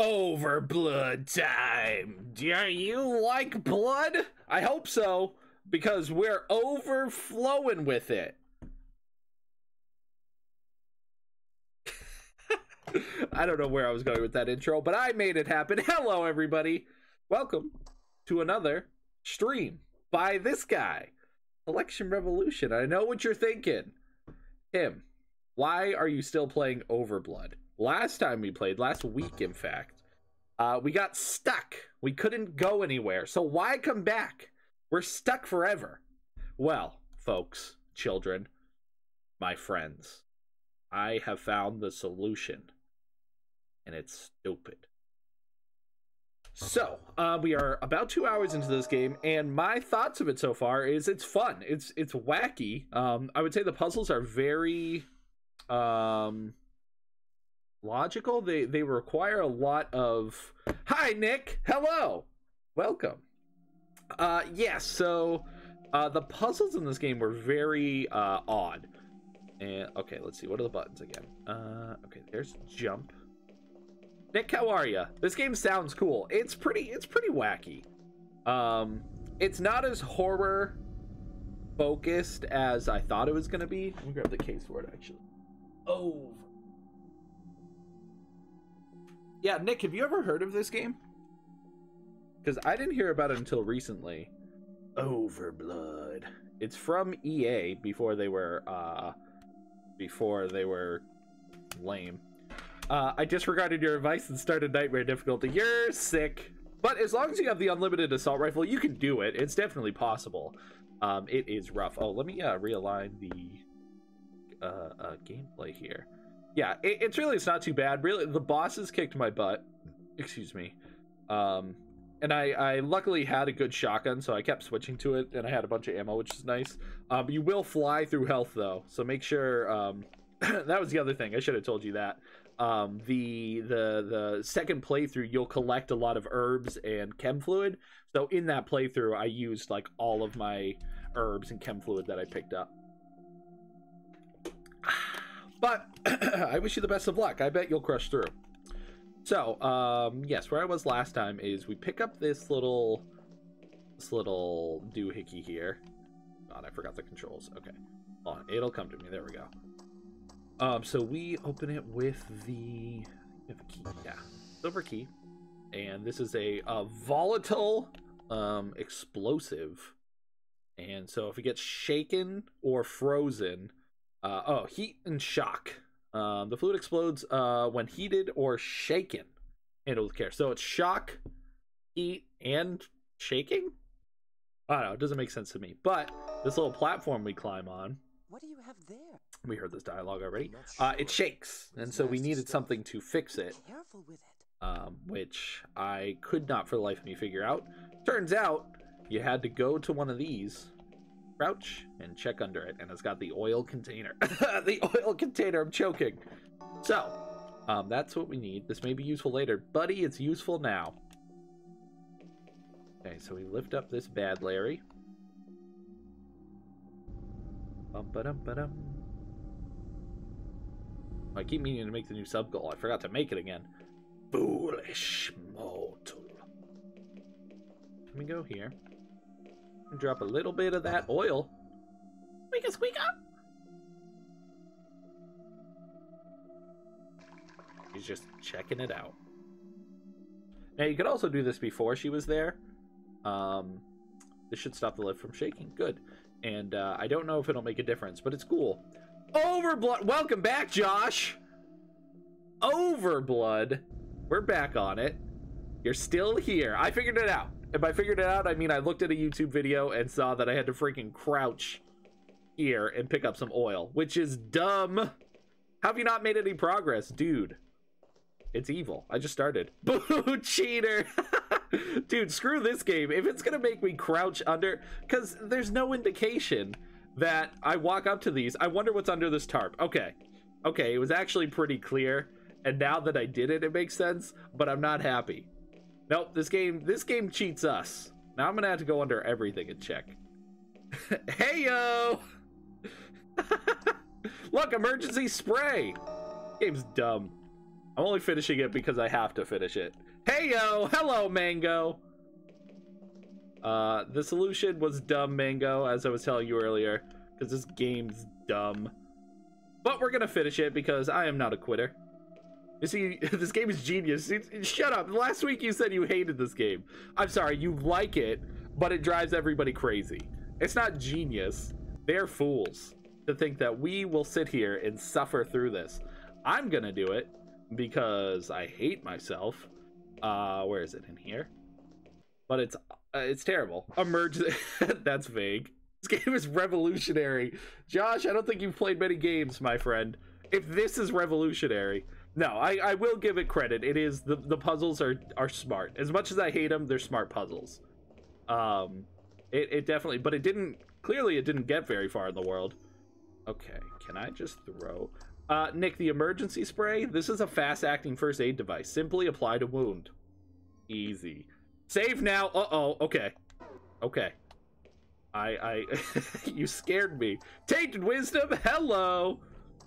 Overblood time. Do you like blood? I hope so, because we're overflowing with it. I don't know where I was going with that intro, but I made it happen. Hello, everybody. Welcome to another stream by this guy, Election Revolution. I know what you're thinking. Tim, why are you still playing Overblood? Last time we played, last week in fact, we got stuck. We couldn't go anywhere, so why come back? We're stuck forever. Well, folks, children, my friends, I have found the solution, and it's stupid. So, we are about 2 hours into this game, and my thoughts of it so far is it's fun. It's wacky. I would say the puzzles are very... logical. They require a lot of... Hi, Nick! Hello! Welcome. Yeah, so the puzzles in this game were very odd. And okay, let's see. What are the buttons again? Okay, there's jump. Nick, how are you? This game sounds cool. It's pretty wacky. It's not as horror focused as I thought it was going to be. Let me grab the case for it, actually. Oh, yeah, Nick, have you ever heard of this game? Because I didn't hear about it until recently. Overblood. It's from EA before they were lame. I disregarded your advice and started Nightmare difficulty. You're sick. But as long as you have the unlimited assault rifle, you can do it. It's definitely possible. It is rough. Oh, let me realign the gameplay here. Yeah, it's not too bad. Really, the bosses kicked my butt. Excuse me. And I luckily had a good shotgun, so I kept switching to it, and I had a bunch of ammo, which is nice. You will fly through health, though, so make sure... that was the other thing. I should have told you that. The second playthrough, you'll collect a lot of herbs and chem fluid. So in that playthrough, I used, like, all of my herbs and chem fluid that I picked up. But I wish you the best of luck. I bet you'll crush through. So, yes, where I was last time is we pick up this little doohickey here. God, I forgot the controls. Okay. Hold on. It'll come to me. There we go. So we open it with the key. Yeah. Silver key. And this is a volatile explosive. And so if it gets shaken or frozen... oh, heat and shock. The fluid explodes when heated or shaken. Handle with care. So it's shock, heat, and shaking? I don't know. It doesn't make sense to me. But this little platform we climb on. What do you have there? We heard this dialogue already. Sure. It shakes. And so we needed something to fix it. Careful with it. Which I could not for the life of me figure out. Turns out you had to go to one of these. Crouch and check under it, and it's got the oil container. The oil container, I'm choking. So, that's what we need. This may be useful later. Buddy, it's useful now. Okay, so we lift up this bad Larry. Bum-ba-dum-ba-dum. I keep meaning to make the new sub goal. I forgot to make it again. Foolish mortal. Let me go here. Drop a little bit of that oil. Squeaker, squeaker! He's just checking it out. Now, you could also do this before she was there. This should stop the lid from shaking. Good. And I don't know if it'll make a difference, but it's cool. Overblood! Welcome back, Josh! Overblood! We're back on it. You're still here. I figured it out. If I figured it out, I mean I looked at a YouTube video and saw that I had to freaking crouch here and pick up some oil, which is dumb. How have you not made any progress, dude? It's evil. I just started. Boo, cheater. Dude, screw this game. If it's going to make me crouch under, because there's no indication that I walk up to these. I wonder what's under this tarp. Okay. Okay, it was actually pretty clear. And now that I did it, it makes sense, but I'm not happy. Nope, this game cheats us. Now I'm gonna have to go under everything and check. Hey yo! Look, emergency spray! Game's dumb. I'm only finishing it because I have to finish it. Hey yo! Hello, Mango! The solution was dumb, Mango, as I was telling you earlier, because this game's dumb. But we're gonna finish it because I am not a quitter. You see, this game is genius. Shut up. Last week you said you hated this game. I'm sorry, you like it, but it drives everybody crazy. It's not genius. They're fools to think that we will sit here and suffer through this. I'm gonna do it because I hate myself. Where is it? In here? But it's terrible. Emergency. That's vague. This game is revolutionary. Josh, I don't think you've played many games, my friend. If this is revolutionary. No, I will give it credit. It is, the puzzles are smart. As much as I hate them, they're smart puzzles. It definitely, but it didn't, clearly it didn't get very far in the world. Okay, can I just throw? Nick, the emergency spray? This is a fast-acting first aid device. Simply apply to wound. Easy. Save now. Uh-oh, okay. Okay. I you scared me. Tainted Wisdom, hello!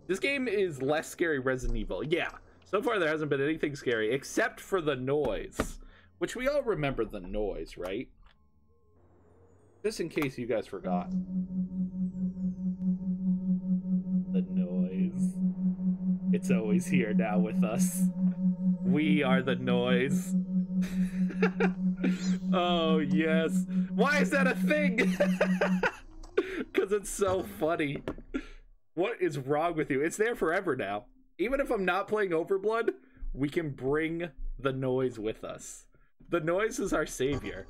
This game is less scary than Resident Evil. Yeah, so far there hasn't been anything scary except for the noise, which we all remember the noise, right? Just in case you guys forgot. The noise. It's always here now with us. We are the noise. Oh, yes. Why is that a thing? Because it's so funny. What is wrong with you? It's there forever now. Even if I'm not playing Overblood, we can bring the noise with us. The noise is our savior.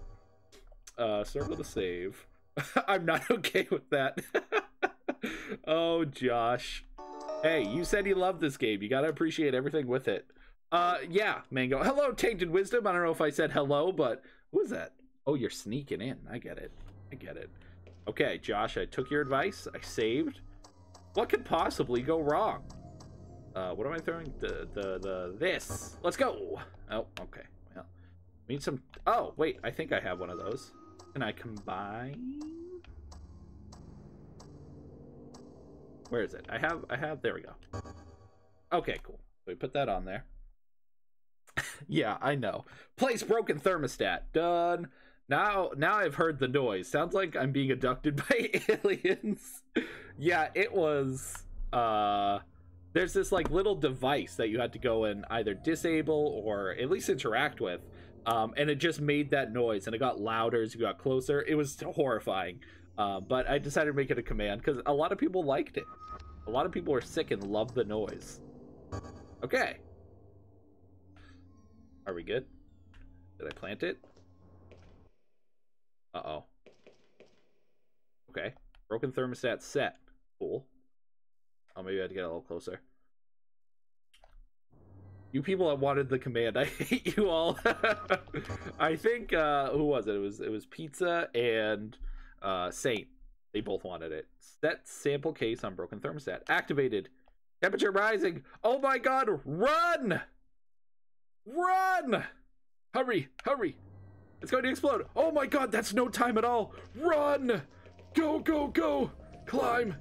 Circle to save. I'm not okay with that. Oh, Josh. Hey, you said you loved this game. You gotta appreciate everything with it. Yeah, Mango. Hello, Tainted Wisdom. I don't know if I said hello, but who is that? Oh, you're sneaking in. I get it. I get it. Okay, Josh, I took your advice. I saved. What could possibly go wrong? What am I throwing? This. Let's go. Oh, okay. Well, we need some. Oh, wait. I think I have one of those. Can I combine? Where is it? I have. There we go. Okay, cool. So we put that on there. Yeah, I know. Place broken thermostat. Done. Now I've heard the noise. Sounds like I'm being abducted by aliens. Yeah, it was, there's this like little device that you had to go and either disable or at least interact with. And it just made that noise and it got louder as you got closer. It was horrifying. But I decided to make it a command because a lot of people liked it. A lot of people were sick and loved the noise. Okay. Are we good? Did I plant it? Uh-oh. Okay. Broken thermostat set. Cool. Oh, maybe I had to get a little closer. You people that wanted the command, I hate you all. I think, who was it? It was Pizza and Saint. They both wanted it. Set sample case on broken thermostat. Activated. Temperature rising. Oh my god, run! Run! Hurry, hurry. It's going to explode. Oh my god, that's no time at all. Run! Go, go, go! Climb!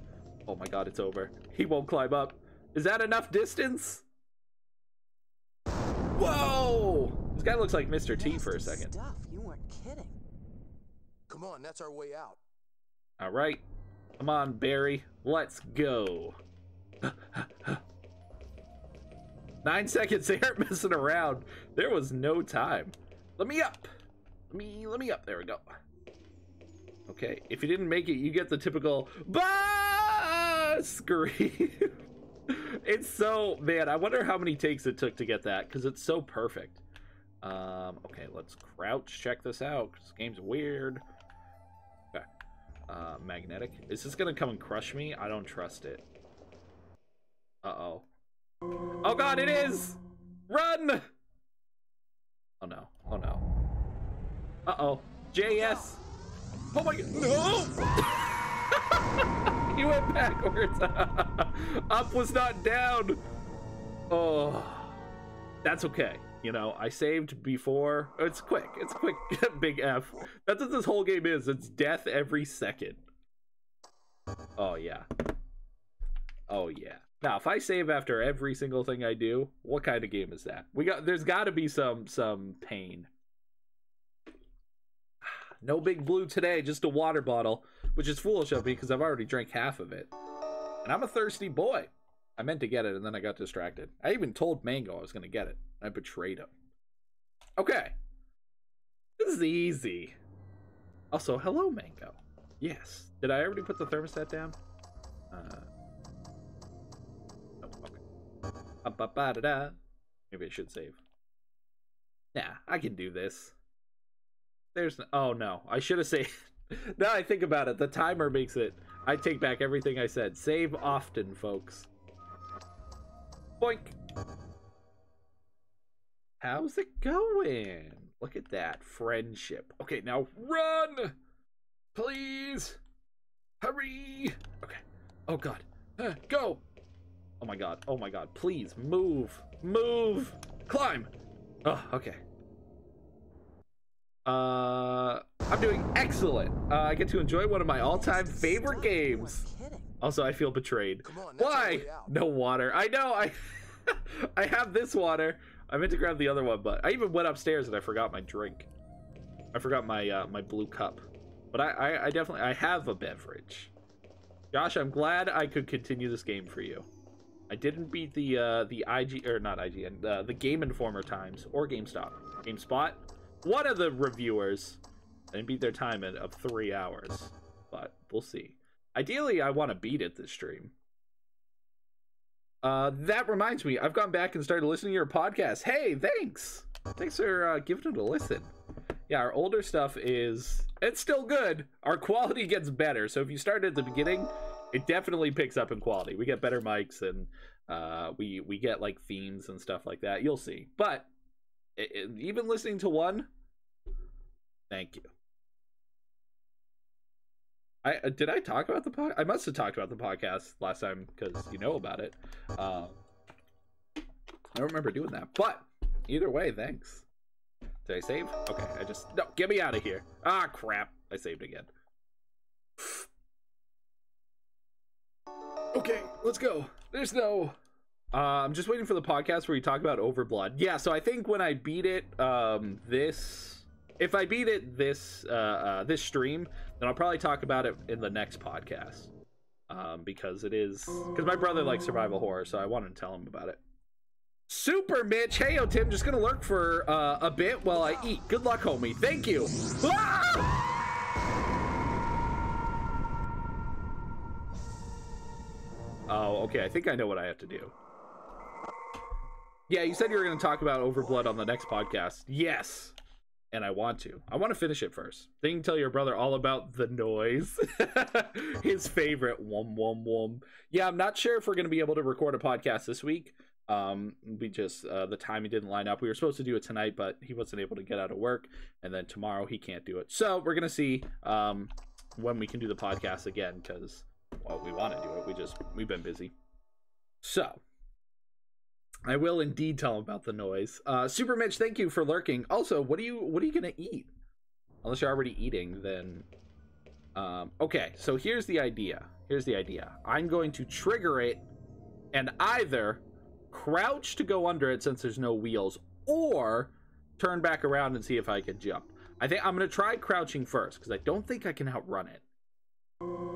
Oh my god, it's over. He won't climb up. Is that enough distance? Whoa! This guy looks like Mr. T for a second. Stuff. You weren't kidding. Come on, that's our way out. All right. Come on, Barry. Let's go. 9 seconds. They aren't messing around. There was no time. Let me up. Let me up. There we go. Okay, if you didn't make it, you get the typical bah! Scream. It's so, man, I wonder how many takes it took to get that, because it's so perfect. Okay, let's crouch, check this out. This game's weird. Okay. Magnetic. Is this going to come and crush me? I don't trust it. Uh-oh. Oh, God, it is! Run! Oh, no. Oh, no. Uh-oh. JS. Oh my god, no! He went backwards. Up was not down. Oh, that's okay. You know, I saved before. It's quick. It's quick. Big F. That's what this whole game is. It's death every second. Oh, yeah. Oh, yeah. Now, if I save after every single thing I do, what kind of game is that? We got. There's got to be some pain. No Big Blue today, just a water bottle, which is foolish of me because I've already drank half of it. And I'm a thirsty boy. I meant to get it, and then I got distracted. I even told Mango I was going to get it. I betrayed him. Okay. This is easy. Also, hello, Mango. Yes. Did I already put the thermostat down? Ba-ba-da-da. Maybe I should save. Nah, I can do this. There's no, oh no, I should have saved. Now I think about it, the timer makes it. I take back everything I said. Save often, folks. Boink. How's it going? Look at that friendship. Okay, now run, please. Hurry. Okay. Oh god. Go. Oh my god, oh my god, please, move, move, climb. Oh, okay. I'm doing excellent. I get to enjoy one of my all-time favorite games. Also, I feel betrayed. Why? No water. I know, I have this water. I meant to grab the other one, but I even went upstairs and I forgot my drink. I forgot my my blue cup. But I definitely, I have a beverage. Josh, I'm glad I could continue this game for you. I didn't beat the IG or not IGN, the Game Informer times or GameStop, GameSpot. One of the reviewers, I didn't beat their time in of 3 hours, but we'll see. Ideally, I want to beat it this stream. That reminds me, I've gone back and started listening to your podcast. Hey, thanks, thanks for giving it a listen. Yeah, our older stuff is it's still good. Our quality gets better, so if you started at the beginning. It definitely picks up in quality. We get better mics and we get like themes and stuff like that. You'll see. But even listening to one, thank you. Did I talk about the podcast? I must have talked about the podcast last time because you know about it. I don't remember doing that. But either way, thanks. Did I save? Okay, I just no. Get me out of here. Ah, crap! I saved again. Okay, let's go. There's no... I'm just waiting for the podcast where you talk about Overblood. Yeah, so I think when I beat it this... If I beat it this this stream, then I'll probably talk about it in the next podcast. Because it is... Because my brother likes survival horror, so I wanted to tell him about it. Super Mitch! Hey, yo, Tim, just gonna lurk for a bit while I eat. Good luck, homie. Thank you! Ah! Oh, okay, I think I know what I have to do. Yeah, you said you were going to talk about Overblood on the next podcast. Yes, and I want to. I want to finish it first. Then you can tell your brother all about the noise. His favorite, wom, wom, wom. Yeah, I'm not sure if we're going to be able to record a podcast this week. We just, the timing didn't line up. We were supposed to do it tonight, but he wasn't able to get out of work. And then tomorrow he can't do it. So we're going to see when we can do the podcast again because... Well, we want to do it. We've been busy. So, I will indeed tell him about the noise. Super Mitch, thank you for lurking. Also, what are you gonna eat? Unless you're already eating, then. Okay, so here's the idea. I'm going to trigger it, and either crouch to go under it since there's no wheels, or turn back around and see if I can jump. I think I'm gonna try crouching first because I don't think I can outrun it.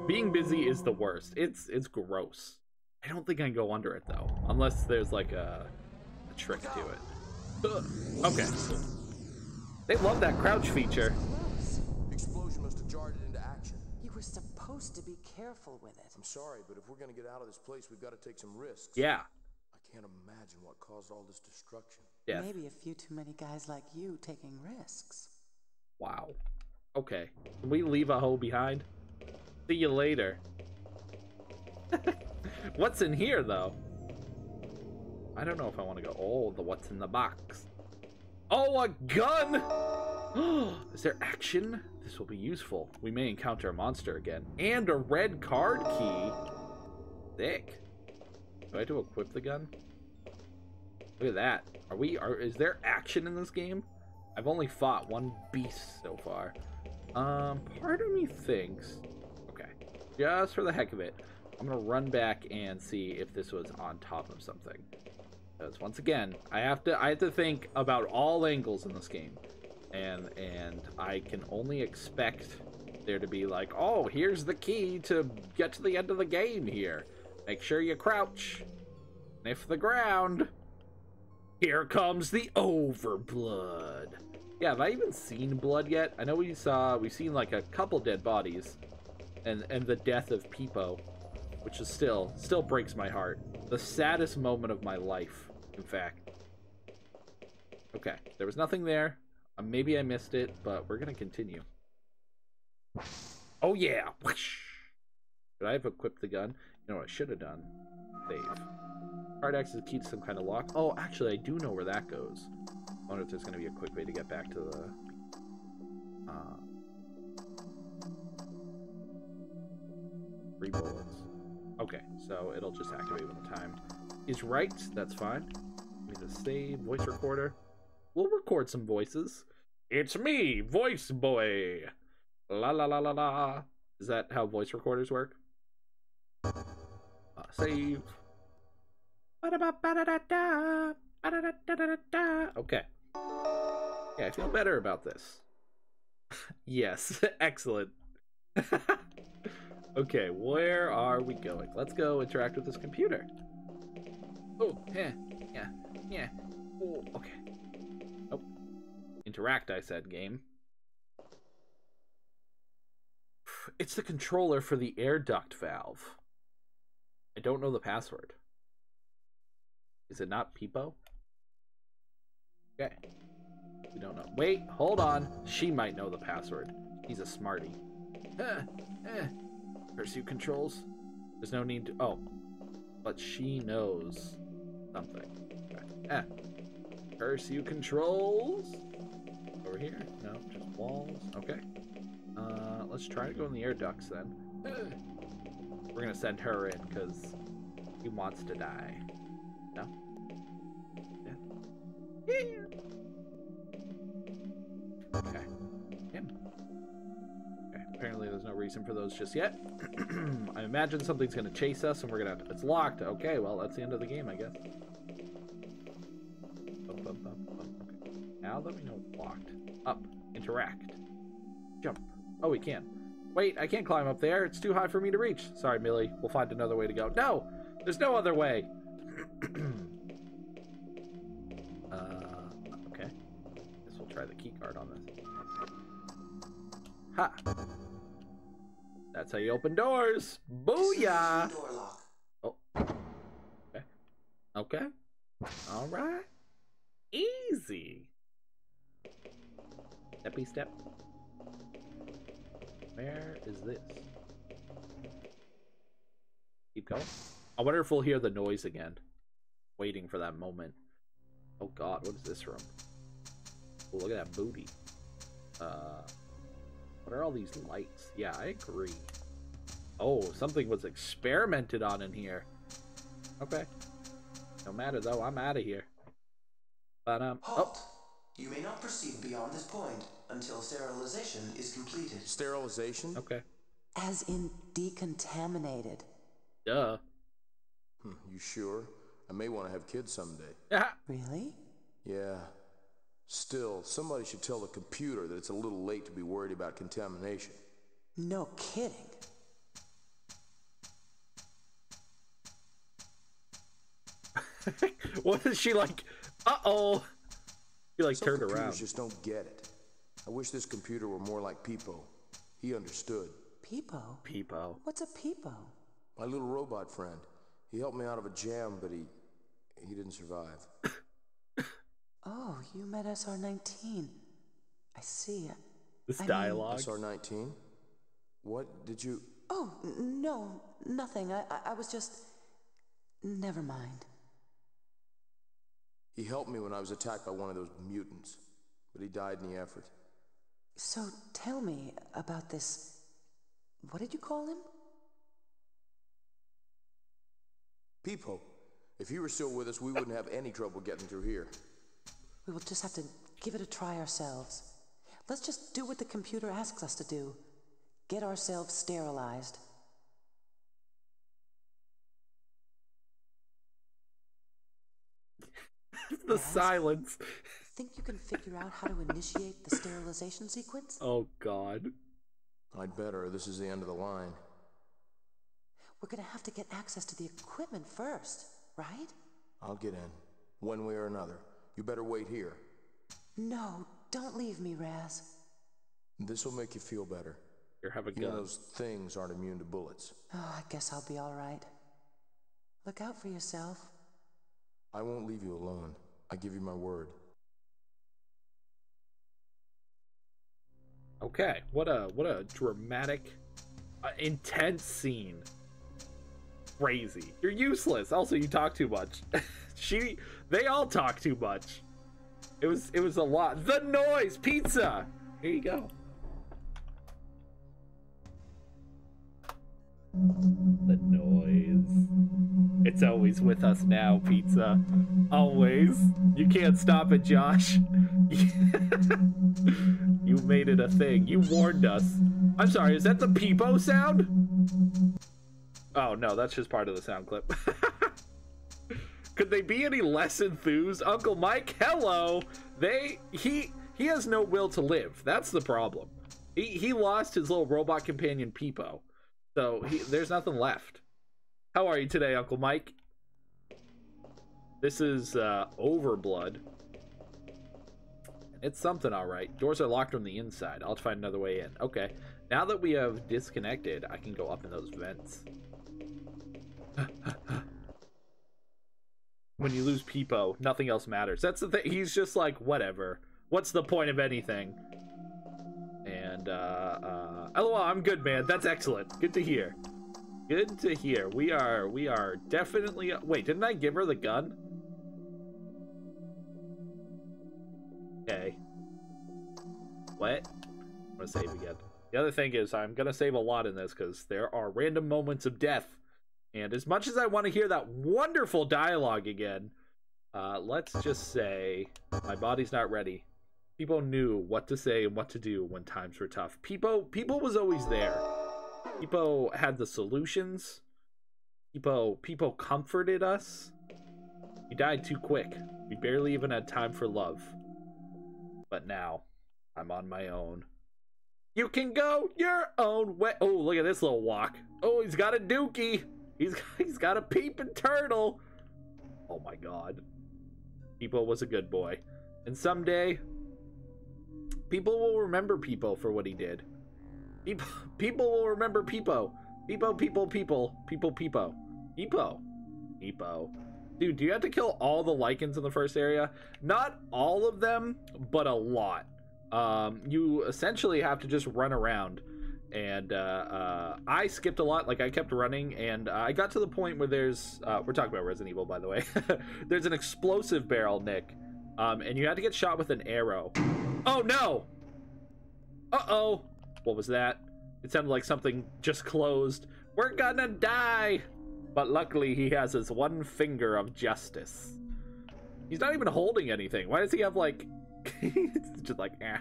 Being busy is the worst. It's gross. I don't think I can go under it though, unless there's like a trick to it. Ugh. Okay. They love that crouch feature. Explosion must have jarred it into action. You were supposed to be careful with it. I'm sorry, but if we're gonna get out of this place, we've got to take some risks. Yeah. I can't imagine what caused all this destruction. Yeah. Maybe a few too many guys like you taking risks. Wow. Okay. Can we leave a hole behind? See you later. What's in here, though? I don't know if I want to go. Oh, the what's in the box. Oh, a gun! Is there action? This will be useful. We may encounter a monster again. And a red card key. Thick. Do I have to equip the gun? Look at that. Is there action in this game? I've only fought one beast so far. Part of me thinks... Okay. Just for the heck of it, I'm gonna run back and see if this was on top of something. Because once again, I have to think about all angles in this game. And I can only expect there to be like, oh, here's the key to get to the end of the game here. Make sure you crouch. Sniff the ground. Here comes the Overblood. Yeah, have I even seen blood yet? I know we've seen like a couple dead bodies, and the death of Peepo, which is still breaks my heart. The saddest moment of my life, in fact. Okay, there was nothing there. Maybe I missed it, but we're gonna continue. Oh yeah! Should I have equipped the gun? You know what I should have done? Save. Hard access key to some kind of lock. Oh, actually, I do know where that goes. I wonder if there's gonna be a quick way to get back to the... Three bullets. Okay, so it'll just activate when the time is right. That's fine. Give me the save. Voice recorder. We'll record some voices. It's me, voice boy. La la la la la. Is that how voice recorders work? Save. Okay. Yeah, I feel better about this. Yes, excellent. Okay, where are we going? Let's go interact with this computer. Oh, yeah, yeah, yeah. Oh, okay. Interact, I said, game. It's the controller for the air duct valve. I don't know the password. Is it not Peepo? Okay. We don't know. Wait, hold on. She might know the password. He's a smarty. Pursuit controls. There's no need to... Oh. But she knows something. Okay. Pursuit controls... Over here? No, just walls. Okay. Let's try to go in the air ducts then. We're gonna send her in because he wants to die. No? Yeah. Yeah. Okay. Him. Okay. Apparently there's no reason for those just yet. I imagine something's gonna chase us and we're gonna have to... It's locked. Okay, well, that's the end of the game, I guess. Bum, bum, bum, bum. Okay. Now let me know. Locked. Up. Interact. Jump. Oh, we can. Wait, I can't climb up there. It's too high for me to reach. Sorry, Millie. We'll find another way to go. No! There's no other way! Okay. Guess we'll try the key card on this. Ha! That's how you open doors! Booyah! Oh. Okay. Okay. Alright. Easy! Steppy step. Where is this? Keep going. I wonder if we'll hear the noise again. Waiting for that moment. Oh god, what is this room? Oh, look at that booty. What are all these lights? Yeah, I agree. Oh, something was experimented on in here. Okay. No matter though, I'm out of here. But oh. You may not proceed beyond this point until sterilization is completed. Sterilization? Okay. As in decontaminated. Duh. You sure? I may want to have kids someday. Really? Yeah. Still, somebody should tell the computer that it's a little late to be worried about contamination. No kidding. What is she like? Uh-oh. You like turned around. Just don't get it. I wish this computer were more like Peepo. He understood. Peepo? Peepo. What's a Peepo? My little robot friend. He helped me out of a jam, but he didn't survive. Oh, you met SR-19. I see. This dialogue. SR-19? What did you... Oh, no, nothing. I was just... Never mind. He helped me when I was attacked by one of those mutants, but he died in the effort. So tell me about this... What did you call him? Peepo. If you were still with us, we wouldn't have any trouble getting through here. We will just have to give it a try ourselves. Let's just do what the computer asks us to do. Get ourselves sterilized. The silence. Think you can figure out how to initiate the sterilization sequence? Oh, God. I'd better. This is the end of the line. We're gonna have to get access to the equipment first, right? I'll get in, one way or another. You better wait here. No, don't leave me, Raz. This'll make you feel better. Here, have a gun. You know those things aren't immune to bullets. Oh, I guess I'll be all right. Look out for yourself. I won't leave you alone. I give you my word. Okay, what a dramatic, intense scene. Crazy. You're useless. Also, you talk too much. They all talk too much. It was a lot. The noise pizza. Here you go. The noise. It's always with us now, pizza. Always. You can't stop it, Josh. You made it a thing. You warned us. I'm sorry, is that the peepo sound? Oh, no, that's just part of the sound clip. Could they be any less enthused? Uncle Mike, hello! He has no will to live. That's the problem. He lost his little robot companion, Peepo. So, there's nothing left. How are you today, Uncle Mike? This is, Overblood. It's something, alright. Doors are locked from the inside. I'll find another way in. Okay. Now that we have disconnected, I can go up in those vents. When you lose Peepo, nothing else matters. That's the thing. He's just like, whatever. What's the point of anything? And, LOL, I'm good, man. That's excellent. Good to hear. Good to hear. We are definitely... Wait, didn't I give her the gun? Okay. What? I'm gonna save again. The other thing is, I'm gonna save a lot in this, because there are random moments of death. And as much as I want to hear that wonderful dialogue again, let's just say my body's not ready. Peepo knew what to say and what to do when times were tough. Peepo was always there. Peepo had the solutions. Peepo comforted us. He died too quick. We barely even had time for love. But now, I'm on my own. You can go your own way. Oh, look at this little walk. Oh, he's got a dookie. He's got a peeping turtle. Oh my God. Peepo was a good boy. And someday, people will remember Peepo for what he did. People will remember Peepo. Peepo. Dude, do you have to kill all the lichens in the first area? Not all of them, but a lot. You essentially have to just run around. And I skipped a lot. Like, I kept running, and I got to the point where there's... we're talking about Resident Evil, by the way. There's an explosive barrel, Nick. And you had to get shot with an arrow. Oh, no! Uh-oh! What was that? It sounded like something just closed. We're gonna die! But luckily, he has his one finger of justice. He's not even holding anything. Why does he have, like... It's just like, eh.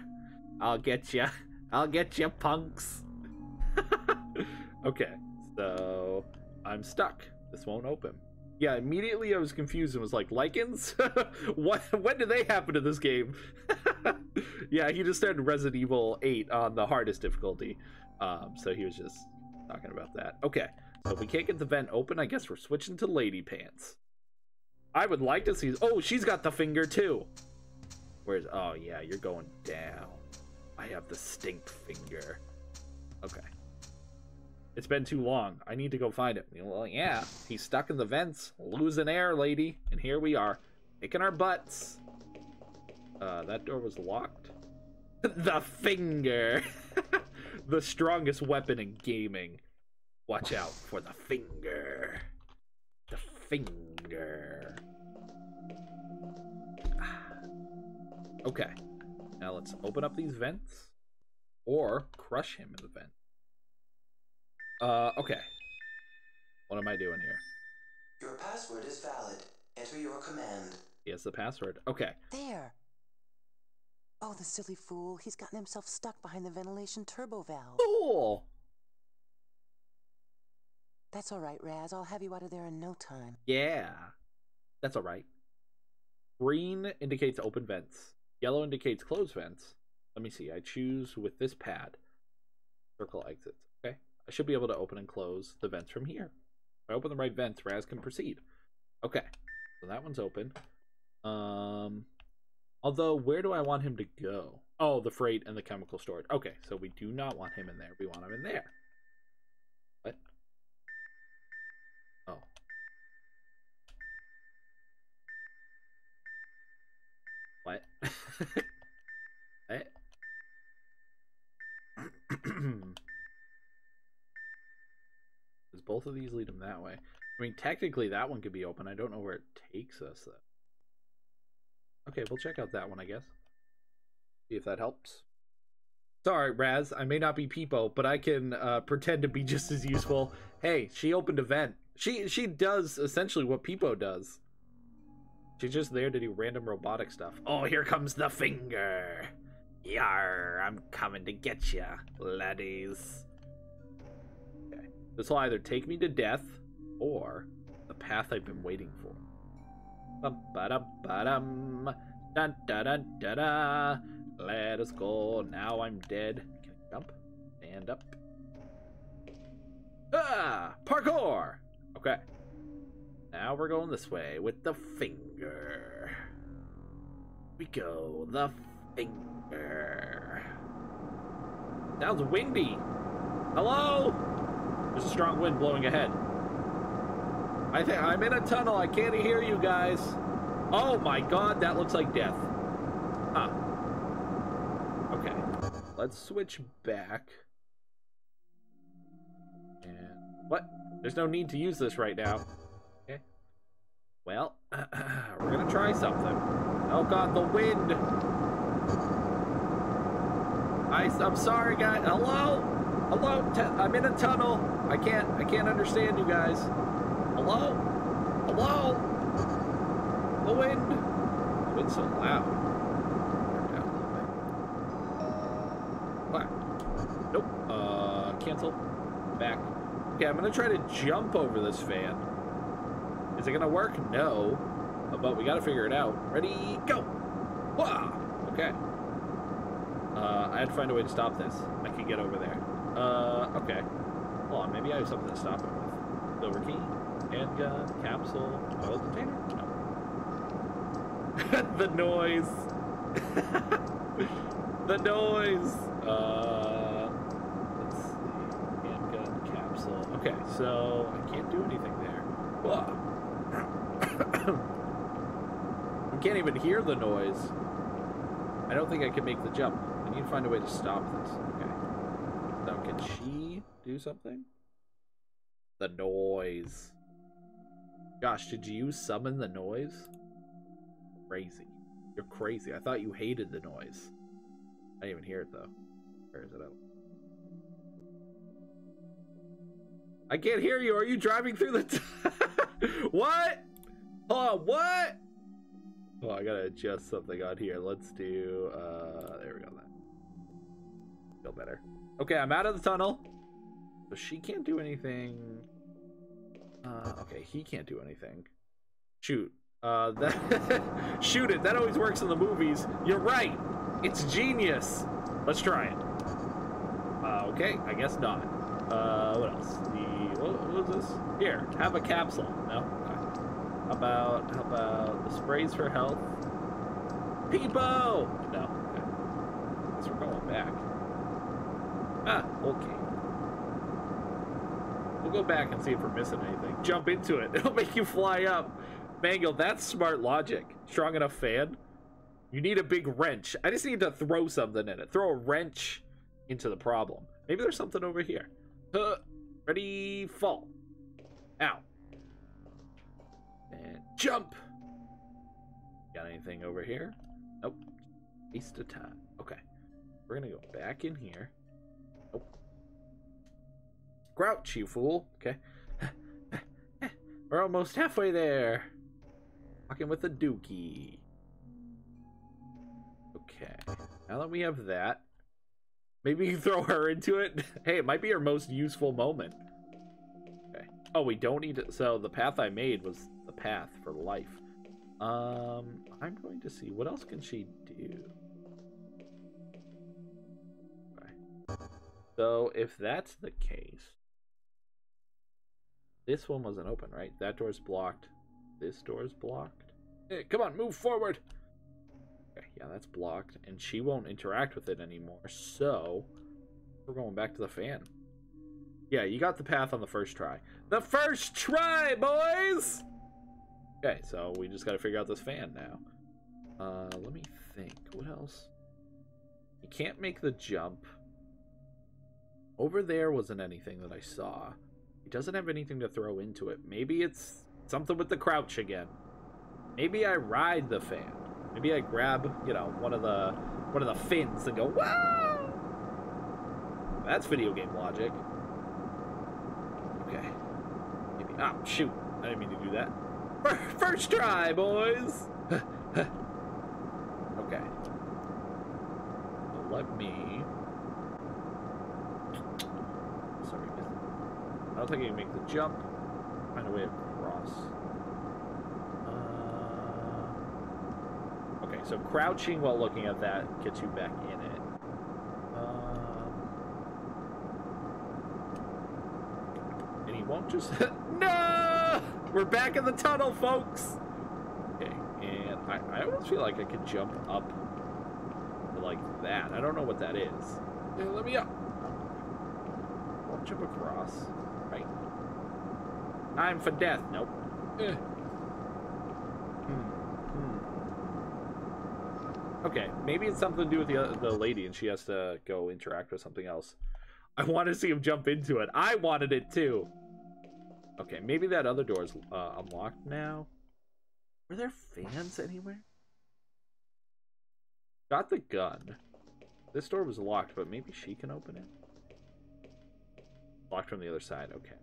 I'll get ya. I'll get ya, punks. Okay, so I'm stuck. This won't open. Yeah, immediately I was confused and was like, lichens? When did they happen to this game? Yeah, he just started Resident Evil 8 on the hardest difficulty. So he was just talking about that. Okay, so if we can't get the vent open, I guess we're switching to lady pants. I would like to see... Oh, she's got the finger too. Where's... Oh, yeah, you're going down. I have the stink finger. Okay. It's been too long. I need to go find him. Well, yeah, he's stuck in the vents, losing air, lady. And here we are, kicking our butts. That door was locked. The finger. The strongest weapon in gaming. Watch out for the finger. The finger. Okay. Now let's open up these vents. Or crush him in the vent. Okay. What am I doing here? Your password is valid. Enter your command. Yes, the password. Okay. There. Oh, the silly fool. He's gotten himself stuck behind the ventilation turbo valve. Cool. That's all right, Raz. I'll have you out of there in no time. Yeah. That's all right. Green indicates open vents. Yellow indicates closed vents. Let me see. I choose with this pad. Circle exits. Okay. I should be able to open and close the vents from here. If I open the right vents, Raz can proceed. Okay. So that one's open. Although, where do I want him to go? Oh, the freight and the chemical storage. Okay, so we do not want him in there. We want him in there. What? Oh. What? What? Does both of these lead him that way? I mean, technically that one could be open. I don't know where it takes us, though. Okay, we'll check out that one, I guess. See if that helps. Sorry, Raz, I may not be Peepo, but I can pretend to be just as useful. Hey, she opened a vent. She does essentially what Peepo does. She's just there to do random robotic stuff. Oh, here comes the finger. Yar, I'm coming to get ya, laddies. Okay. This will either take me to death or the path I've been waiting for. Ba-ba-da-ba-dum. Da-da-da-da-da. Let us go. Now I'm dead. Can I jump? Stand up. Ah! Parkour! Okay. Now we're going this way with the finger. We go. The finger. Sounds windy. Hello? There's a strong wind blowing ahead. I think I'm in a tunnel. I can't hear you guys. Oh my god, that looks like death. Huh. Okay. Let's switch back. And what? There's no need to use this right now. Okay. Well, we're gonna try something. Oh god, the wind. I'm sorry, guys. Hello? Hello? I'm in a tunnel. I can't understand you guys. Hello? Hello? The wind? The wind's so loud. Turn down a little bit. What? Nope. Cancel. Back. Okay, I'm gonna try to jump over this van. Is it gonna work? No. But we gotta figure it out. Ready? Go! Wah! Okay. I had to find a way to stop this. I can get over there. Okay. Hold on, maybe I have something to stop it with. Silver key. Handgun, capsule, oil container? No. The noise. The noise. Let's see. Handgun, capsule. Okay, so I can't do anything there. I can't even hear the noise. I don't think I can make the jump. I need to find a way to stop this. Okay. Now, can she do something? The noise. Gosh, did you summon the noise? Crazy. You're crazy. I thought you hated the noise. I didn't even hear it, though. Where is it at? I can't hear you. Are you driving through the... What? Oh, what? Oh, I gotta adjust something on here. Let's do... there we go. That. Feel better. Okay, I'm out of the tunnel. So she can't do anything... okay, he can't do anything. Shoot. That shoot it. That always works in the movies. You're right. It's genius. Let's try it. Okay, I guess not. What else? What was this? Here, have a capsule. No? Okay. How about the sprays for health? Peepo! No. Okay. I guess we're going back. Ah, okay. We'll go back and see if we're missing anything. Jump into it. It'll make you fly up. Mangle, that's smart logic. Strong enough fan. You need a big wrench. I just need to throw something in it. Throw a wrench into the problem. Maybe there's something over here. Ready, fall. Ow. And jump. Got anything over here? Nope. Waste of time. Okay. We're going to go back in here. Nope. Grouch, you fool. Okay. We're almost halfway there. Walking with a dookie. Okay. Now that we have that, maybe you throw her into it. Hey, it might be her most useful moment. Okay. Oh, we don't need to. So the path I made was the path for life. I'm going to see what else can she do. Okay. So if that's the case, this one wasn't open, right? That door's blocked. This door's blocked. Hey, come on, move forward. Okay, yeah, that's blocked, and she won't interact with it anymore. So we're going back to the fan. Yeah, you got the path on the first try. The first try, boys. Okay, so we just got to figure out this fan now. Let me think. What else? You can't make the jump. Over there wasn't anything that I saw. He doesn't have anything to throw into it. Maybe it's something with the crouch again. Maybe I ride the fan. Maybe I grab, you know, one of the fins and go, "Wow!" That's video game logic. Okay. Maybe. Ah, shoot! I didn't mean to do that. First try, boys. Okay. So let me. Sorry, I don't think I can make the jump. Find a way across. Okay, so crouching while looking at that gets you back in it. And he won't just. No! We're back in the tunnel, folks! Okay, and I almost feel like I could jump up like that. I don't know what that is. Hey, let me up. Won't jump across. Right. I'm for death. Nope. Okay, maybe it's something to do with the lady and she has to go interact with something else. I want to see him jump into it. I wanted it too. Okay, maybe that other door is unlocked now. Were there fans anywhere? Got the gun. This door was locked, but maybe she can open it. Locked from the other side, okay.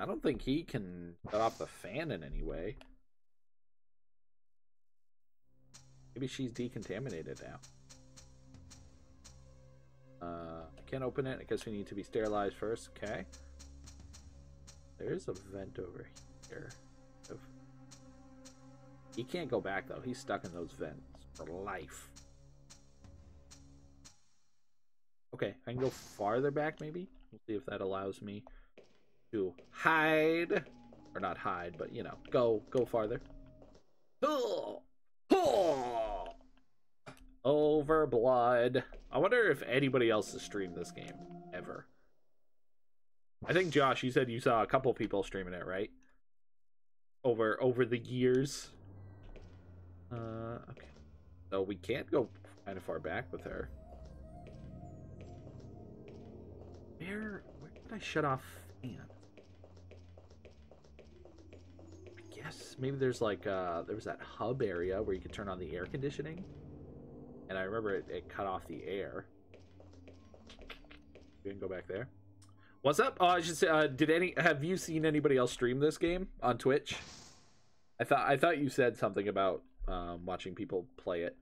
I don't think he can cut off the fan in any way. Maybe she's decontaminated now. I can't open it. I guess we need to be sterilized first. Okay. There is a vent over here. He can't go back, though. He's stuck in those vents for life. Okay, I can go farther back, maybe? We'll see if that allows me to hide. Or not hide, but, you know, go farther. Overblood. I wonder if anybody else has streamed this game ever. I think, Josh, you said you saw a couple people streaming it, right? Over the years. Okay. So we can't go kind of far back with her. Where did I shut off fan? I guess maybe there's like there was that hub area where you could turn on the air conditioning. And I remember it cut off the air. We can go back there. What's up? I should say, have you seen anybody else stream this game on Twitch? I thought you said something about watching people play it.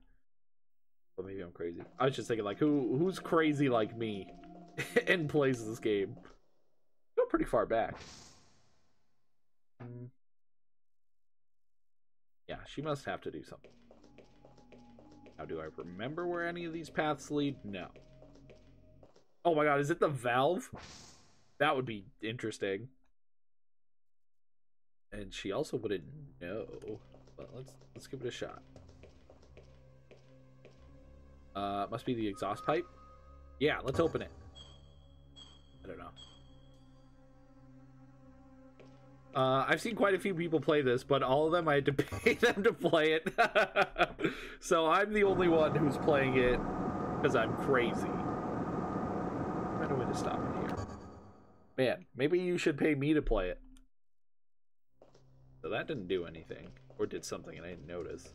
But maybe I'm crazy. I was just thinking, like, who's crazy like me and plays this game? Go pretty far back. Yeah, she must have to do something. Now, do I remember where any of these paths lead? No. Oh my god, is it the valve? That would be interesting. And she also wouldn't know. But let's give it a shot. Must be the exhaust pipe. Yeah, let's open it. I don't know. I've seen quite a few people play this, but all of them I had to pay them to play it. So I'm the only one who's playing it because I'm crazy. Find a way to stop it here. Man, maybe you should pay me to play it. So that didn't do anything. Or did something and I didn't notice.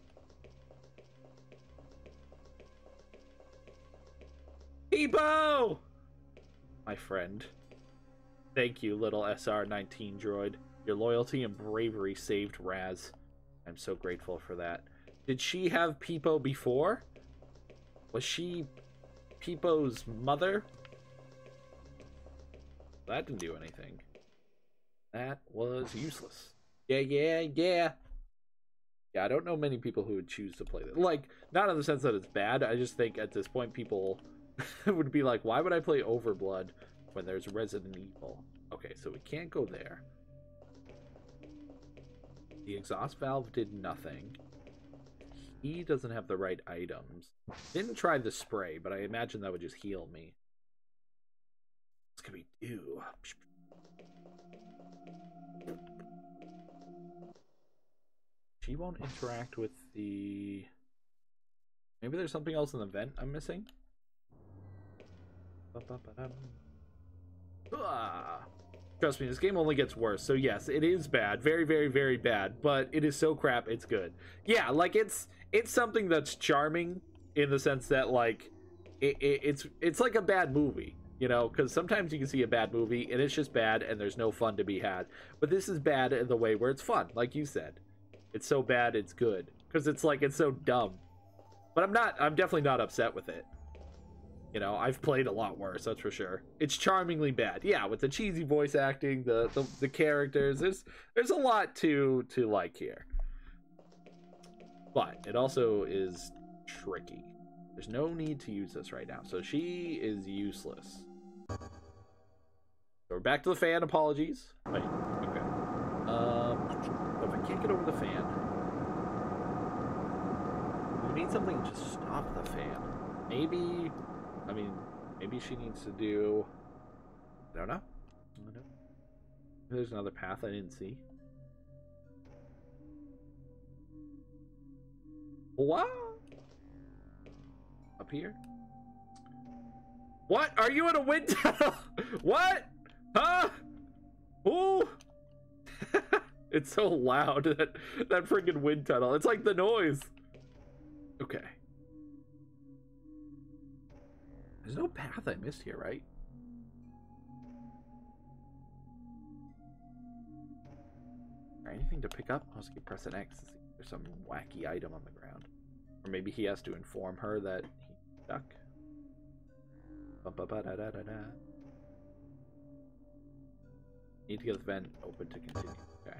Peepo! my friend. Thank you, little SR-19 droid. Your loyalty and bravery saved Raz. I'm so grateful for that. Did she have Peepo before? Was she Peepo's mother? That didn't do anything. That was useless. Yeah, I don't know many people who would choose to play this. Like, not in the sense that it's bad. I just think at this point people would be like, why would I play Overblood when there's Resident Evil? Okay, so we can't go there. The exhaust valve did nothing. He doesn't have the right items. Didn't try the spray, but I imagine that would just heal me. What can we do? She won't interact with the... Maybe there's something else in the vent I'm missing? Trust me, this game only gets worse. So yes, it is bad. Very, very, very bad. But it is so crap, it's good. Yeah, like, it's something that's charming in the sense that, like, it's like a bad movie. You know, because sometimes you can see a bad movie and it's just bad and there's no fun to be had. But this is bad in the way where it's fun, like you said. It's so bad, it's good. Because it's like, it's so dumb. But I'm definitely not upset with it. You know, I've played a lot worse, that's for sure. It's charmingly bad. Yeah, with the cheesy voice acting, the characters, there's a lot to like here. But it also is tricky. There's no need to use this right now. So she is useless. So we're back to the fan, apologies. Wait, okay. If I can't get over the fan, we need something to stop the fan. Maybe, I mean, maybe she needs to do, I don't know. There's another path I didn't see. What? Up here? What? Are you in a window? What? Huh? Ooh. It's so loud, that freaking wind tunnel. It's like the noise. Okay. There's no path I missed here, right? Is there anything to pick up? I'll just keep pressing X to see if there's some wacky item on the ground. Or maybe he has to inform her that he's stuck. Need to get the vent open to continue. Okay.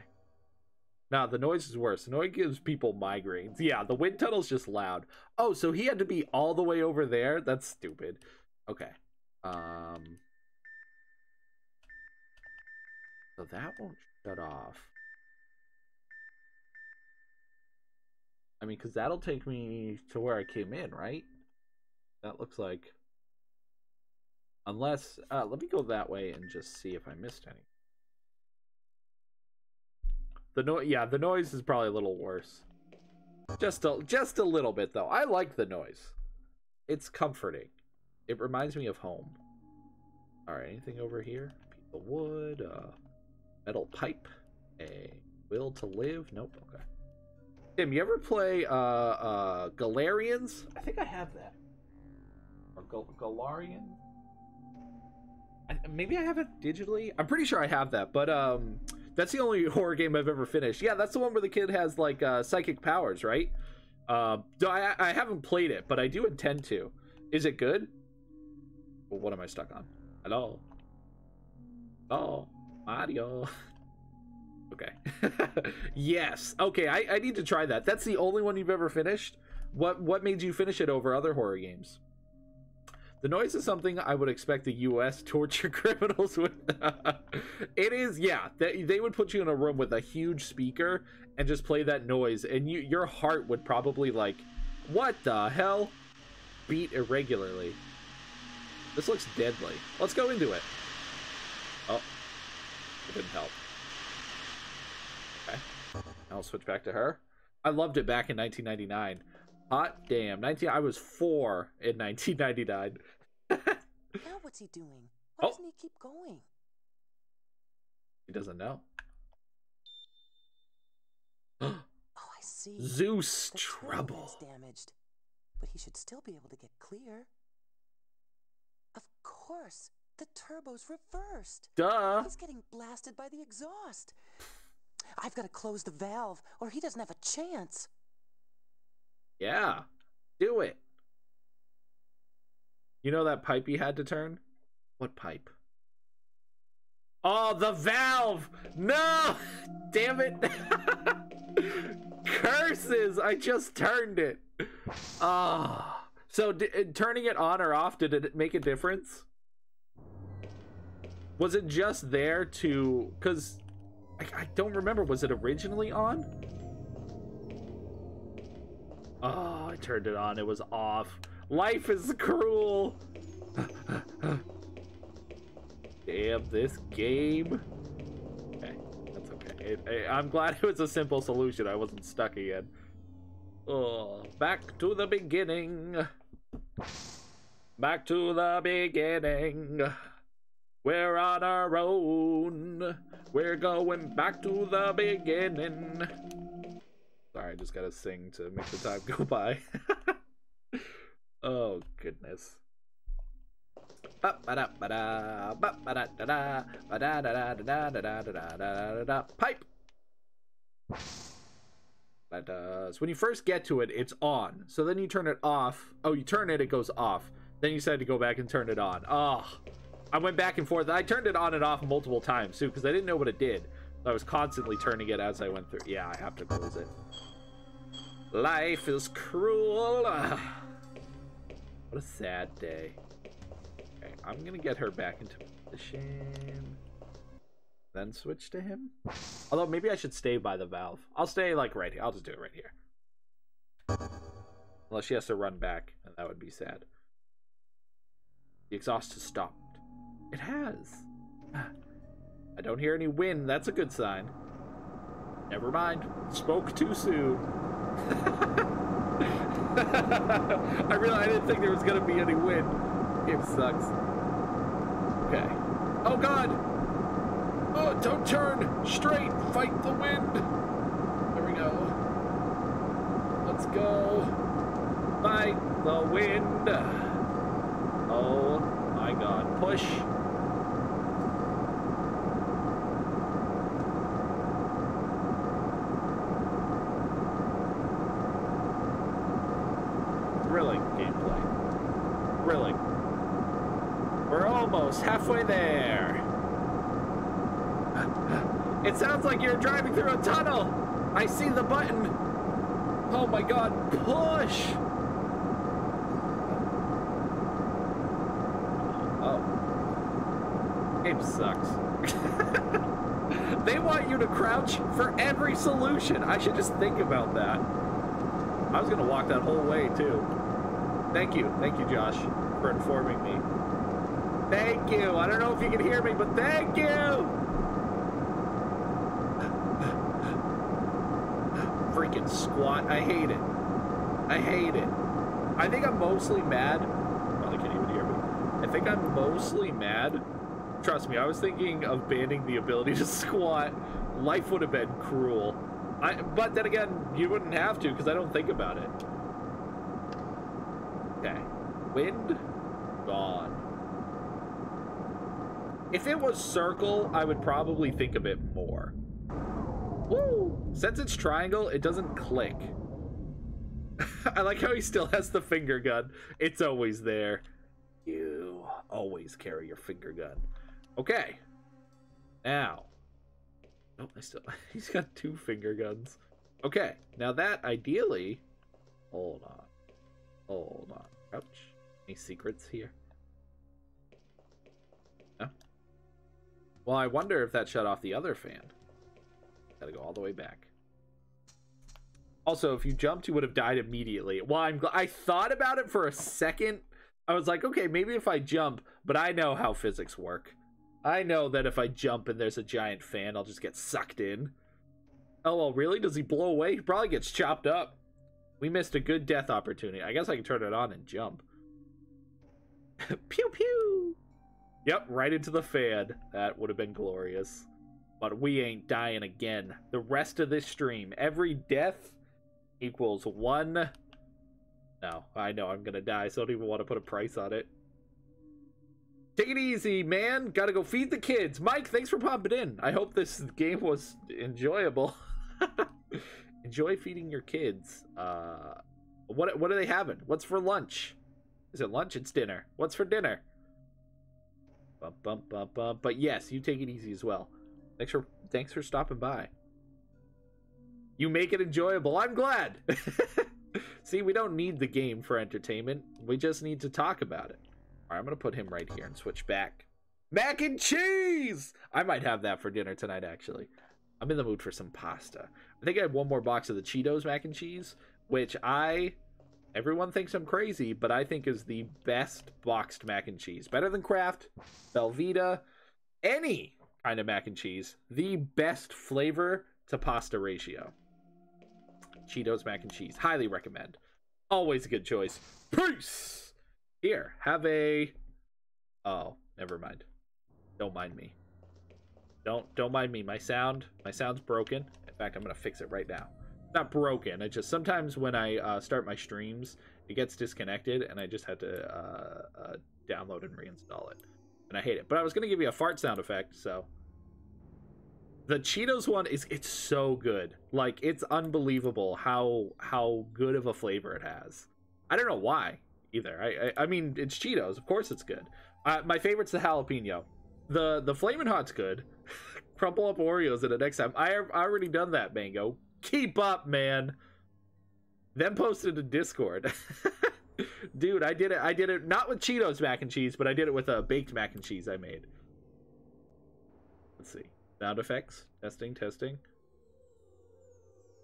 Nah, the noise is worse. The noise gives people migraines. Yeah, the wind tunnel's just loud. Oh, so he had to be all the way over there? That's stupid. Okay. So that won't shut off. I mean, because that'll take me to where I came in, right? That looks like... Unless... let me go that way and just see if I missed anything. The noise is probably a little worse. Just a little bit though. I like the noise. It's comforting. It reminds me of home. All right, anything over here? Piece of wood, metal pipe, a will to live. Nope. Okay. Tim, you ever play Galarians? I think I have that. Or Galarian? Maybe I have it digitally. I'm pretty sure I have that, but that's the only horror game I've ever finished. Yeah, that's the one where the kid has, like, psychic powers, right? I haven't played it, but I do intend to. Is it good? Well, what am I stuck on? Hello? Oh, Mario. Okay. Yes. Okay, I need to try that. That's the only one you've ever finished? What made you finish it over other horror games? The noise is something I would expect the U.S. torture criminals with. It is, yeah. They would put you in a room with a huge speaker and just play that noise. And your heart would probably, like, what the hell? Beat irregularly. This looks deadly. Let's go into it. Oh. It didn't help. Okay. I'll switch back to her. I loved it back in 1999. Hot damn. I was 4 in 1999. Now what's he doing? Why doesn't he keep going? He doesn't know. Oh, I see. Zeus the trouble is damaged, but he should still be able to get clear. Of course, The turbo's reversed. Duh. He's getting blasted by the exhaust. I've got to close the valve or he doesn't have a chance. Yeah, do it. You know that pipe you had to turn? What pipe? Oh, the valve! No! Damn it! Curses! I just turned it. Ah. Oh. So turning it on or off, did it make a difference? Was it just there to... Because I don't remember. Was it originally on? Oh, I turned it on. It was off. Life is cruel. Damn this game. Okay, that's okay. I'm glad it was a simple solution. I wasn't stuck again. Oh, back to the beginning. Back to the beginning. We're on our own. We're going back to the beginning. Sorry, I just gotta sing to make the time go by. Oh, goodness. Pipe! That does. When you first get to it, it's on. So then you turn it off. Oh, you turn it, it goes off. Then you decide to go back and turn it on. Oh, I went back and forth. I turned it on and off multiple times, too, because I didn't know what it did. So I was constantly turning it as I went through. Yeah, I have to close it. Life is cruel. What a sad day. Okay, I'm gonna get her back into position. Then switch to him. Although maybe I should stay by the valve. I'll stay like right here. I'll just do it right here. Unless she has to run back, and that would be sad. The exhaust has stopped. It has. I don't hear any wind. That's a good sign. Never mind. Spoke too soon. I realized I didn't think there was gonna be any wind. Game sucks. Okay. Oh god! Oh, don't turn! Straight! Fight the wind! There we go. Let's go. Fight the wind! Oh my god. Push! Thrilling gameplay. Thrilling. We're almost halfway there. It sounds like you're driving through a tunnel. I see the button. Oh my god, push. Oh. Game sucks. They want you to crouch for every solution. I should just think about that. I was gonna walk that whole way too. Thank you, Josh, for informing me. Thank you. I don't know if you can hear me, but thank you. Freaking squat. I hate it. I hate it. I think I'm mostly mad. Probably can't even hear me. I think I'm mostly mad. Trust me, I was thinking of banning the ability to squat. Life would have been cruel. But then again, you wouldn't have to because I don't think about it. Okay. Wind. Gone. If it was circle, I would probably think of it more. Woo! Since it's triangle, it doesn't click. I like how he still has the finger gun. It's always there. You always carry your finger gun. Okay. Now. Oh, I still... He's got two finger guns. Okay. Now that, ideally... Hold on. Hold on. Ouch. Any secrets here? Well, I wonder if that shut off the other fan. Gotta go all the way back. Also, if you jumped, you would have died immediately. Well, I thought about it for a second. I was like, okay, maybe if I jump, but I know how physics work. I know that if I jump and there's a giant fan, I'll just get sucked in. Oh, well, really? Does he blow away? He probably gets chopped up. We missed a good death opportunity. I guess I can turn it on and jump. Pew pew! Yep, right into the fan. That would have been glorious. But we ain't dying again. The rest of this stream, every death equals one. No, I know I'm gonna die, so I don't even want to put a price on it. Take it easy, man. Gotta go feed the kids. Mike, thanks for popping in. I hope this game was enjoyable. Enjoy feeding your kids. What are they having? What's for lunch? Is it lunch? It's dinner. What's for dinner? Bum, bum, bum, bum. But yes, you take it easy as well. Thanks for stopping by. You make it enjoyable. I'm glad. See, we don't need the game for entertainment. We just need to talk about it. All right, I'm going to put him right here and switch back. Mac and cheese! I might have that for dinner tonight, actually. I'm in the mood for some pasta. I think I have one more box of the Cheetos mac and cheese, which everyone thinks I'm crazy, but I think is the best boxed mac and cheese. Better than Kraft, Velveeta, any kind of mac and cheese. The best flavor to pasta ratio. Cheetos mac and cheese. Highly recommend. Always a good choice. Peace! Here, have a... Oh, never mind. Don't mind me. Don't mind me. My sound's broken. In fact, I'm going to fix it right now. Not broken. I just sometimes when I start my streams, it gets disconnected, and I just had to download and reinstall it, and I hate it. But I was gonna give you a fart sound effect. So the Cheetos one it's so good. Like, it's unbelievable how good of a flavor it has. I don't know why either. I mean, it's Cheetos, of course it's good. My favorite's the jalapeno. The Flamin' Hot's good. Crumple up Oreos in it next time. I've already done that, Mango. Keep up, man. Then posted to Discord. Dude, I did it not with Cheetos mac and cheese, but I did it with a baked mac and cheese I made. Let's see. Sound effects. Testing, testing.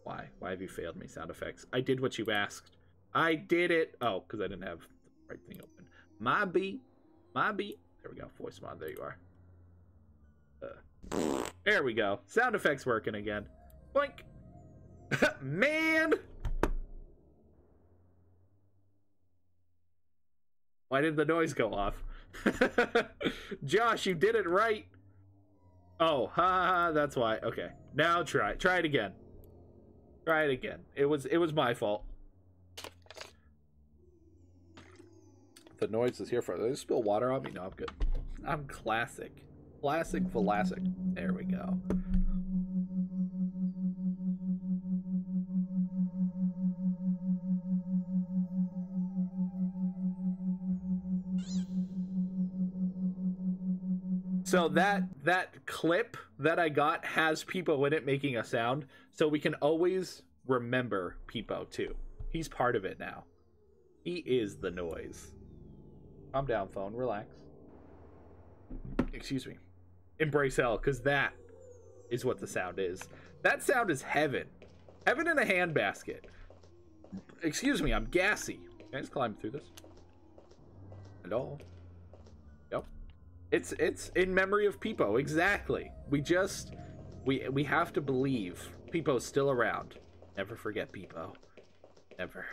Why have you failed me, sound effects? I did what you asked. I did it. Oh, because I didn't have the right thing open. My beat. There we go. Voice mod. There you are. There we go. Sound effects working again. Boink. Man! Why did the noise go off? Josh, you did it right. Oh, ha, that's why. Okay, now try it again. Try it again. It was my fault. The noise is here for. Did they spill water on me? No, I'm good. I'm classic. Classic Vlasic. There we go. So that clip that I got has Peepo in it making a sound, so we can always remember Peepo too. He's part of it now. He is the noise. Calm down, phone. Relax. Excuse me. Embrace hell, because that is what the sound is. That sound is heaven. Heaven in a handbasket. Excuse me, I'm gassy. Can I just climb through this? Hello? Yep. It's in memory of Peepo, exactly. We have to believe Peepo's still around. Never forget Peepo. Never.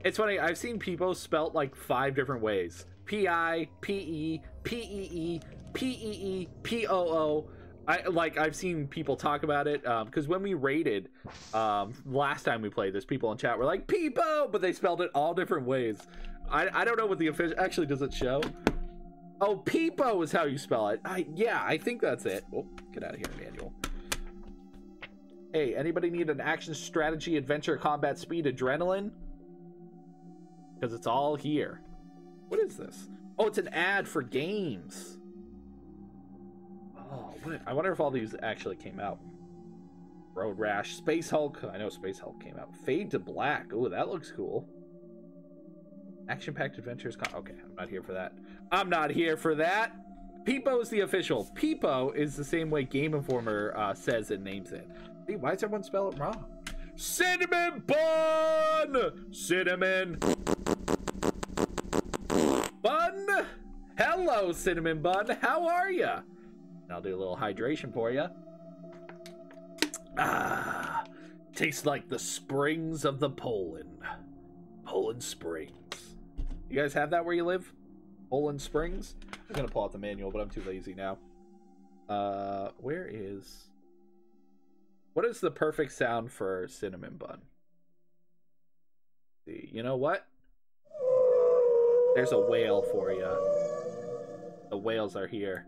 It's funny, I've seen Peepo spelt like 5 different ways. P-I, P-E, P-E-E, P-E-E, P-O-O. I've seen people talk about it, because when we raided, last time we played this, people in chat were like, Peepo! But they spelled it all different ways. I don't know what the official, actually, does it show? Oh, Peepo is how you spell it. Yeah, I think that's it. Oh, get out of here, Manuel. Hey, anybody need an action, strategy, adventure, combat, speed, adrenaline? Because it's all here. What is this? Oh, it's an ad for games. Oh, what? I wonder if all these actually came out. Road Rash, Space Hulk. I know Space Hulk came out. Fade to Black. Oh, that looks cool. Action-packed adventures. Okay, I'm not here for that. I'm not here for that. Peepo is the official. Peepo is the same way Game Informer says and names it. See, why does everyone spell it wrong? Cinnamon bun! Cinnamon bun! Hello, cinnamon bun. How are ya? I'll do a little hydration for ya. Ah, tastes like the springs of the Poland. Poland Spring. You guys have that where you live? Poland Springs? I was going to pull out the manual, but I'm too lazy now. Where is... What is the perfect sound for cinnamon bun? You know what? There's a whale for you. the whales are here.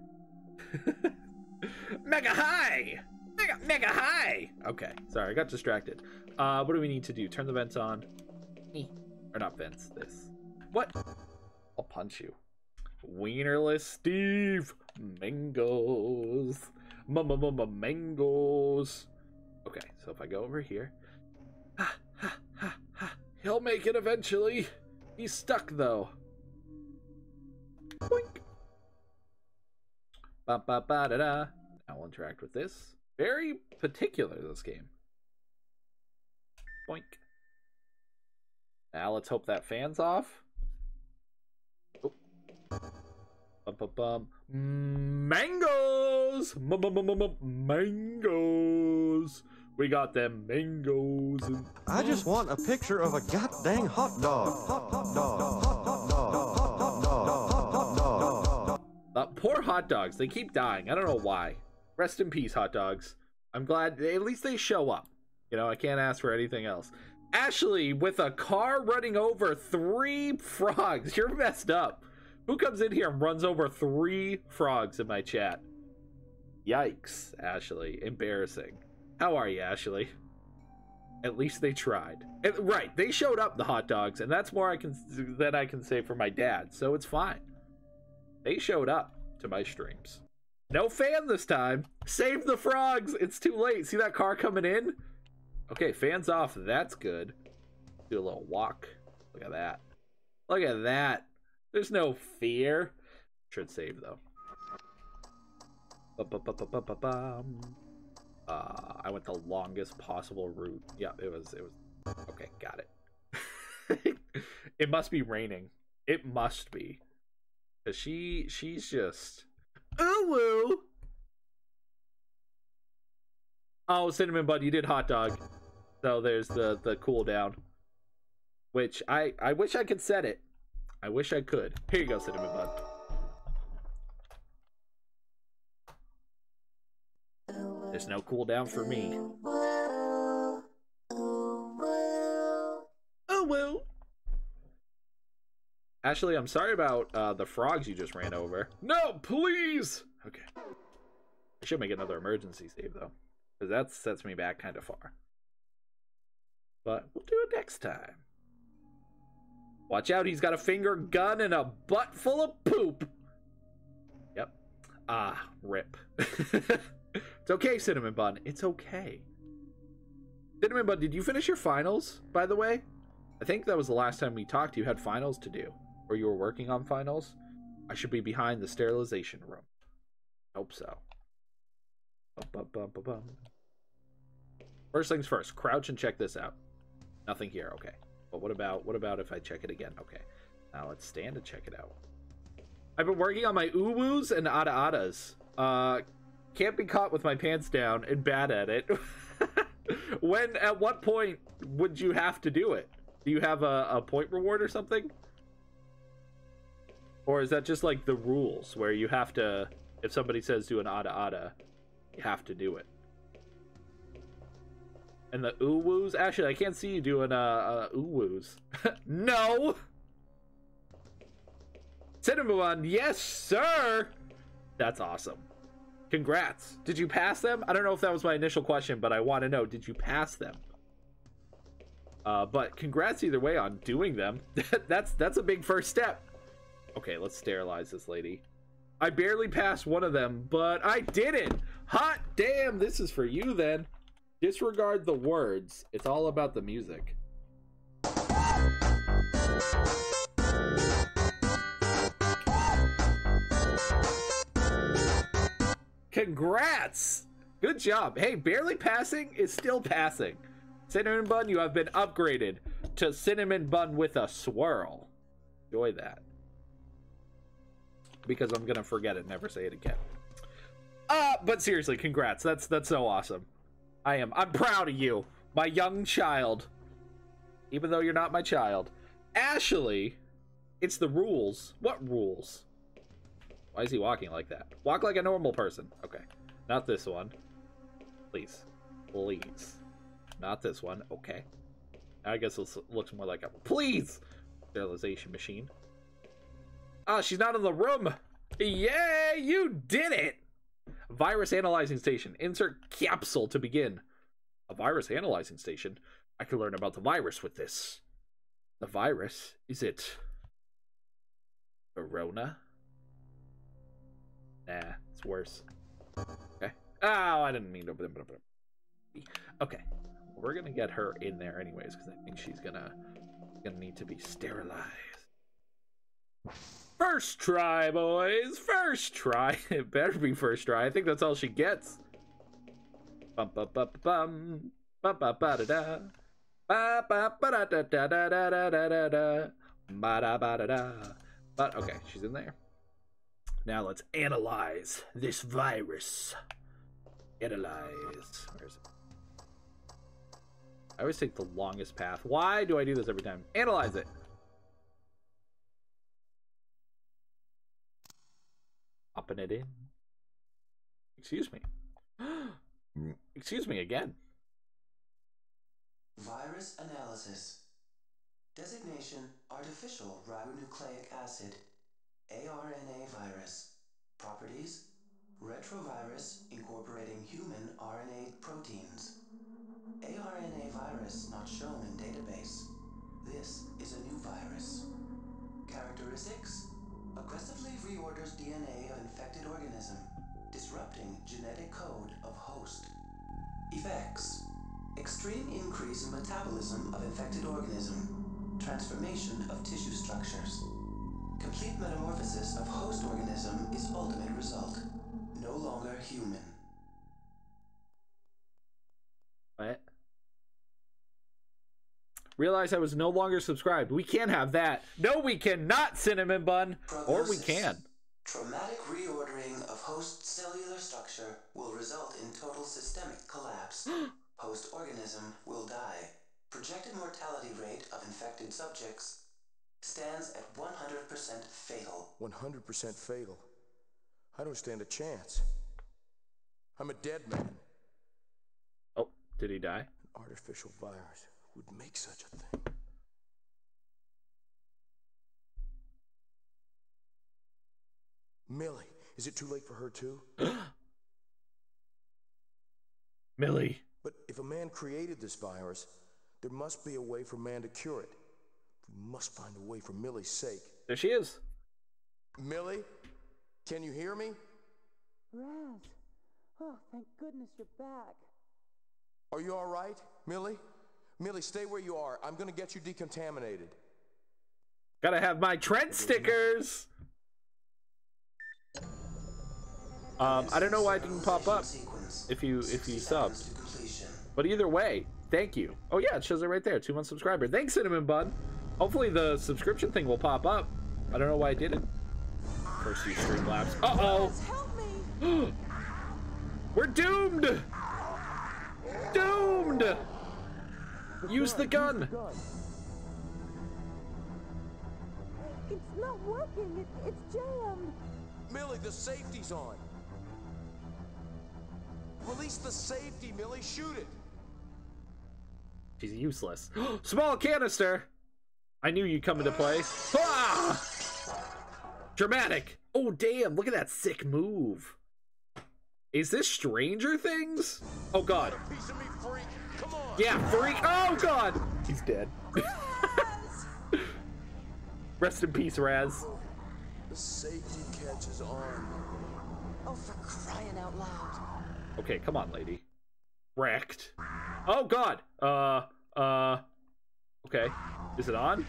Mega high! Mega high! Okay, sorry, I got distracted. What do we need to do? Turn the vents on. Or not vents, this. What? I'll punch you. Wienerless Steve! Mangoes! Mangoes! Okay, so if I go over here. He'll make it eventually! He's stuck though. Boink! Ba ba ba da da. I'll interact with this. Very particular, this game. Boink. Now let's hope that fan's off. Oh. Bum, bum, bum. Mangoes! Mangoes! We got them mangoes. And I just want a picture of a goddamn hot dog. Hot dog. Hot dog. Hot dog. Hot dog. Poor hot dogs. They keep dying. I don't know why. Rest in peace, hot dogs. I'm glad at least they show up. You know, I can't ask for anything else. Ashley with a car running over 3 frogs. You're messed up. Who comes in here and runs over 3 frogs in my chat? Yikes, Ashley. Embarrassing. How are you, Ashley? At least they tried. And, right, they showed up, the hot dogs, and that's more than I can say for my dad, so it's fine. They showed up to my streams. No fan this time. Save the frogs. It's too late. See that car coming in? Okay, fans off. That's good. Do a little walk. Look at that. Look at that. There's no fear. Should save, though. I went the longest possible route. Yeah, it was. Okay, got it. It must be raining. It must be. 'Cause she's just... Ooh-woo. Oh, Cinnamon Bud, you did hot dog. So there's the cooldown. Which, I wish I could set it. I wish I could. Here you go, Cinnamon Bud. There's no cooldown for me. Oh, well. Ashley, I'm sorry about the frogs you just ran over. No, please! Okay. I should make another emergency save, though. Because that sets me back kind of far. But we'll do it next time. Watch out, he's got a finger gun and a butt full of poop. Yep. Ah, rip. It's okay, Cinnamon Bun. It's okay. Cinnamon Bun, did you finish your finals, by the way? I think that was the last time we talked. You had finals to do. Or you were working on finals. I should be behind the sterilization room. Hope so. Bum, bum, bum, bum. First things first. Crouch and check this out. Nothing here. Okay. But what about if I check it again? Okay. Now let's stand and check it out. I've been working on my uwus and ada-adas. Can't be caught with my pants down and bad at it. When, at what point would you have to do it? Do you have a point reward or something? Or is that just like the rules where you have to, if somebody says do an ada-ada, you have to do it? And the uwus? Actually, I can't see you doing uwus. No! Cinnamon, yes sir! That's awesome. Congrats. Did you pass them? I don't know if that was my initial question, but I want to know, did you pass them? But congrats either way on doing them. That's a big first step. Okay, let's sterilize this lady. I barely passed one of them, but I did it. Hot damn, this is for you then. Disregard the words. It's all about the music. Congrats! Good job. Hey, barely passing is still passing. Cinnamon Bun, you have been upgraded to Cinnamon Bun with a swirl. Enjoy that. Because I'm gonna forget it, never say it again. But seriously, congrats. That's so awesome. I'm proud of you, my young child. Even though you're not my child. Ashley, it's the rules. What rules? Why is he walking like that? Walk like a normal person. Okay. Not this one. Please. Please. Not this one. Okay. Now I guess this looks more like a... Please! Sterilization machine. Ah, she's not in the room! Yeah, you did it! Virus analyzing station. Insert capsule to begin. A virus analyzing station? I can learn about the virus with this. The virus? Is it... Corona? Nah, it's worse. Okay. Oh, I didn't mean to... Okay. We're gonna get her in there anyways, because I think she's gonna need to be sterilized. First try, boys! First try! It better be first try. I think that's all she gets. Bum bum bum bum bum bum ba da da ba ba ba da da da da da da da da ba da ba da da. But okay, she's in there. Now let's analyze this virus. Analyze. Where's it? I always take the longest path. Why do I do this every time? Analyze it. Popping it in. Excuse me. Excuse me again. Virus analysis. Designation artificial ribonucleic acid. ARNA virus. Properties retrovirus incorporating human RNA proteins. ARNA virus not shown in database. This is a new virus. Characteristics: aggressively reorders DNA of infected organism, disrupting genetic code of host. Effects: extreme increase in metabolism of infected organism, transformation of tissue structures. Complete metamorphosis of host organism is ultimate result. No longer human. What? Realize I was no longer subscribed. We can't have that. No, we cannot, Cinnamon Bun. Prognosis. Or we can. Traumatic reordering of host cellular structure will result in total systemic collapse. Host organism will die. Projected mortality rate of infected subjects stands at 100% fatal. 100% fatal. I don't stand a chance. I'm a dead man. Oh, did he die? An artificial virus would make such a thing. Millie, is it too late for her too? Millie. But if a man created this virus, there must be a way for man to cure it. We must find a way for Millie's sake. There she is. Millie, can you hear me? Raz, oh, thank goodness you're back. Are you all right, Millie? Millie, stay where you are. I'm gonna get you decontaminated. Gotta have my Trent stickers. I don't know why it didn't pop up if you subbed, but either way, thank you. Oh yeah, it shows it right there. 2-month subscriber. Thanks, Cinnamon Bun. Hopefully the subscription thing will pop up. I don't know why I didn't. First few Streamlabs. Uh oh. We're doomed. Doomed. Use the gun. It's not working. It's jammed. Millie, the safety's on. Release the safety, Millie. Shoot it. She's useless. Small canister. I knew you'd come into play. Ah! Dramatic. Oh damn! Look at that sick move. Is this Stranger Things? Oh god. Piece of me, freak. Come on. Yeah, freak. Oh god. He's dead. Rest in peace, Raz. The safety catches on. Oh, for crying out loud. Okay, come on, lady. Wrecked. Oh god. Okay. Is it on?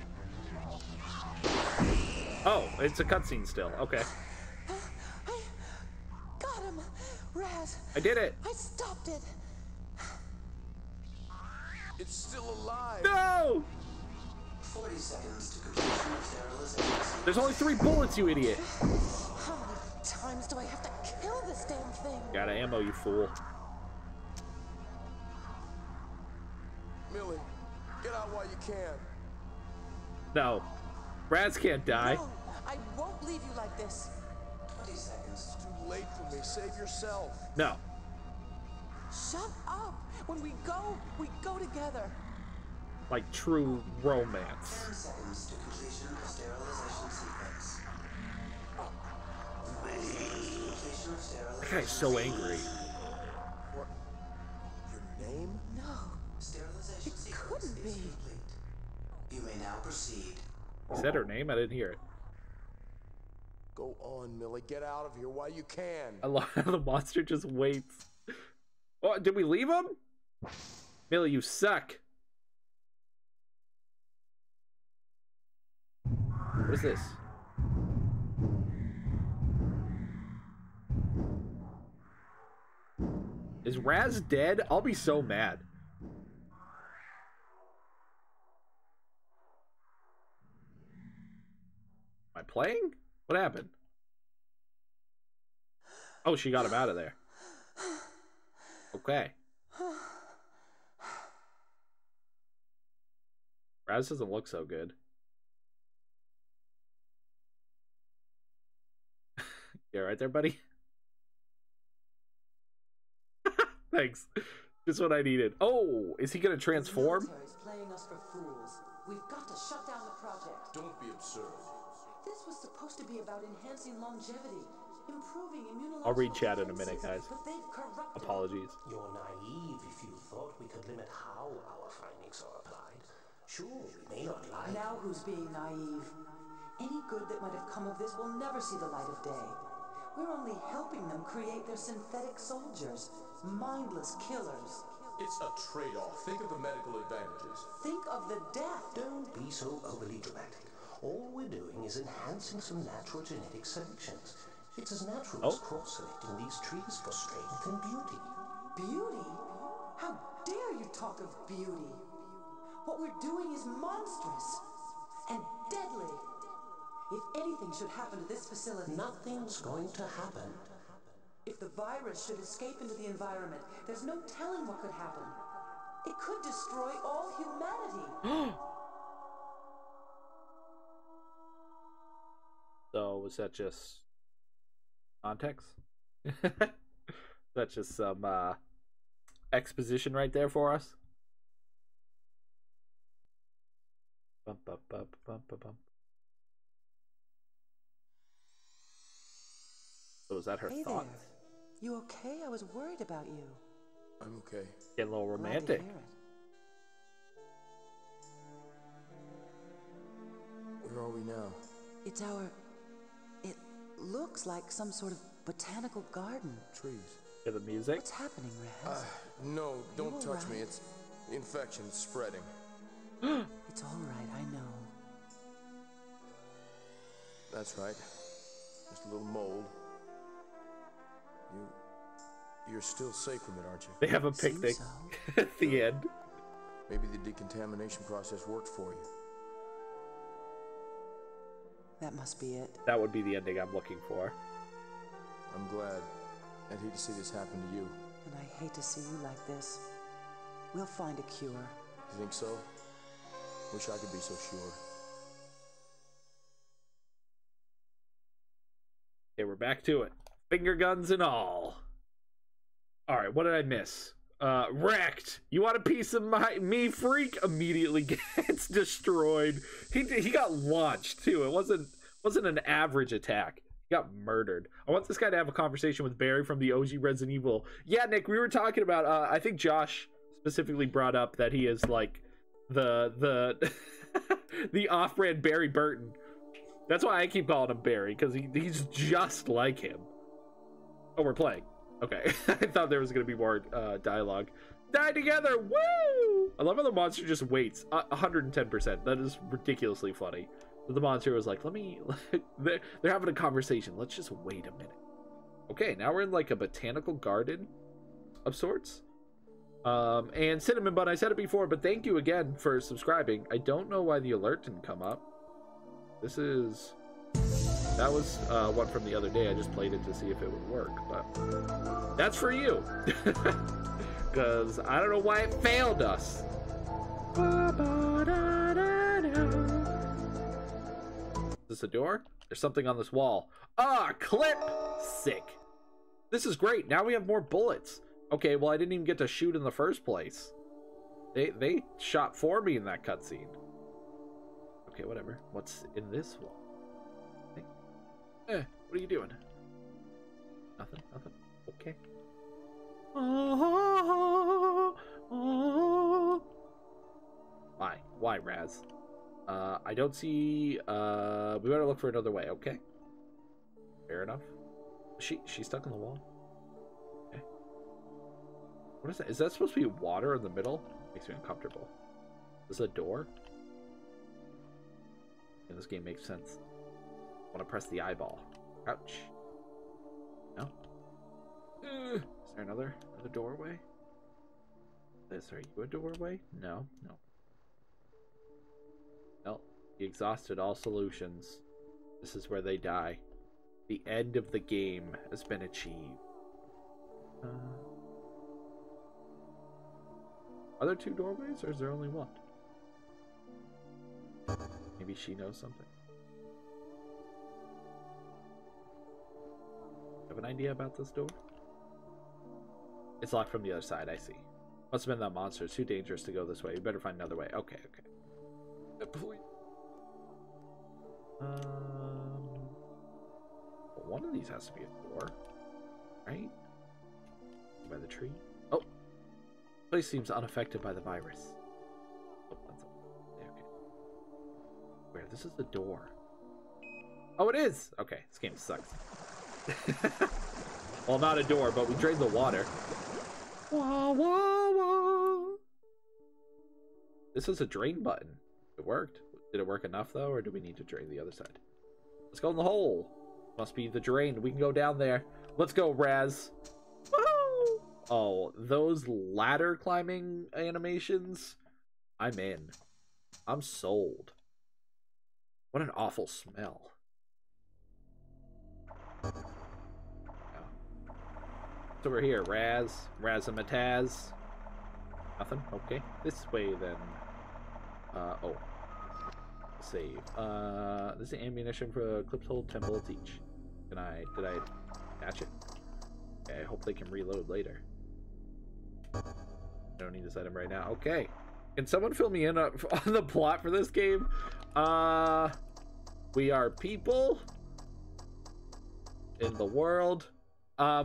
Oh, it's a cutscene still. Okay. I got him, Raz. I did it. I stopped it. It's still alive. No. 40 seconds to completion of sterilization. There's only 3 bullets, you idiot. How many times do I have to kill this damn thing? Gotta ammo, you fool. Millie, get out while you can. No. Raz can't die. No, I won't leave you like this. 20 seconds. It's too late for me. Save yourself. No. Shut up. When we go together. Like true romance. 10 seconds to completion of sterilization sequence. That guy's so angry. What? Your name? No. Sterilization sequence is complete. You may now proceed. Is that her name? I didn't hear it. Go on, Millie. Get out of here while you can. I love how the monster just waits. Oh, did we leave him? Millie, you suck. What is this? Is Raz dead? I'll be so mad. Am I playing? What happened? Oh, she got him out of there. Okay. Raz doesn't look so good. You all right there, buddy? Thanks. Just what I needed. Oh, is he gonna transform? Playing us for fools. We've got to shut down the project. Don't be absurd. This was supposed to be about enhancing longevity, improving immunological. I'll read chat in a minute, guys. Apologies. You're naive if you thought we could limit how our findings are applied. Sure, we may not lie. Now who's being naive? Any good that might have come of this will never see the light of day. We're only helping them create their synthetic soldiers, mindless killers. It's a trade-off. Think of the medical advantages. Think of the death. Don't be so overly dramatic. All we're doing is enhancing some natural genetic selections. It's as natural as cross-selecting these trees for strength and beauty. Beauty? How dare you talk of beauty? What we're doing is monstrous and deadly. If anything should happen to this facility... Nothing's going to happen. If the virus should escape into the environment, there's no telling what could happen. It could destroy all humanity. So was that just context? That's just some exposition right there for us. Bump, bump, bump, bump, bump, bump. So was that her thought? There. You okay? I was worried about you. I'm okay. Get a little romantic. Where are we now? It's our... It looks like some sort of botanical garden. Trees. Hear the music? What's happening, Raz? No, don't touch me. It's the infection spreading. It's all right, I know. That's right. Just a little mold. You're still safe from it, aren't you? They have a picnic at the end. Maybe the decontamination process worked for you. That must be it. That would be the ending I'm looking for. I'm glad. I'd hate to see this happen to you. And I hate to see you like this. We'll find a cure. You think so? Wish I could be so sure. Okay, we're back to it. Finger guns and all. Alright, what did I miss? Wrecked! You want a piece of me, freak? Immediately gets destroyed. He got launched, too. It wasn't an average attack. He got murdered. I want this guy to have a conversation with Barry from the OG Resident Evil. Yeah, Nick, we were talking about, I think Josh specifically brought up that he is, like, the the off-brand Barry Burton. That's why I keep calling him Barry, because he's just like him. Oh, we're playing. Okay. I thought there was going to be more dialogue. Die together! Woo! I love how the monster just waits. 110%. That is ridiculously funny. The monster was like, they're having a conversation. Let's just wait a minute. Okay, now we're in like a botanical garden of sorts. And Cinnamon Bun, I said it before, but thank you again for subscribing. I don't know why the alert didn't come up. This is... That was one from the other day. I just played it to see if it would work, but that's for you. Because I don't know why it failed us. Is this a door? There's something on this wall. Ah, clip! Sick. This is great. Now we have more bullets. Okay, well, I didn't even get to shoot in the first place. They shot for me in that cutscene. Okay, whatever. What's in this wall? What are you doing? Nothing. Okay. Why? Why, Raz? I don't see... we better look for another way, okay? Fair enough. She's stuck in the wall. Okay. What is that? Is that supposed to be water in the middle? Makes me uncomfortable. Is this a door? Yeah, this game makes sense. I want to press the eyeball. Ouch. No? Is there another doorway? This, are you a doorway? No, no. Well, you exhausted all solutions. This is where they die. The end of the game has been achieved. Are there two doorways, or is there only one? Maybe she knows something. Have an idea about this door? It's locked from the other side, I see. Must have been that monster. It's too dangerous to go this way. You better find another way. Okay, okay. Well, one of these has to be a door, right? By the tree. Oh, this place seems unaffected by the virus. Oh, that's a... okay. Where? This is the door. Oh, it is. Okay, this game sucks. Well, not a door, but we drained the water. Wah, wah, wah. This is a drain button. It worked. Did it work enough, though, or do we need to drain the other side? Let's go in the hole. Must be the drain. We can go down there. Let's go, Raz. Woo! Oh, those ladder climbing animations. I'm in. I'm sold. What an awful smell. So we're here, Raz, Razamataz. Nothing? Okay. This way, then. Oh. Save. This is ammunition for clips hold 10 bullets each. Did I attach it? Okay, I hope they can reload later. I don't need this item right now. Okay. Can someone fill me in on the plot for this game? We are people in the world.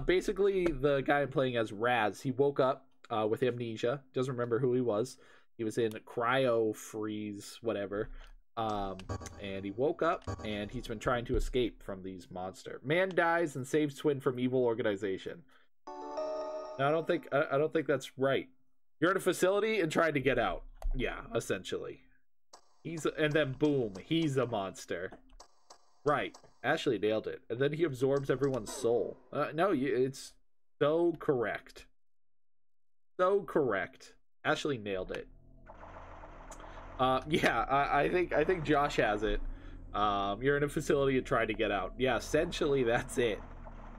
Basically, the guy I'm playing as, Raz, he woke up with amnesia. Doesn't remember who he was. He was in cryo freeze, whatever. And he woke up, and he's been trying to escape from these monsters. Man dies and saves twin from evil organization. Now, I don't think that's right. You're in a facility and trying to get out. Yeah, essentially. And then boom, he's a monster. Right. Ashley nailed it. And then he absorbs everyone's soul. No, it's so correct. So correct. Ashley nailed it. Yeah, I think Josh has it. You're in a facility and try to get out. Yeah, essentially that's it.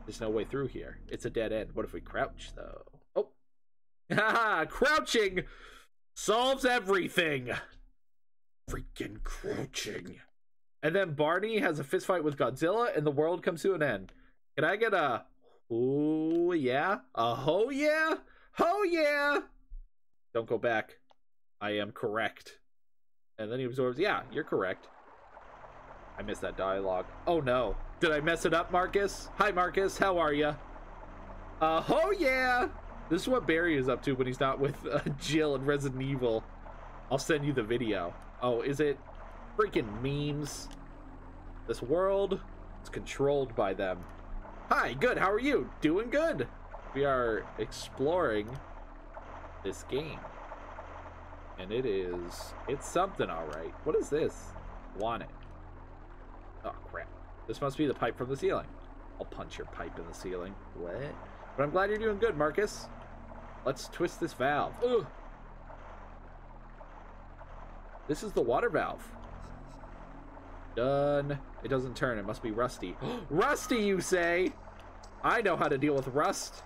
There's no way through here. It's a dead end. What if we crouch, though? Oh. Haha, crouching solves everything. Freaking crouching. And then Barney has a fistfight with Godzilla, and the world comes to an end. Can I get a... ooh, yeah? A ho, yeah? Ho, yeah! Don't go back. I am correct. And then he absorbs... yeah, you're correct. I missed that dialogue. Oh, no. Did I mess it up, Marcus? Hi, Marcus. How are ya? A ho, yeah! This is what Barry is up to when he's not with Jill and Resident Evil. I'll send you the video. Oh, is it... freaking memes. This world is controlled by them. Hi, good, how are you? Doing good. We are exploring this game. And it's something, alright. What is this? Want it. Oh, crap. This must be the pipe from the ceiling. I'll punch your pipe in the ceiling. What? But I'm glad you're doing good, Marcus. Let's twist this valve. Ugh. This is the water valve. Done. It doesn't turn. It must be rusty. Rusty, you say? I know how to deal with rust.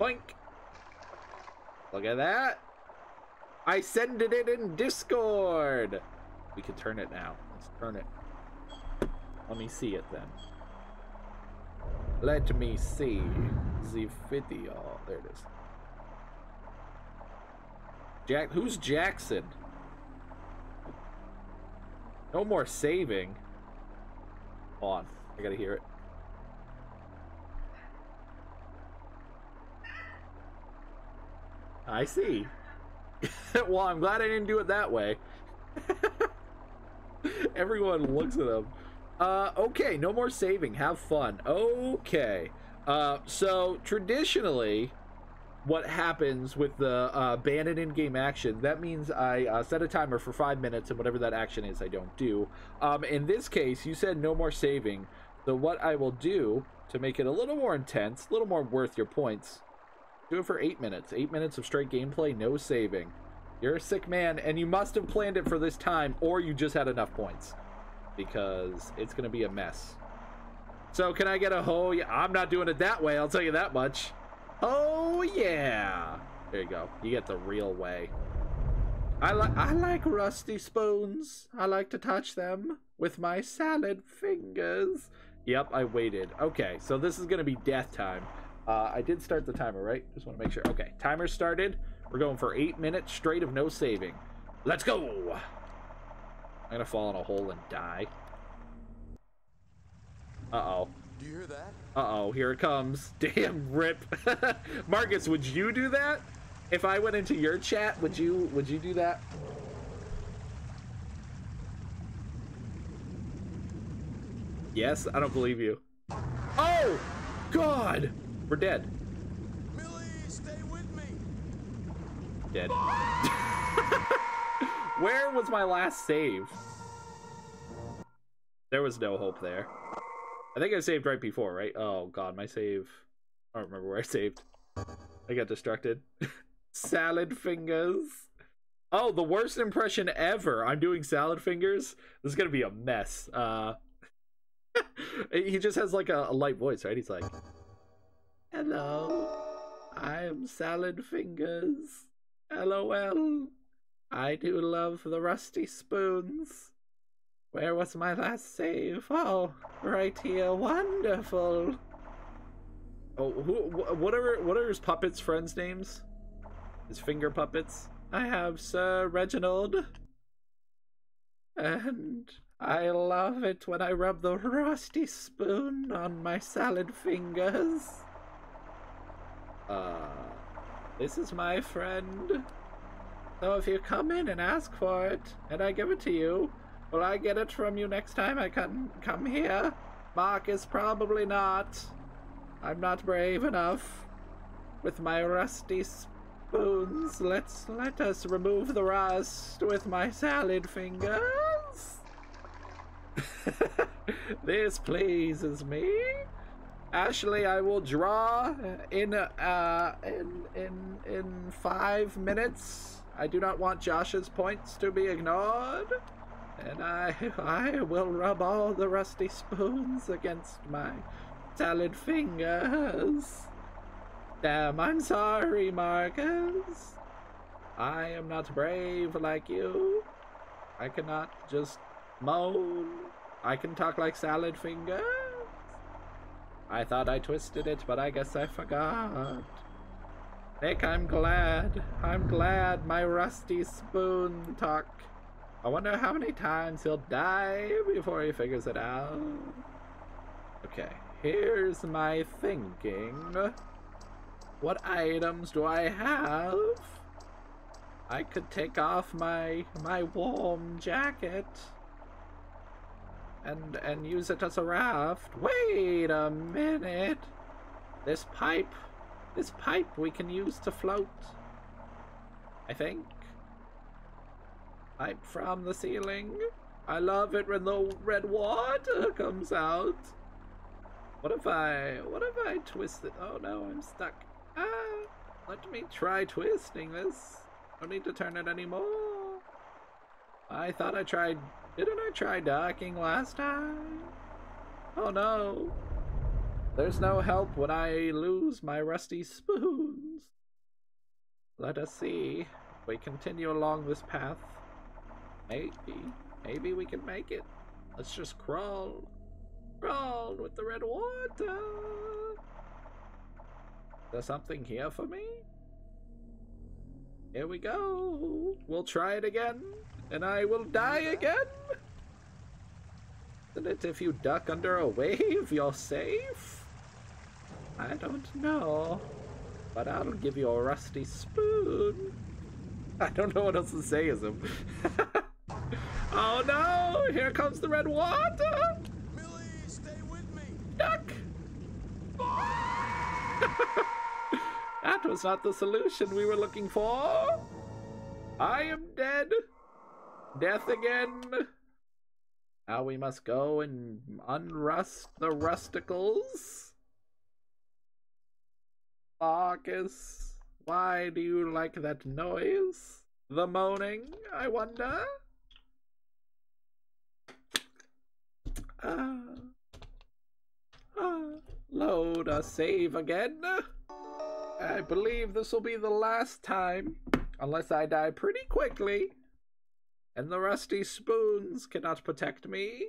Boink. Look at that. I sent it in Discord. We can turn it now. Let's turn it. Let me see it then. Let me see the video. There it is. Jack. Who's Jackson? No more saving. Hold on. I gotta hear it. I see. Well, I'm glad I didn't do it that way. Everyone looks at them. Okay, no more saving. Have fun. Okay. So, traditionally, what happens with the banned in-game action, that means I set a timer for 5 minutes, and whatever that action is, I don't do. In this case, you said no more saving. So what I will do to make it a little more intense, a little more worth your points, do it for 8 minutes. 8 minutes of straight gameplay, no saving. You're a sick man, and you must have planned it for this time, or you just had enough points, because it's going to be a mess. So can I get a ho? Yeah, I'm not doing it that way, I'll tell you that much. Oh, yeah. There you go. You get the real way. I like rusty spoons. I like to touch them with my salad fingers. Yep, I waited. Okay, so this is going to be death time. I did start the timer, right? Just want to make sure. Okay, timer started. We're going for 8 minutes straight of no saving. Let's go. I'm going to fall in a hole and die. Uh-oh. Do you hear that? Uh-oh, here it comes. Damn, rip. Marcus, would you do that? If I went into your chat, would you do that? Yes, I don't believe you. Oh, God. We're dead. Millie, stay with me. Dead. Where was my last save? There was no hope there. I think I saved right before, right? Oh, God, my save. I don't remember where I saved. I got distracted. Salad fingers. Oh, the worst impression ever. I'm doing salad fingers. This is going to be a mess. He just has, like, a light voice, right? He's like, hello, I'm salad fingers. LOL. I do love the rusty spoons. Where was my last save? Oh, right here. Wonderful. Oh, what are his puppets' friends' names? His finger puppets? I have Sir Reginald. And I love it when I rub the rusty spoon on my salad fingers. This is my friend. So if you come in and ask for it, and I give it to you, will I get it from you next time I come here? Marcus, probably not. I'm not brave enough. With my rusty spoons, let us remove the rust with my salad fingers. This pleases me. Ashley, I will draw in 5 minutes. I do not want Josh's points to be ignored. And I will rub all the rusty spoons against my salad fingers. Damn, I'm sorry, Marcus. I am not brave like you. I cannot just moan. I can talk like salad fingers. I thought I twisted it, but I guess I forgot. Nick, I'm glad my rusty spoon talk. I wonder how many times he'll die before he figures it out. Okay, here's my thinking. What items do I have? I could take off my warm jacket and use it as a raft. Wait a minute. This pipe we can use to float, I think. Pipe from the ceiling. I love it when the red water comes out. What if I twist it? Oh no, I'm stuck. Ah, let me try twisting this. I don't need to turn it anymore. I thought I tried, didn't I try docking last time? Oh no. There's no help when I lose my rusty spoons. Let us see. We continue along this path. Maybe we can make it. Let's just crawl with the red water. There's something here for me. Here we go. We'll try it again, and I will die again. Isn't it if you duck under a wave, you're safe? I don't know. but I'll give you a rusty spoon. I don't know what else to say is him. Oh no, here comes the red water. Millie, stay with me. Duck. That was not the solution we were looking for. I am dead. Death again. Now we must go and unrust the rusticles. Marcus, why do you like that noise? The moaning, I wonder? Load a save again. I believe this will be the last time, unless I die pretty quickly. And the rusty spoons cannot protect me.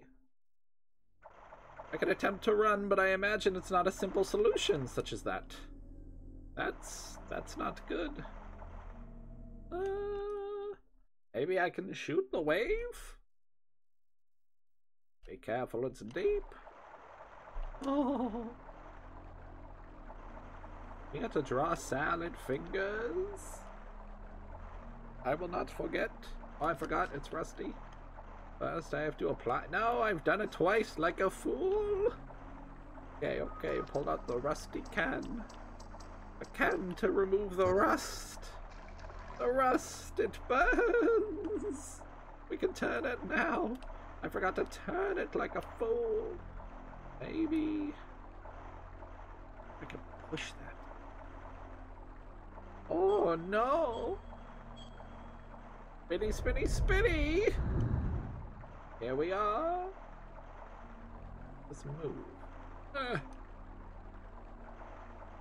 I could attempt to run, but I imagine it's not a simple solution such as that. That's not good. Maybe I can shoot the wave? Be careful, it's deep. Oh. You got to draw salad fingers. I will not forget. Oh, I forgot, it's rusty. First I have to apply. No, I've done it twice like a fool. Okay, okay, pull out the rusty can. A can to remove the rust. The rust, it burns. We can turn it now. I forgot to turn it like a fool. Maybe I can push that. Oh no. Spinny, spinny, spinny! Here we are. Let's move.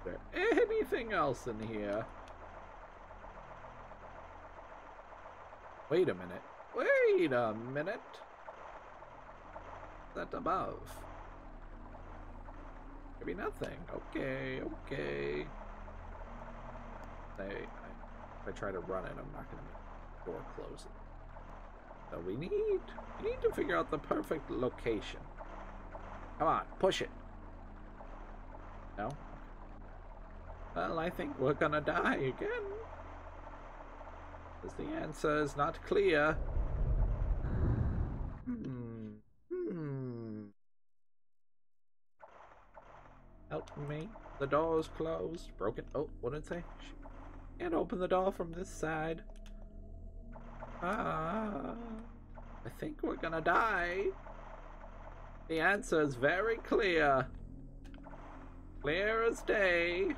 Is there anything else in here? Wait a minute. Wait a minute. That above. Maybe nothing. Okay, okay. If I try to run it, I'm not gonna make it. Door closing. So we need to figure out the perfect location. Come on, push it. No? Well, I think we're gonna die again. Because the answer is not clear. Help me. The door is closed. Broken. Oh, what did it say? Can't open the door from this side. Ah, I think we're gonna die. The answer is very clear. Clear as day.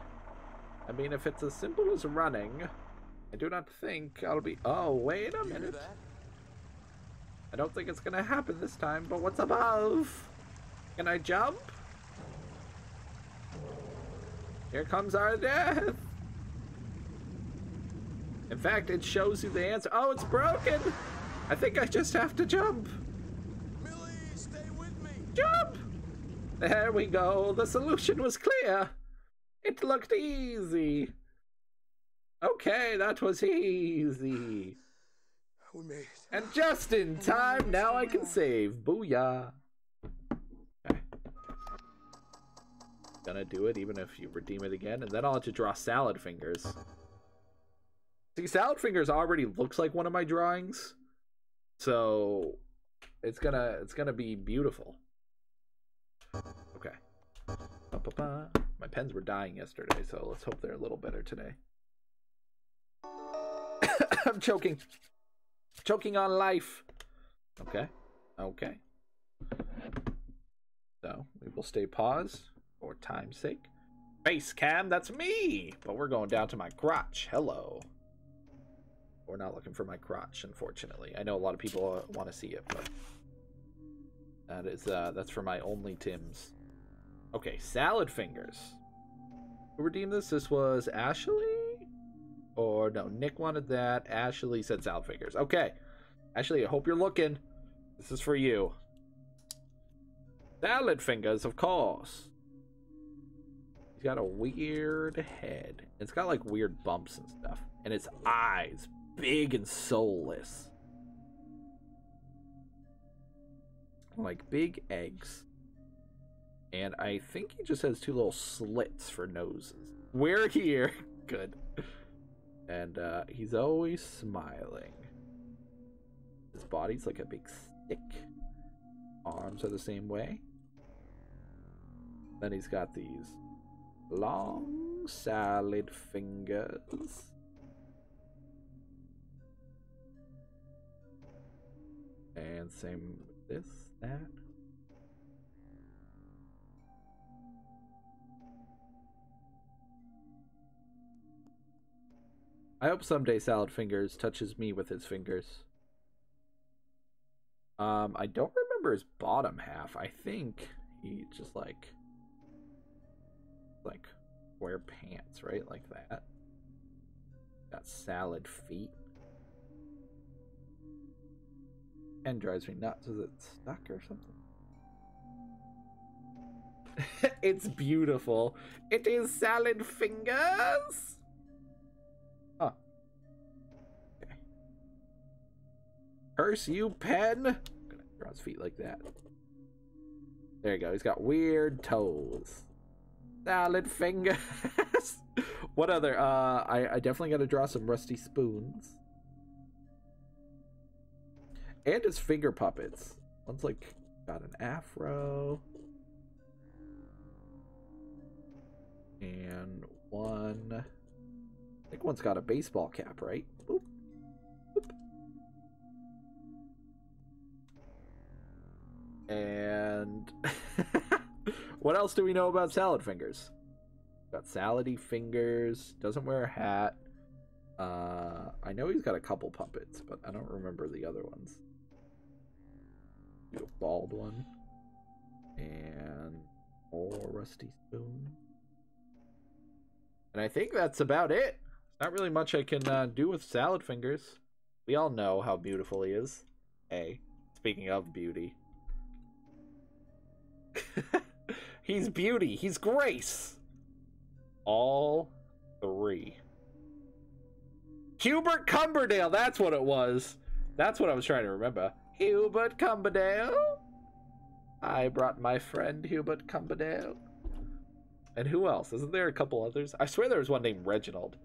I mean, if it's as simple as running, I do not think I'll be... Oh, wait a minute. I don't think it's gonna happen this time, but what's above? Can I jump? Here comes our death. In fact, it shows you the answer. Oh, it's broken! I think I just have to jump. Millie, stay with me. Jump! There we go. The solution was clear. It looked easy. Okay, that was easy. We made it. And just in time, now I can save. Booyah. Okay. Gonna do it even if you redeem it again, and then I'll have to draw salad fingers. See, salad fingers already looks like one of my drawings, so it's gonna be beautiful. Okay. Ba-ba-ba. My pens were dying yesterday, so let's hope they're a little better today. I'm choking. Choking on life. Okay. Okay. So we will stay paused for time's sake. Face cam, that's me. But we're going down to my crotch. Hello. We're not looking for my crotch, unfortunately. I know a lot of people want to see it, but that is that's for my only Tim's. Okay, salad fingers. Who redeemed this? This was Ashley, or no? Nick wanted that. Ashley said salad fingers. Okay, Ashley, I hope you're looking. This is for you. Salad fingers, of course. He's got a weird head. It's got like weird bumps and stuff, and its eyes. Big and soulless. Like big eggs. And I think he just has two little slits for noses. We're here. good. And he's always smiling. His body's like a big stick. Arms are the same way. Then he's got these long, solid fingers. And same with this, that. I hope someday Salad Fingers touches me with his fingers. I don't remember his bottom half. I think he just like wear pants, right? Like that. Got salad feet. And drives me nuts. Is it stuck or something? It's beautiful. It is Salad Fingers! Huh. Okay. Curse you, pen! I'm gonna draw his feet like that. There you go. He's got weird toes. Salad Fingers! What other? I definitely gotta draw some rusty spoons. And his finger puppets. One's like got an afro. And one, I think one's got a baseball cap, right? Boop. Boop. And what else do we know about Salad Fingers? Got salady fingers, doesn't wear a hat. I know he's got a couple puppets, but I don't remember the other ones. A bald one. And more rusty spoon. And I think that's about it. Not really much I can do with Salad Fingers. We all know how beautiful he is. Hey, speaking of beauty. He's beauty. He's grace. All three. Hubert Cumberdale. That's what it was. That's what I was trying to remember. Hubert Cumberdale. I brought my friend Hubert Cumberdale. And who else? Isn't there a couple others? I swear there was one named Reginald.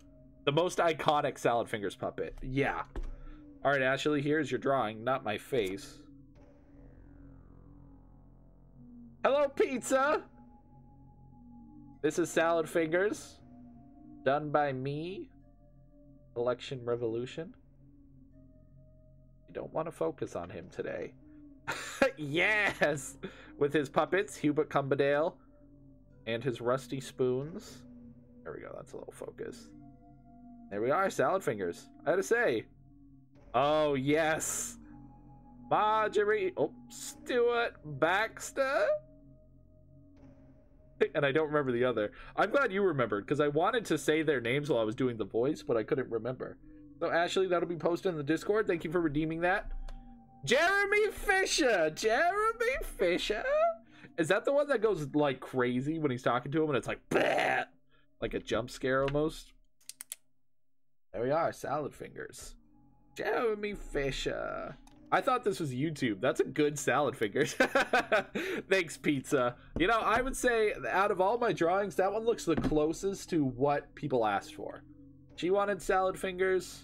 The most iconic Salad Fingers puppet. Yeah. All right, Ashley, here's your drawing. Not my face. Hello, pizza. This is Salad Fingers. Done by me. Election Revolution. I don't want to focus on him today. Yes! With his puppets, Hubert Cumberdale, and his rusty spoons. There we go, that's a little focus. There we are, Salad Fingers. I had to say. Oh, yes! Marjorie... Oh, Stuart Baxter? And I don't remember the other. I'm glad you remembered, because I wanted to say their names while I was doing the voice, but I couldn't remember. So, Ashley, that'll be posted in the Discord. Thank you for redeeming that. Jeremy Fisher! Jeremy Fisher? Is that the one that goes, like, crazy when he's talking to him and it's like, bleh! Like a jump scare almost? There we are, Salad Fingers. Jeremy Fisher. I thought this was YouTube. That's a good Salad Fingers. Thanks, pizza. You know, I would say out of all my drawings, that one looks the closest to what people asked for. She wanted Salad Fingers.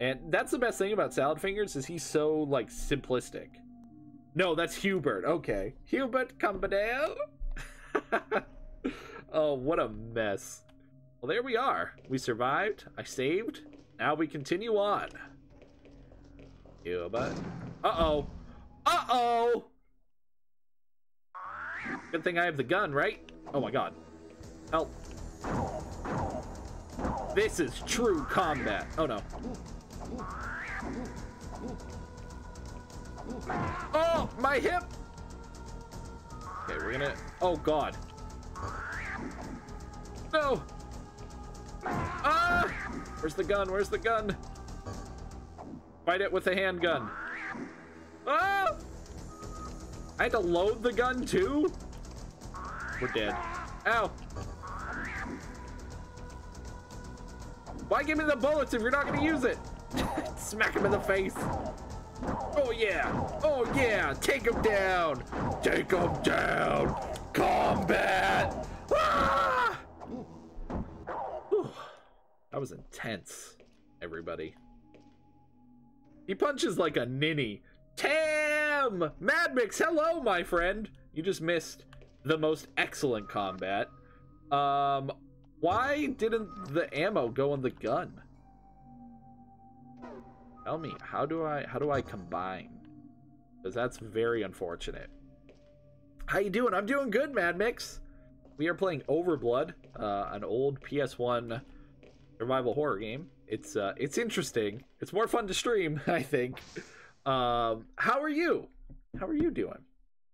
And that's the best thing about Salad Fingers is he's so, like, simplistic. No, that's Hubert. Okay. Hubert Cumberdale. Oh, what a mess. Well, there we are. We survived. I saved. Now we continue on. Hubert. Uh-oh. Uh-oh! Good thing I have the gun, right? Oh my god. Help. This is true combat. Oh no. Oh! My hip! Okay, we're gonna... Oh god. No! Ah! Where's the gun? Where's the gun? Fight it with a handgun. Ah! I had to load the gun too? We're dead. Ow! Why give me the bullets if you're not gonna use it? Smack him in the face. Oh yeah! Oh yeah! Take him down! Take him down! Combat! Ah! That was intense, everybody. He punches like a ninny. Tam! Madmix, hello, my friend! You just missed the most excellent combat. Why didn't the ammo go on the gun? Tell me, how do I combine? Because that's very unfortunate. How you doing? I'm doing good, Madmix. We are playing Overblood, an old PS1 survival horror game. It's interesting. It's more fun to stream, I think. How are you? How are you doing?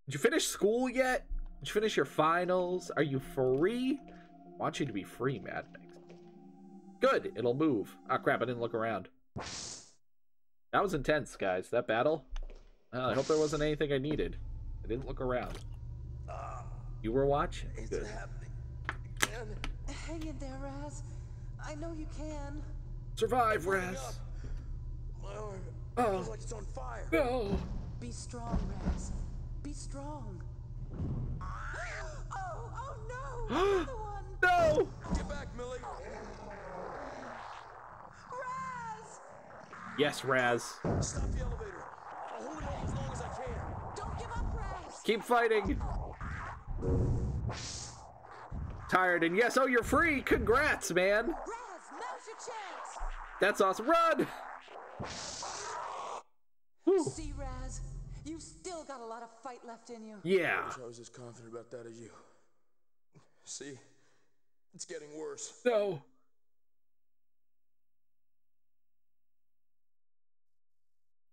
Did you finish school yet? Did you finish your finals? Are you free? I want you to be free, Madmix. Good, it'll move. Ah, crap, I didn't look around. That was intense, guys. That battle. I hope there wasn't anything I needed. I didn't look around. You were watching? It's good. Happening again. Hang in there, Raz. I know you can. Survive, Raz. My arm feels like it's on fire. No. Be strong, Raz. Be strong. Oh, no. Another one. No. Get back, Millie. Raz. Yes, Raz. Stop the elevator. I'll hold him off as long as I can. Don't give up, Raz. Keep fighting. Tired and yes, oh, you're free. Congrats, man. Raz, now's your chance. That's awesome. Run. Whew. See, Raz, you've still got a lot of fight left in you. Yeah. I wish I was as confident about that as you. See, it's getting worse. No.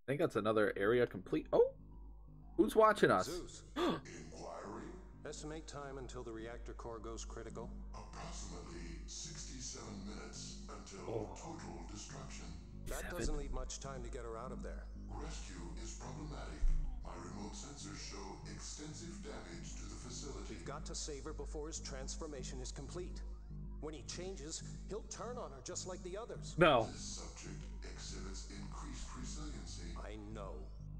I think that's another area complete. Oh, who's watching us? Zeus. Estimate time until the reactor core goes critical. Approximately 67 minutes until total destruction. That doesn't leave much time to get her out of there. Rescue is problematic. My remote sensors show extensive damage to the facility. We've got to save her before his transformation is complete. When he changes, he'll turn on her just like the others. No. This subject exhibits increased resiliency. I know.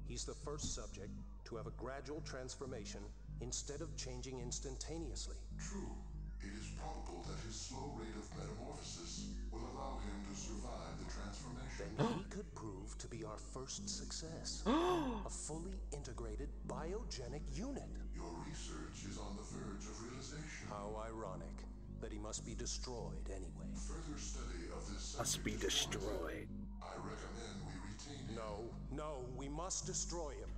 He's the first subject to have a gradual transformation instead of changing instantaneously. True. It is probable that his slow rate of metamorphosis will allow him to survive the transformation. Then he could prove to be our first success. A fully integrated biogenic unit. Your research is on the verge of realization. How ironic that he must be destroyed anyway. Further study of this must be destroyed. I recommend we retain him. No, no, we must destroy him.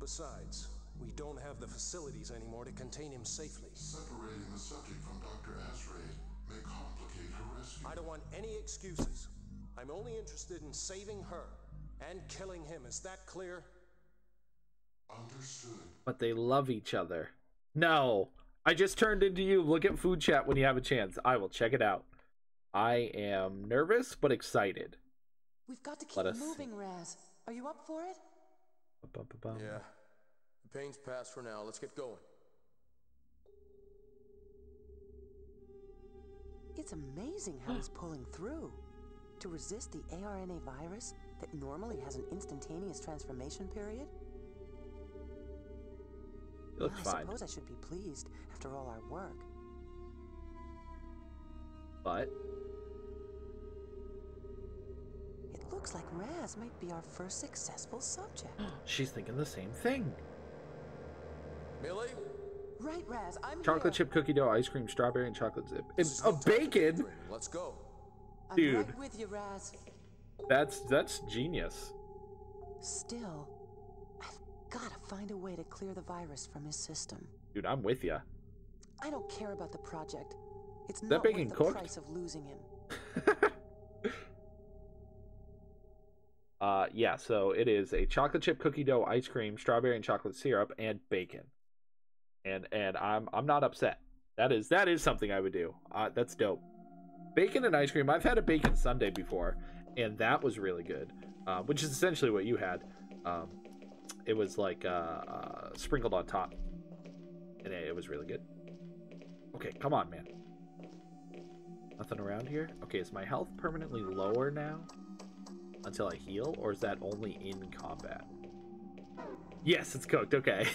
Besides, we don't have the facilities anymore to contain him safely. Separating the subject from Dr. Asraid may complicate her rescue. I don't want any excuses. I'm only interested in saving her and killing him. Is that clear? Understood. But they love each other. No. I just turned into you. Look at food chat when you have a chance. I will check it out. I am nervous but excited. We've got to keep moving, Raz. Are you up for it? Yeah. The pain's passed for now. Let's get going. It's amazing how he's pulling through. To resist the ARNA virus that normally has an instantaneous transformation period? Well, I suppose I should be pleased after all our work. But? It looks like Raz might be our first successful subject. She's thinking the same thing. Millie? Right, Raz, I'm chocolate chip cookie dough, ice cream, strawberry, and chocolate zip. It's a bacon! Let's go. Dude. I'm right with you, Raz. That's genius. Still, I've got to find a way to clear the virus from his system. Dude, I'm with ya. I don't care about the project. It's not worth the price of losing him. Yeah, so it is a chocolate chip cookie dough, ice cream, strawberry, and chocolate syrup, and bacon. And I'm not upset. That is something I would do. That's dope. Bacon and ice cream. I've had a bacon sundae before, and that was really good. Which is essentially what you had. It was like sprinkled on top, and it was really good. Okay, come on, man. Nothing around here. Okay, is my health permanently lower now until I heal, or is that only in combat? Yes, it's cooked. Okay.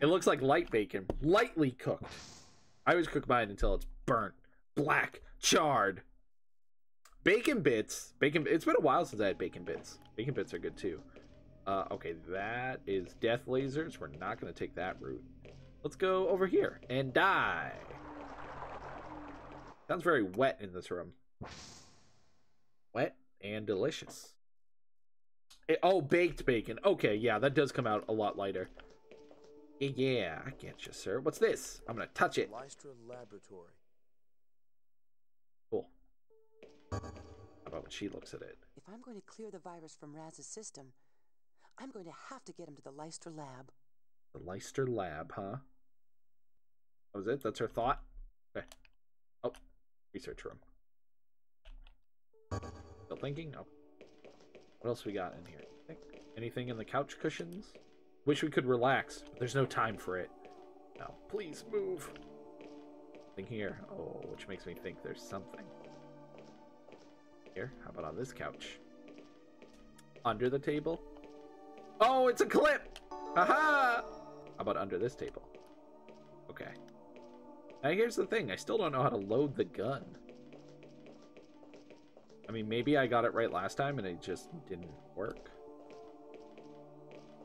It looks like light bacon, lightly cooked. I always cook mine until it's burnt, black, Chard. Bacon bits. Bacon. It's been a while since I had bacon bits. Bacon bits are good too. Okay, that is death lasers. We're not going to take that route. Let's go over here and die. Sounds very wet in this room. Wet and delicious. It, oh, baked bacon. Okay, yeah, that does come out a lot lighter. Yeah, I get you, sir. What's this? I'm going to touch it. Lystra Laboratory. Cool. How about when she looks at it? If I'm going to clear the virus from Raz's system, I'm going to have to get him to the Lystra Lab. The Lystra Lab, huh? That was it? That's her thought? Okay. Oh, research room. Still thinking? Oh. What else we got in here? Anything in the couch cushions? Wish we could relax, but there's no time for it. Now, please move. Nothing here. Oh, which makes me think there's something. Here, how about on this couch? Under the table? Oh, it's a clip! Aha! How about under this table? Okay. Now here's the thing, I still don't know how to load the gun. I mean, maybe I got it right last time and it just didn't work.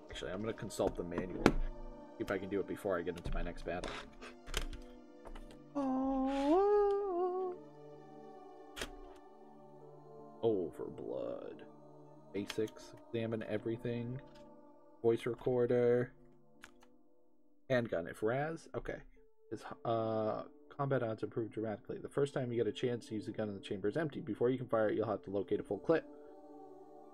Actually, I'm going to consult the manual. See if I can do it before I get into my next battle. Oh. Overblood. Basics. Examine everything. Voice recorder. Handgun. If Raz... Okay. His combat odds improve dramatically. The first time you get a chance to use the gun in the chamber is empty. Before you can fire it, you'll have to locate a full clip.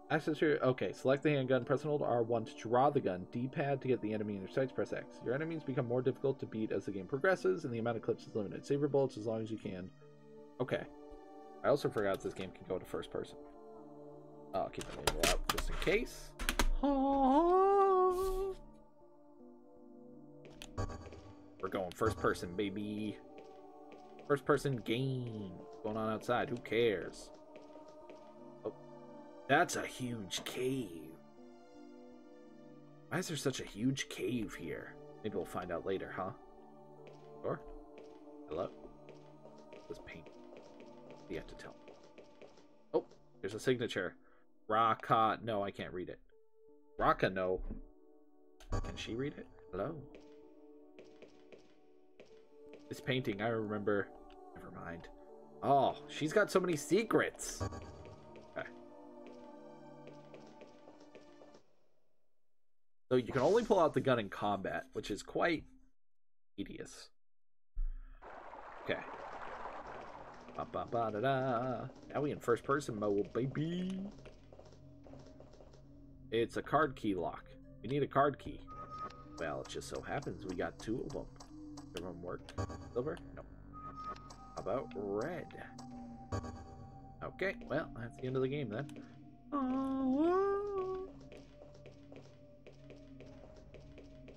Access your... Okay, select the handgun, press and hold R1 to draw the gun. D-pad to get the enemy in your sights, press X. Your enemies become more difficult to beat as the game progresses, and the amount of clips is limited. Save your bullets as long as you can. Okay. I also forgot this game can go to first person. I'll keep the manual out just in case. Oh. We're going first person, baby. First person game. What's going on outside? Who cares? Oh, that's a huge cave. Why is there such a huge cave here? Maybe we'll find out later, huh? Or hello? This paint. You have to tell. Oh, there's a signature. Raka. No, I can't read it. Raka, no. Can she read it? Hello. This painting, I remember. Never mind. Oh, she's got so many secrets. Okay. So you can only pull out the gun in combat, which is quite tedious. Okay. Ba ba ba da da. Now we in first person mode, baby. It's a card key lock. We need a card key. Well, it just so happens we got two of them. Does one work? Silver? No. How about red? Okay, well, that's the end of the game then. Oh,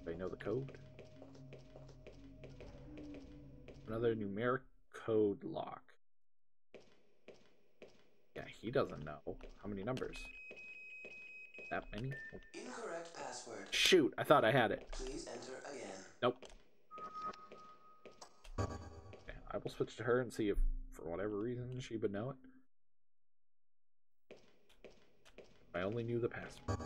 do I know the code? Another numeric code lock. Yeah, he doesn't know. How many numbers? That many? Oh. Incorrect password. Shoot, I thought I had it. Please enter again. Nope. I will switch to her and see if, for whatever reason, she would know it. I only knew the password.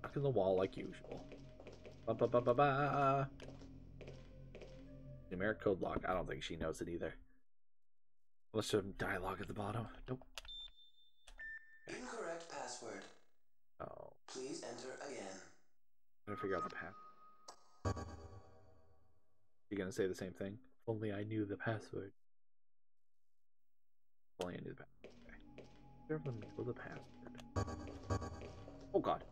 Stuck in the wall like usual. Ba ba ba ba ba. Numeric code lock. I don't think she knows it either. Unless there's some dialogue at the bottom. Nope. Incorrect password. Oh. Please enter again. I'm gonna figure out the path. You're gonna say the same thing? If only I knew the password. If only I knew the password. Okay. Know the password. Oh god.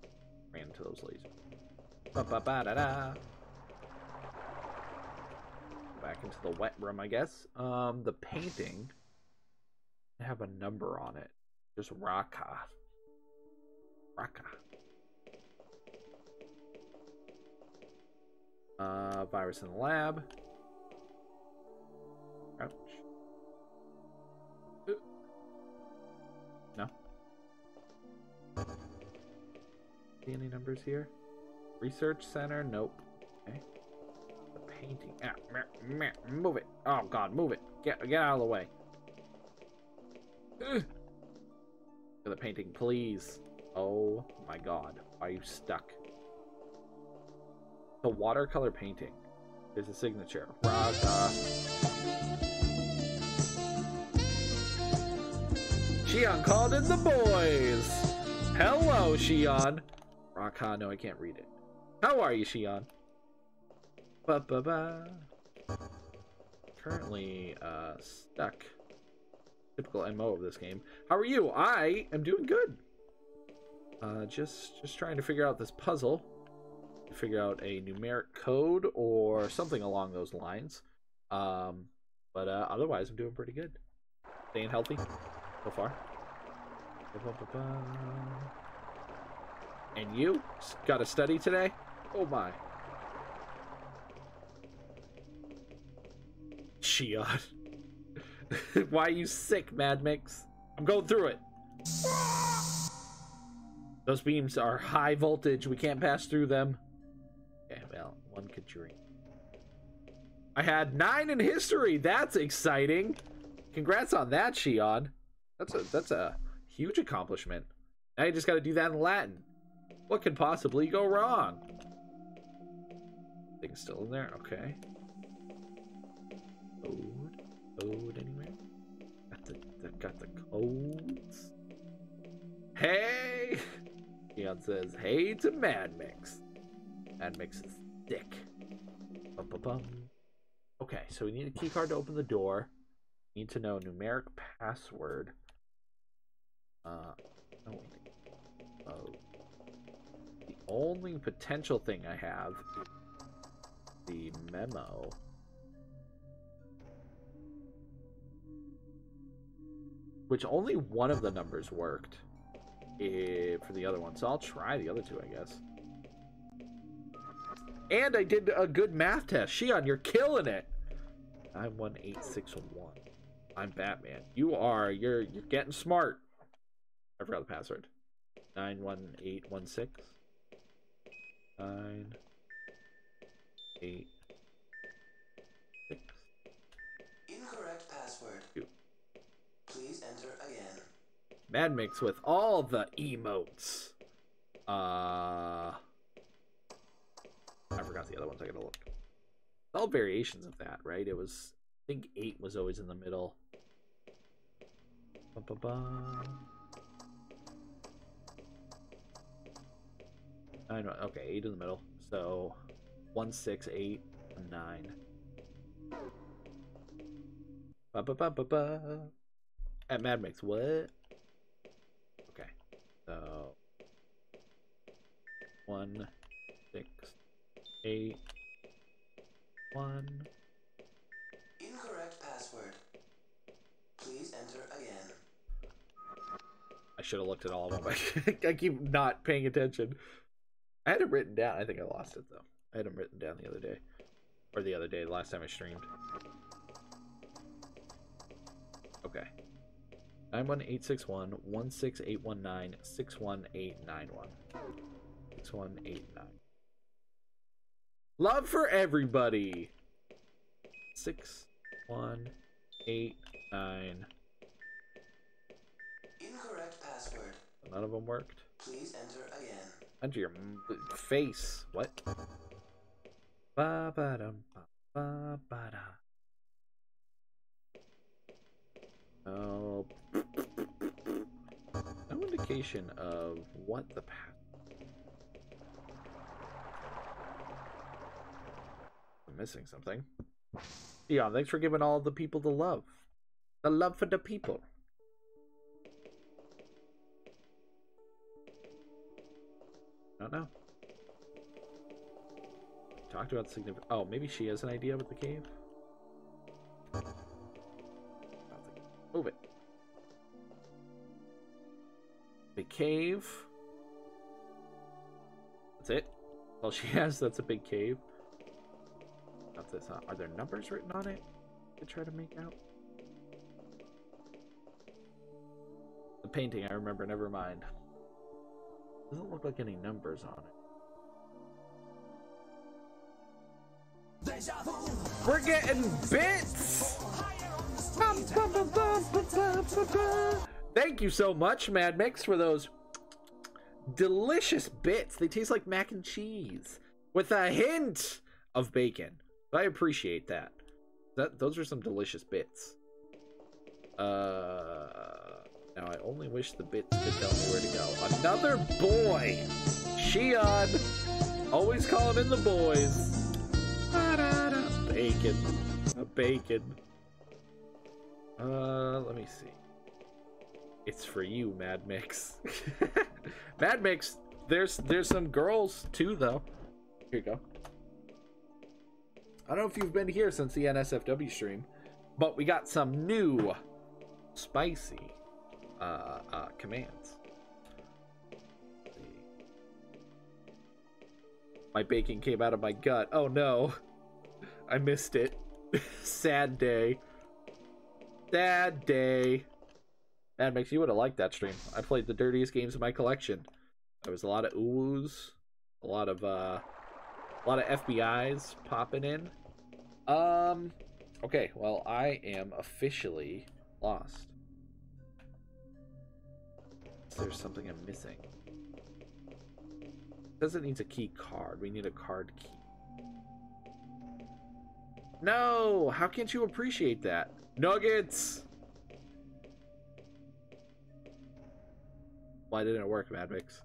Ran into those lasers. Ba ba ba da da. Back into the wet room, I guess. The painting. I have a number on it. Just Raka. Raka. Virus in the lab. Ouch. No. See any numbers here? Research center? Nope. Okay. The painting. Ah, meh, meh, move it. Oh god, move it. Get out of the way. Ugh. To the painting, please. Oh my god. Are you stuck? The watercolor painting is a signature. Raza. Shion called in the boys. Hello, Shion. Raka, no, I can't read it. How are you, Shion? Ba ba ba. Currently stuck. Typical MO of this game. How are you? I am doing good. Just trying to figure out this puzzle. Figure out a numeric code or something along those lines. But otherwise, I'm doing pretty good. Staying healthy so far. And you? Got to study today? Oh my. Shion. Why are you sick, Mad Mix? I'm going through it. Those beams are high voltage. We can't pass through them. Okay, well, one could dream. I had 9 in history. That's exciting. Congrats on that, Shion. That's a huge accomplishment. Now you just got to do that in Latin. What could possibly go wrong? Things still in there. Okay. Code anywhere? Got the codes. Hey! Shion says, hey to Mad Mix. Mad Mix is thick. Bum, bum, bum. Okay, so we need a keycard to open the door. Need to know numeric password. No, oh. The only potential thing I have is the memo. Which only one of the numbers worked for the other one. So I'll try the other two, I guess. And I did a good math test. Shion, you're killing it. 91861. I'm Batman. You are. You're getting smart. I forgot the password. 91816. 986. Incorrect password. Two. Please enter again. Mad Mix with all the emotes. I forgot the other ones. I gotta look. All variations of that, right? It was, I think 8 was always in the middle. Ba, ba, ba. I know. Okay, 8 in the middle. So 1, 6, 8, 9. Ba, ba, ba, ba, ba. At Mad Mix, what? Okay, so 1, 6, 8, 1. Incorrect password. Please enter again. I should have looked at all of them. I keep not paying attention. I had it written down. I think I lost it though. I had them written down the other day, or the other day, the last time I streamed. Okay. 91861 16819 61891. 6189. Love for everybody. 6189. Incorrect password. None of them worked. Please enter again. Under your face. What? Ba ba dum ba ba da. No indication of what the path. I'm missing something. Shion, thanks for giving all the people the love. The love for the people. I don't know. We talked about significant. Oh, maybe she has an idea with the cave. Move it. Big cave. That's it. Well, she has. That's a big cave. Not this. Are there numbers written on it to try to make out? The painting. I remember. Never mind. Doesn't look like any numbers on it. We're getting bits. Thank you so much, Mad Mix, for those delicious bits. They taste like mac and cheese with a hint of bacon. I appreciate that. Those are some delicious bits. Now I only wish the bits could tell me where to go. Another boy! Shion! Always calling in the boys. Da-da-da. Bacon. A bacon. Let me see. It's for you, Mad Mix. Mad Mix, there's some girls too, though. Here you go. I don't know if you've been here since the NSFW stream, but we got some new spicy commands. My bacon came out of my gut. Oh no, I missed it. Sad day. Sad day. Mad Mix, you would have liked that stream. I played the dirtiest games in my collection. There was a lot of oohs, a lot of FBIs popping in. Okay, well, I am officially lost. Is there something I'm missing? It doesn't need a key card. We need a card key. No! How can't you appreciate that? Nuggets! Why didn't it work, Mad Mix?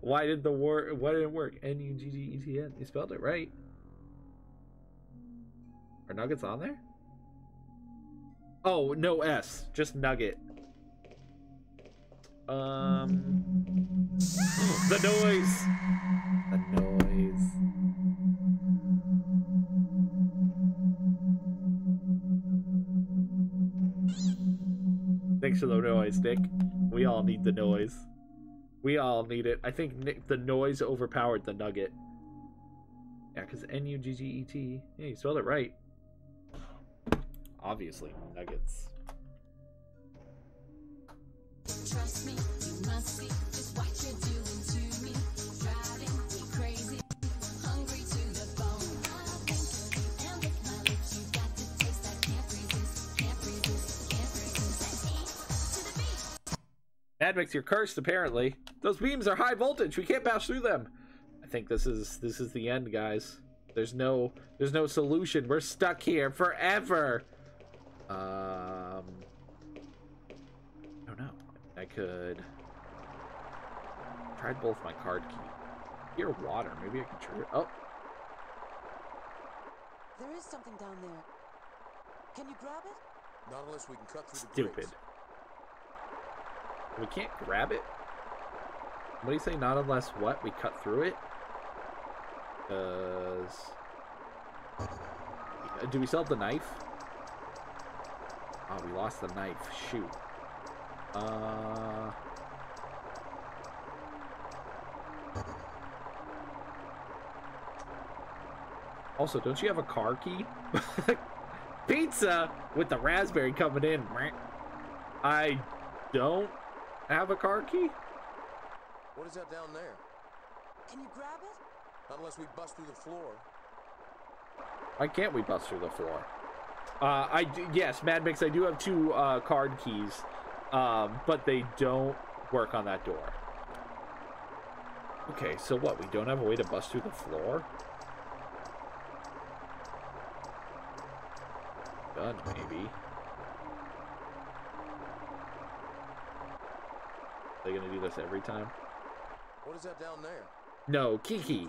Why didn't it work? N-U-G-G-E-T-N. You spelled it right. Are nuggets on there? Oh, no S. Just nugget. The noise! The noise. Thanks for the noise, Nick. We all need the noise. We all need it. I think Nick, the noise overpowered the nugget. Yeah, because N-U-G-G-E-T. Yeah, you spelled it right. Obviously, nuggets. Trust me, you must see just what you're doing to me. Driving me crazy, hungry to the bone. I think you can lick my lips. You got the taste I can't resist, can't resist, can't resist. To the beat. Mad Mix, you're cursed apparently. Those beams are high voltage. We can't bash through them. I think this is the end, guys. There's no solution. We're stuck here forever. I don't know. I could try both my card key. Here, water. Maybe I can trigger. Oh, there is something down there. Can you grab it? Not unless we can cut through. Stupid. We can't grab it. What do you say? Not unless what? We cut through it. Do we still have the knife? Oh, we lost the knife. Shoot. Also, don't you have a car key? Pizza with the raspberry coming in. I don't have a car key? What is that down there? Can you grab it? Not unless we bust through the floor. Why can't we bust through the floor? Yes, Mad Mix, I do have two card keys, but they don't work on that door. Okay, so what? We don't have a way to bust through the floor? Done, maybe. Are they gonna do this every time? What is that down there? No, Kiki.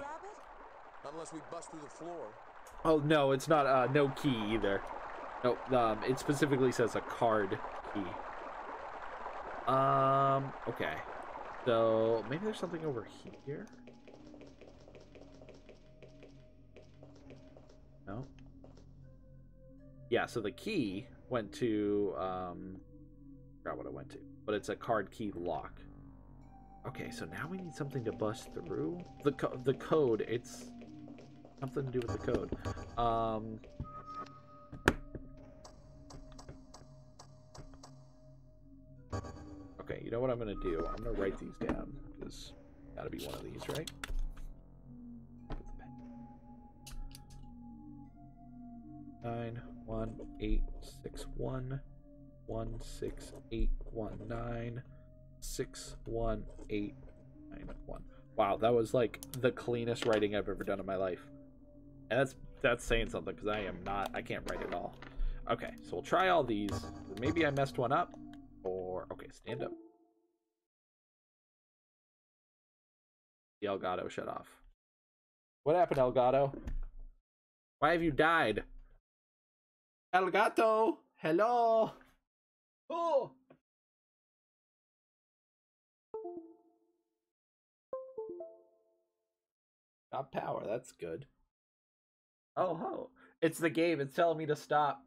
Unless we bust through the floor. Oh no, it's not no key either. No, it specifically says a card key. Okay. So maybe there's something over here. No. Yeah, so the key went to I forgot what it went to, but it's a card key lock. Okay, so now we need something to bust through. The code, it's something to do with the code. Okay, you know what I'm gonna do? I'm gonna write these down. There's gotta be one of these, right? Put the pen. 9. 1 8 6 1 1 6 8 1 9 6 1 8 9 1. Wow, that was like the cleanest writing I've ever done in my life. And that's saying something, because I can't write at all. Okay, so we'll try all these. Maybe I messed one up, or okay, stand up. The Elgato shut off. What happened, Elgato? Why have you died? Elgato, hello. Oh. Stop power, that's good. Oh ho. It's the game, it's telling me to stop.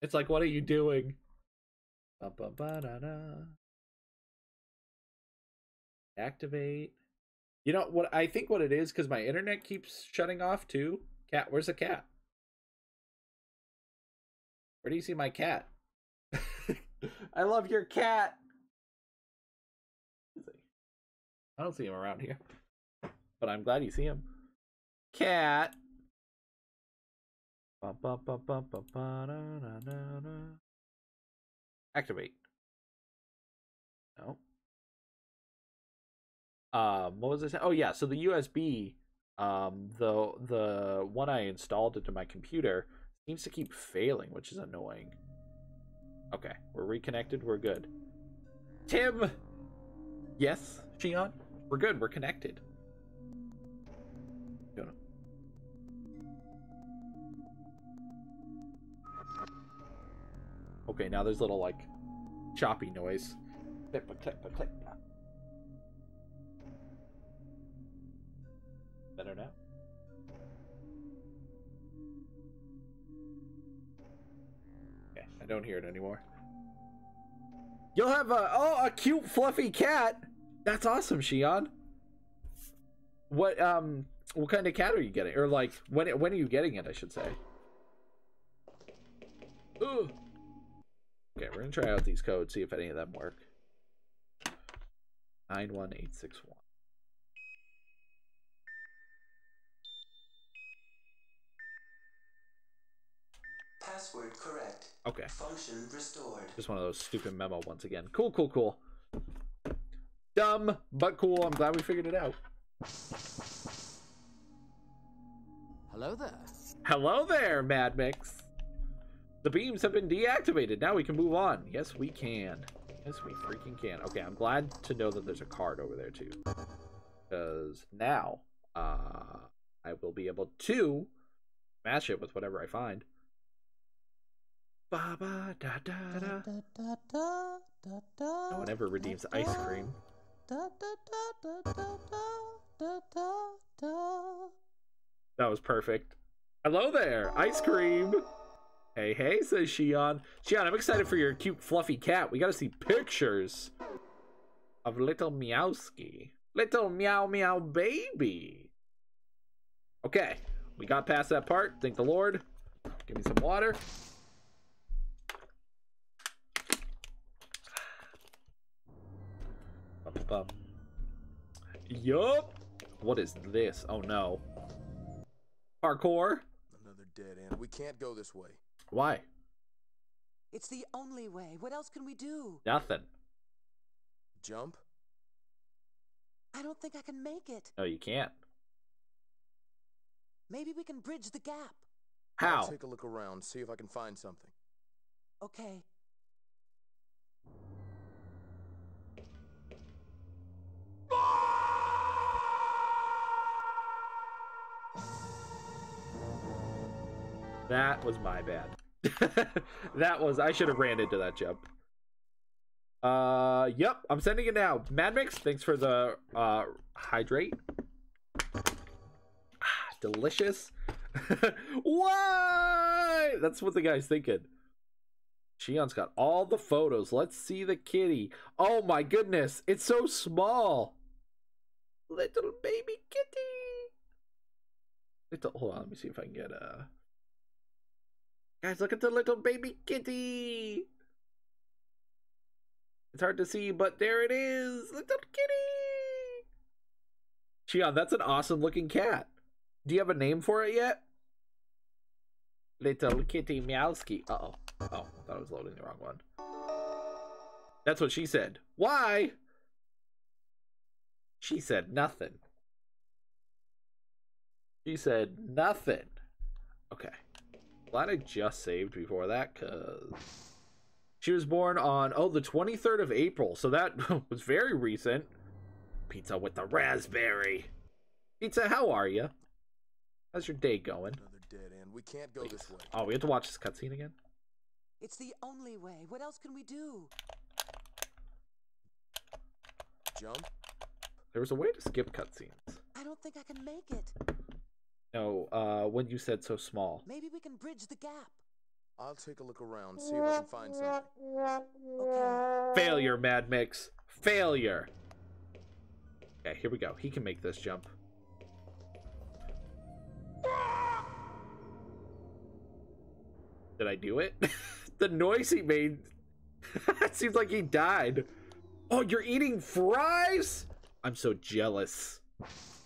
It's like, what are you doing? Ba, ba, ba, da, da. Activate. You know what I think what it is, because my internet keeps shutting off too. Cat, where's the cat? Where do you see my cat? I love your cat. I don't see him around here, but I'm glad you see him. Cat. Activate. No. What was I saying? Oh yeah, so the USB, the one I installed into my computer seems to keep failing, which is annoying. Okay, we're reconnected, we're good. Tim! Yes, Shion? We're good, we're connected. Okay, now there's little, like, choppy noise. Clip, clip, clip. Better now? Okay, I don't hear it anymore. You'll have a cute fluffy cat! That's awesome, Shion! What kind of cat are you getting? Or, like, when are you getting it, I should say? Ooh! Okay, we're gonna try out these codes, see if any of them work. 91861. Password correct. Okay. Function restored. Just one of those stupid memo once again. Cool, cool, cool. Dumb, but cool. I'm glad we figured it out. Hello there. Hello there, Mad Mix. The beams have been deactivated. Now we can move on. Yes, we can. Yes, we freaking can. Okay, I'm glad to know that there's a card over there, too. Because now, I will be able to match it with whatever I find. No one ever redeems ice cream. That was perfect. Hello there, ice cream! Hey, hey, says Shion. Shion, I'm excited for your cute, fluffy cat. We gotta see pictures of little Meowski. Little Meow Meow Baby. Okay, we got past that part. Thank the Lord. Give me some water. Yup. What is this? Oh, no. Parkour. Another dead end. We can't go this way. Why? It's the only way. What else can we do? Nothing. Jump? I don't think I can make it. No, you can't. Maybe we can bridge the gap. How? I'll take a look around, see if I can find something. Okay. That was my bad. That was, I should have ran into that jump. Yep, I'm sending it now. Mad Mix, thanks for the hydrate. Ah, delicious. Why? That's what the guy's thinking. Shion's got all the photos. Let's see the kitty. Oh my goodness, it's so small. Little baby kitty. Little, hold on, let me see if I can get a. Guys, look at the little baby kitty! It's hard to see, but there it is! Little kitty! Shion, that's an awesome looking cat. Do you have a name for it yet? Little Kitty Meowski. Uh-oh. Oh, I thought I was loading the wrong one. That's what she said. Why? She said nothing. She said nothing. Okay. Glad I just saved before that, because she was born on, oh, the 23rd of April. So that was very recent. Pizza with the raspberry. Pizza, how are you? How's your day going? Another dead end. We can't go this way. Oh, we have to watch this cutscene again? It's the only way. What else can we do? Jump? There was a way to skip cutscenes. I don't think I can make it. No, when you said so small. Maybe we can bridge the gap. I'll take a look around, see if I can find something. Okay. Failure, Mad Mix. Failure. Okay, here we go. He can make this jump. Did I do it? The noise he made. It seems like he died. Oh, you're eating fries? I'm so jealous.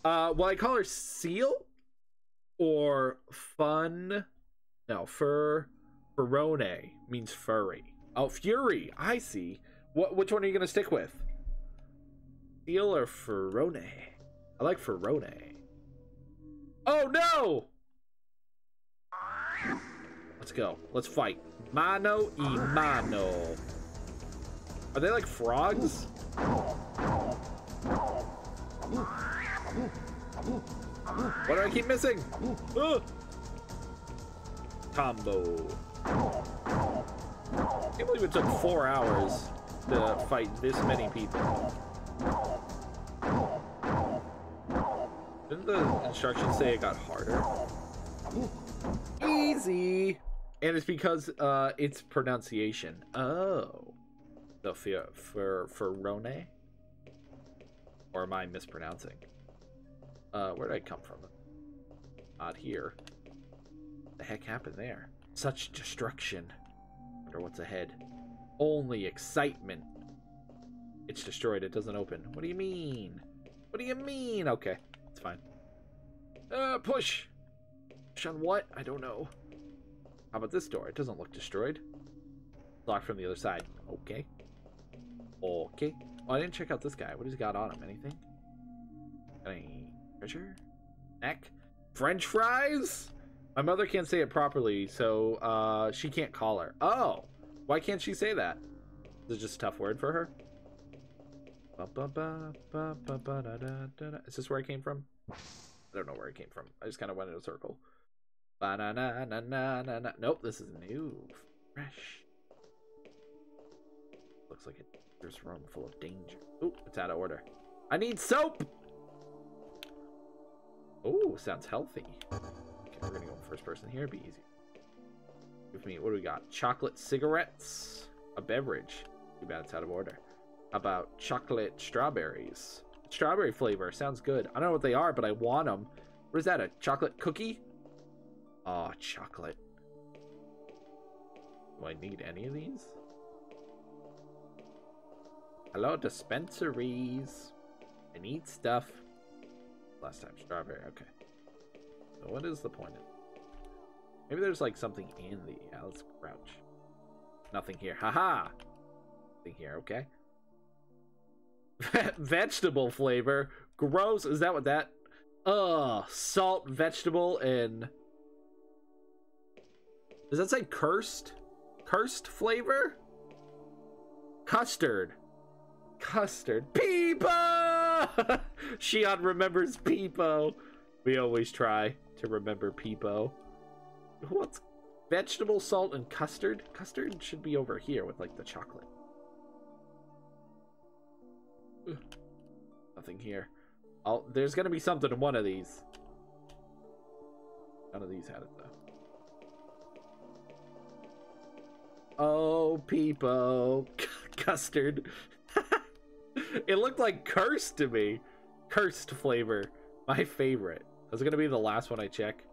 Well, I call her Seal or Fun. No, Furone means furry. Oh, Fury. I see. Which one are you going to stick with? Seal or Furone? I like Furone. Oh, no! Let's go. Let's fight. Mano y mano. Are they like frogs? What do I keep missing? Combo. I can't believe it took 4 hours to fight this many people. Didn't the instructions say it got harder? Easy. And it's because it's pronunciation. Oh, the Furone, or am I mispronouncing? Where did I come from? Not here. What the heck happened there? Such destruction. Wonder what's ahead. Only excitement. It's destroyed. It doesn't open. What do you mean? What do you mean? Okay, it's fine. Push. Push on what? I don't know. How about this door? It doesn't look destroyed. Locked from the other side. Okay. Okay. Oh, I didn't check out this guy. What has he got on him? Anything? Any treasure? Neck? French fries? My mother can't say it properly, so she can't call her. Oh! Why can't she say that? Is it just a tough word for her? Is this where I came from? I don't know where I came from. I just kind of went in a circle. Nope, this is new. Fresh. Looks like there's a room full of danger. Oop, it's out of order. I need soap! Oh, sounds healthy. Okay, we're gonna go first person here. It'd be easy. Give me, what do we got? Chocolate cigarettes. A beverage. Too bad it's out of order. How about chocolate strawberries? Strawberry flavor. Sounds good. I don't know what they are, but I want them. What is that? A chocolate cookie? Oh, chocolate. Do I need any of these? Hello, dispensaries. I need stuff. Last time, strawberry. Okay. So what is the point of it? Maybe there's like something in the... Yeah, let's crouch. Nothing here. Haha! Nothing here, okay. Vegetable flavor. Gross. Is that what that... Ugh. Salt, vegetable, and... Does that say cursed? Cursed flavor? Custard. Custard. Peepo! Shion remembers Peepo. We always try to remember Peepo. What's vegetable, salt, and custard? Custard should be over here with like the chocolate. Ugh. Nothing here. Oh, there's gonna be something in one of these. None of these had it though. Oh, Peepo. Custard. It looked like cursed to me. Cursed flavor. My favorite. That's going to be the last one I check.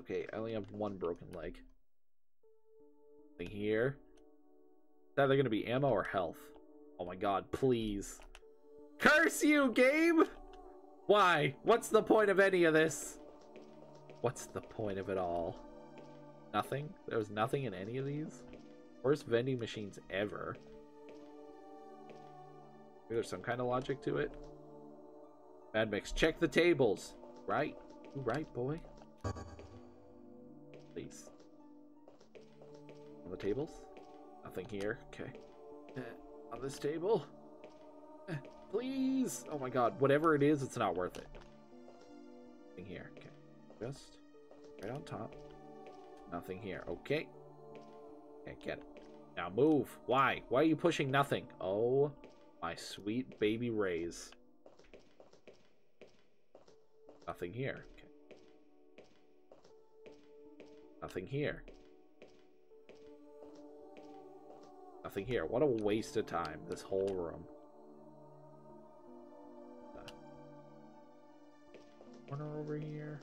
Okay, I only have one broken leg. Nothing here. Is either going to be ammo or health? Oh my god, please. Curse you, game! Why? What's the point of any of this? What's the point of it all? Nothing? There was nothing in any of these? Worst vending machines ever. Maybe there's some kind of logic to it. Mad Mix, check the tables! Right? You right, boy? Please. On the tables? Nothing here. Okay. On this table? Please! Oh my god, whatever it is, it's not worth it. Nothing here. Okay. Just right on top. Nothing here. Okay. Can't get it. Now move. Why? Why are you pushing nothing? Oh, my sweet baby rays. Nothing here. Okay. Nothing here. Nothing here. What a waste of time, this whole room. Corner over here.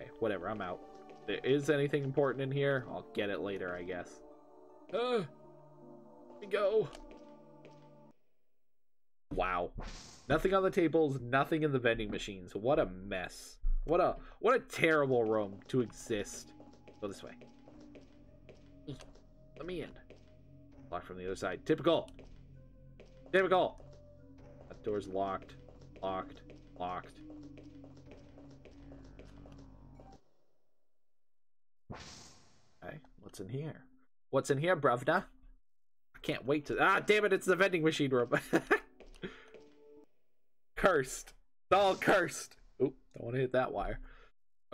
Okay, whatever, I'm out. If there is anything important in here, I'll get it later, I guess. Let me go. Wow. Nothing on the tables, nothing in the vending machines. What a mess. What a terrible room to exist. Go this way. Let me in. Locked from the other side. Typical. Typical. That door's locked. Locked. Locked. Okay, what's in here? What's in here, Bravna? I can't wait to... Ah, damn it, it's the vending machine room. Cursed. It's all cursed. Oop, don't want to hit that wire.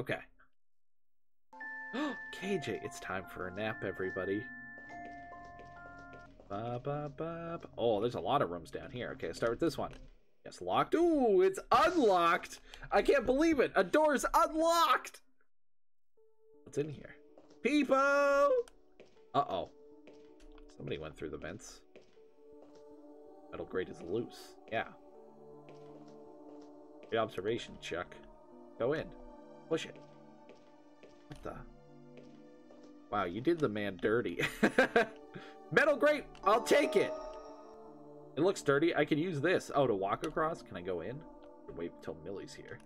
Okay. KJ, it's time for a nap, everybody. Ba, ba, ba, ba. Oh, there's a lot of rooms down here. Okay, I'll start with this one. Yes, locked. Ooh, it's unlocked. I can't believe it. A door's unlocked. What's in here? People. Uh-oh. Somebody went through the vents. Metal grate is loose. Yeah. Great observation, Chuck. Go in. Push it. What the? Wow, you did the man dirty. Metal grate. I'll take it. It looks dirty. I can use this. Oh, to walk across? Can I go in? Wait till Millie's here.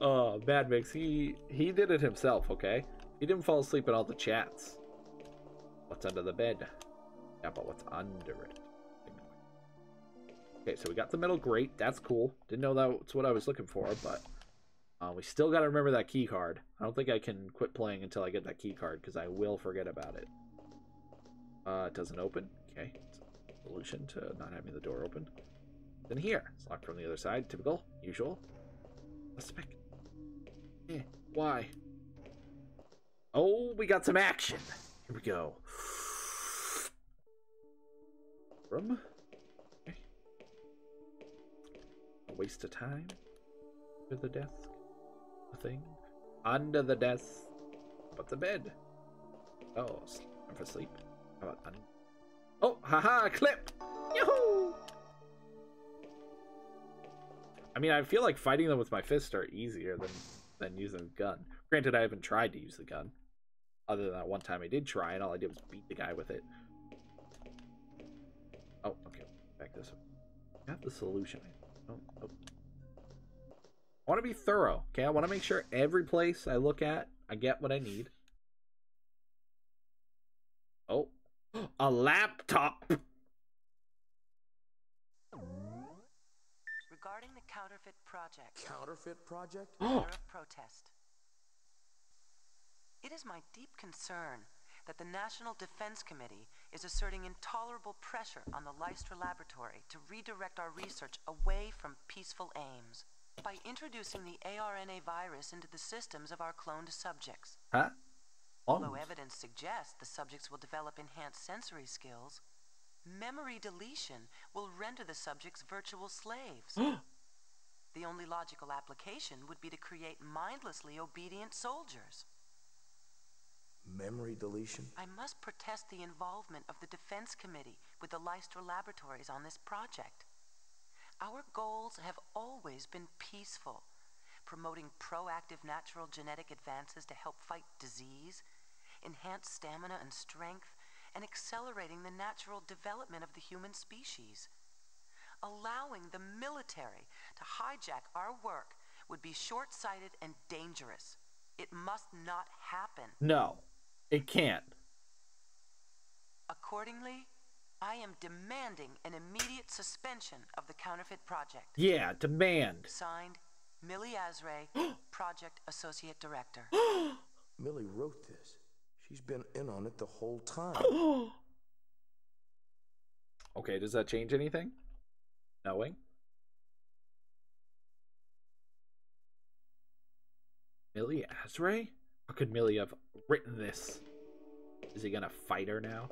Oh, Mad Mix. He did it himself, okay? He didn't fall asleep in all the chats. What's under the bed? Yeah, but what's under it? Okay, so we got the metal grate. That's cool. Didn't know that's what I was looking for, but... we still gotta remember that key card. I don't think I can quit playing until I get that key card, because I will forget about it. It doesn't open. Okay, it's a solution to not having the door open. Then here, it's locked from the other side. Typical, usual. Suspect. Eh, why? Oh, we got some action. Here we go. Room. Okay. A waste of time. Under the desk. Nothing. Under the desk. But the bed. Oh, time for sleep. How about under? Oh, haha, clip! Yahoo! I mean, I feel like fighting them with my fists are easier than using a gun. Granted, I haven't tried to use the gun. Other than that one time I did try, and all I did was beat the guy with it. Oh, okay. Back this way. I have the solution. Oh, oh. I want to be thorough, okay? I want to make sure every place I look at, I get what I need. Oh. A laptop. Regarding the counterfeit project. Counterfeit project? Letter of protest. It is my deep concern that the National Defense Committee is asserting intolerable pressure on the Leicester Laboratory to redirect our research away from peaceful aims by introducing the ARNA virus into the systems of our cloned subjects. Huh? Although evidence suggests the subjects will develop enhanced sensory skills, memory deletion will render the subjects virtual slaves. The only logical application would be to create mindlessly obedient soldiers. Memory deletion? I must protest the involvement of the Defense Committee with the Leicester Laboratories on this project. Our goals have always been peaceful, promoting proactive natural genetic advances to help fight disease, enhance stamina and strength, and accelerating the natural development of the human species. Allowing the military to hijack our work would be short-sighted and dangerous. It must not happen. No, it can't. Accordingly, I am demanding an immediate suspension of the counterfeit project. Yeah, demand. Signed, Millie Azray, Project Associate Director. Millie wrote this. She's been in on it the whole time. Okay, does that change anything? Knowing? Millie Azray? How could Millie have written this? Is he gonna fight her now?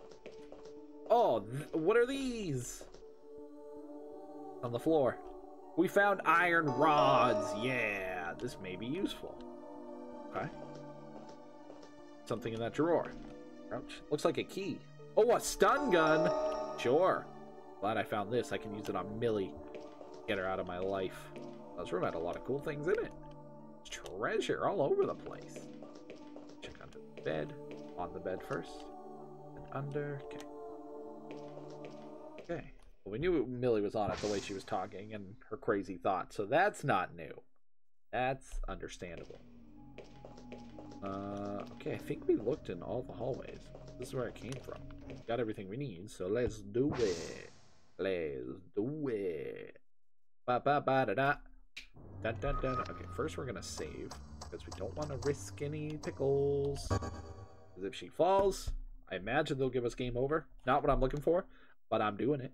Oh, what are these? On the floor. We found iron rods. Yeah, this may be useful. Okay. Something in that drawer. Ouch. Looks like a key. Oh, a stun gun. Sure. Glad I found this. I can use it on Millie. Get her out of my life. This room had a lot of cool things in it. Treasure all over the place. Check under the bed. On the bed first. And under. Okay. Okay. Well, we knew Millie was on it the way she was talking and her crazy thoughts, so that's not new. That's understandable. Okay, I think we looked in all the hallways. This is where it came from. Got everything we need, so let's do it. Let's do it. Ba ba ba da da. Da da da da. Okay, first we're gonna save because we don't want to risk any pickles. Because if she falls, I imagine they'll give us game over. Not what I'm looking for, but I'm doing it.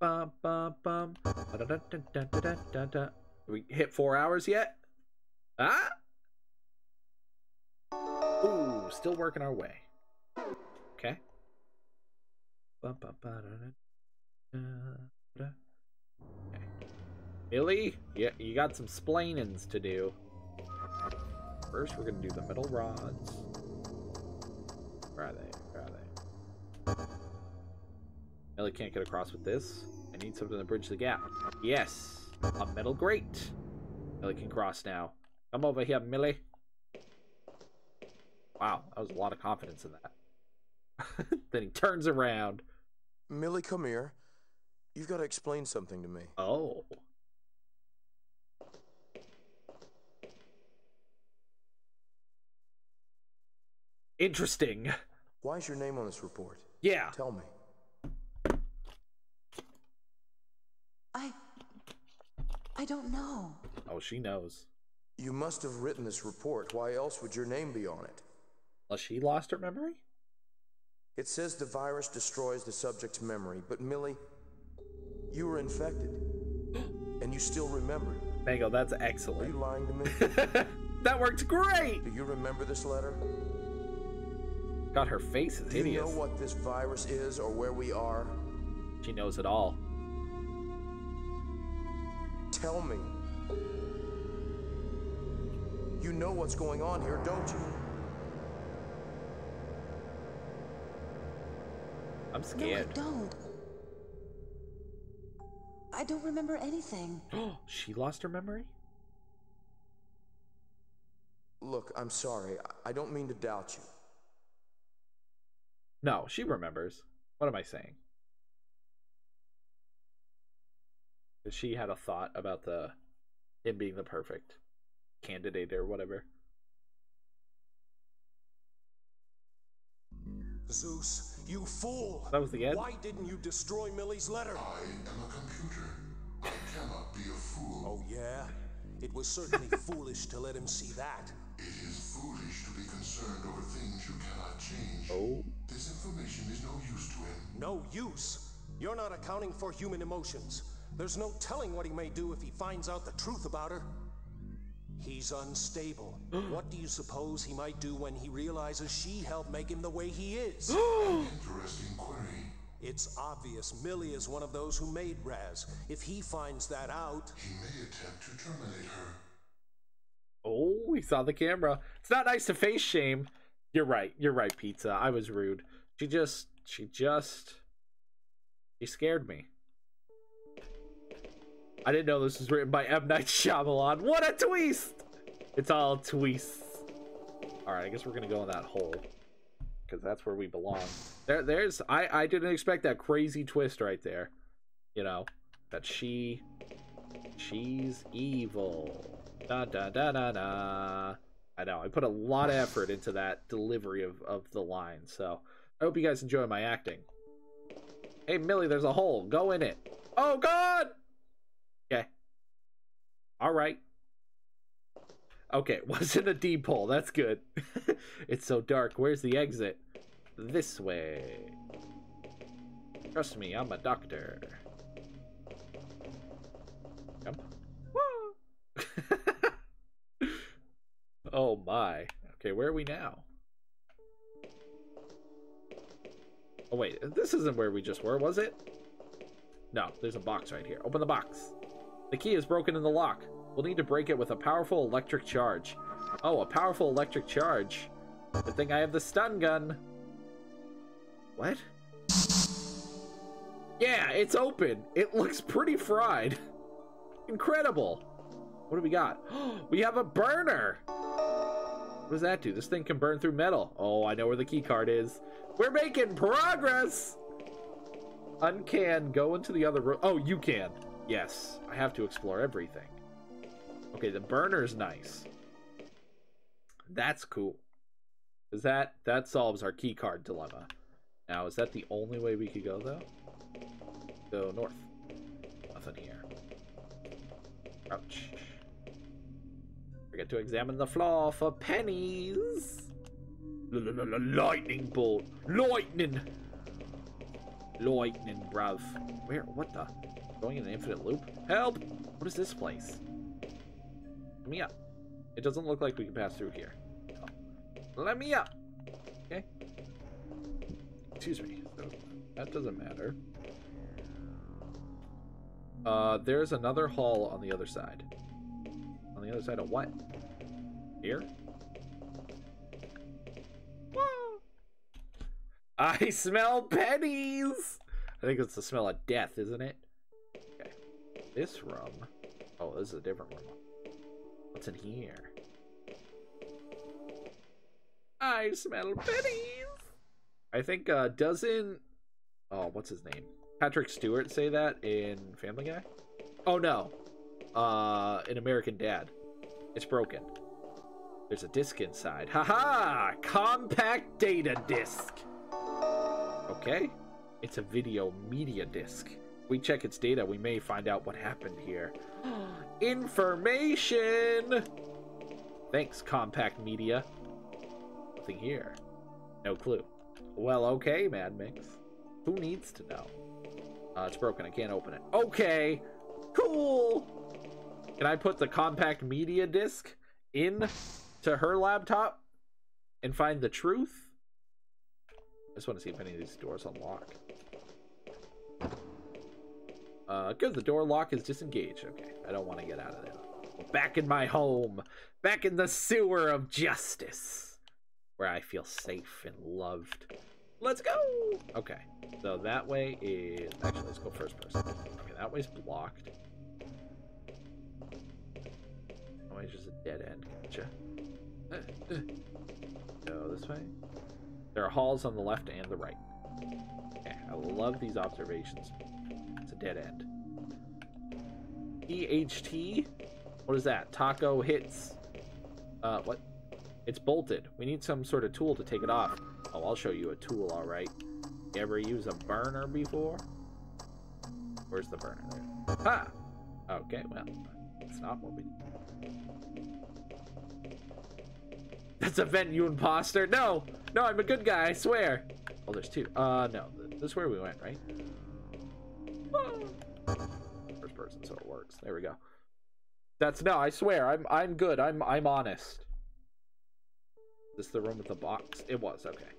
Bum, bum, bum. Da, da, da, da, da, da, da. We hit 4 hours yet? Huh? Ooh, still working our way. Okay. Bum, bum, ba, da, da, da, da. Okay. Millie, yeah, you got some splainings to do. First, we're gonna do the metal rods. Where are they? Where are they? Millie can't get across with this. I need something to bridge the gap. Yes, a metal grate. Millie can cross now. Come over here, Millie. Wow, that was a lot of confidence in that. Then he turns around. Millie, come here. You've got to explain something to me. Oh. Interesting. Why is your name on this report? Yeah. Tell me. I don't know. Oh, she knows. You must have written this report. Why else would your name be on it? Unless she lost her memory? It says the virus destroys the subject's memory, but Millie, you were infected. And you still remembered. Mango, that's excellent. Are you lying to me? That worked great! Do you remember this letter? God, her face is hideous. Do you know what this virus is or where we are? She knows it all. Tell me. You know what's going on here, don't you? I'm scared. No, I don't. I don't remember anything. She lost her memory? Look, I'm sorry. I don't mean to doubt you. No, she remembers. What am I saying? She had a thought about him being the perfect candidate or whatever. Zeus, you fool! That was the end. Why didn't you destroy Millie's letter? I am a computer. I cannot be a fool. Oh yeah? It was certainly foolish to let him see that. It is foolish to be concerned over things you cannot change. Oh. This information is no use to him. No use? You're not accounting for human emotions. There's no telling what he may do if he finds out the truth about her. He's unstable. What do you suppose he might do when he realizes she helped make him the way he is? An interesting query. It's obvious Millie is one of those who made Raz. If he finds that out, he may attempt to terminate her. Oh, he saw the camera. It's not nice to face shame. You're right, Pizza. I was rude. She scared me. I didn't know this was written by M. Night Shyamalan. What a twist! It's all twists. Alright, I guess we're gonna go in that hole. Because that's where we belong. I didn't expect that crazy twist right there. You know, that she She's evil. Da da da da da. I know, I put a lot of effort into that delivery of the line, so I hope you guys enjoy my acting. Hey, Millie, there's a hole. Go in it. Oh, God! Okay. All right. Okay, wasn't a deep hole. That's good. It's so dark. Where's the exit? This way. Trust me, I'm a doctor. Come. Woo! Oh, my. Okay, where are we now? Oh, wait. This isn't where we just were, was it? No, there's a box right here. Open the box. The key is broken in the lock. We'll need to break it with a powerful electric charge. Oh, a powerful electric charge. Good thing I have the stun gun. What? Yeah, it's open. It looks pretty fried. Incredible. What do we got? We have a burner. What does that do? This thing can burn through metal. Oh, I know where the key card is. We're making progress. Uncan, go into the other room. Oh, you can. Yes, I have to explore everything. Okay, the burner's nice. That's cool. Because that solves our key card dilemma. Now, is that the only way we could go, though? Go north. Nothing here. Ouch. Forget to examine the floor for pennies. Lightning bolt. Lightning. Lightning, bruv. Where? What the? Going in an infinite loop? Help! What is this place? Let me up. It doesn't look like we can pass through here. Oh. Let me up! Okay. Excuse me. That doesn't matter. There's another hall on the other side. On the other side of what? Here? Woo! I smell pennies! I think it's the smell of death, isn't it? Okay. This room. Oh, this is a different room. What's in here? I smell pennies! I think, doesn't... Oh, what's his name? Patrick Stewart say that in Family Guy? Oh, no. In American Dad. It's broken. There's a disc inside. Haha! Compact data disc! Okay. It's a video media disc. If we check its data, we may find out what happened here. Information! Thanks, Compact Media. Nothing here. No clue. Well, okay, Mad Mix. Who needs to know? It's broken. I can't open it. Okay. Cool. Can I put the Compact Media disc in to her laptop and find the truth? I just want to see if any of these doors unlock. Good, the door lock is disengaged. Okay, I don't want to get out of there. Back in my home. Back in the sewer of justice. Where I feel safe and loved. Let's go! Okay, so that way is... Actually, let's go first person. Okay, that way's blocked. That way's just a dead end, gotcha. Go this way. There are halls on the left and the right. Okay, I love these observations. Dead end. EHT? What is that? Taco hits. What? It's bolted. We need some sort of tool to take it off. Oh, I'll show you a tool, alright. You ever use a burner before? Where's the burner? There. Ha! Okay, well, it's not what we need. That's a vent, you imposter! No! No, I'm a good guy, I swear! Oh, there's two. No. This is where we went, right? First person, so it works. There we go. That's no, I swear, I'm good. I'm honest. Is this the room with the box? It was, okay.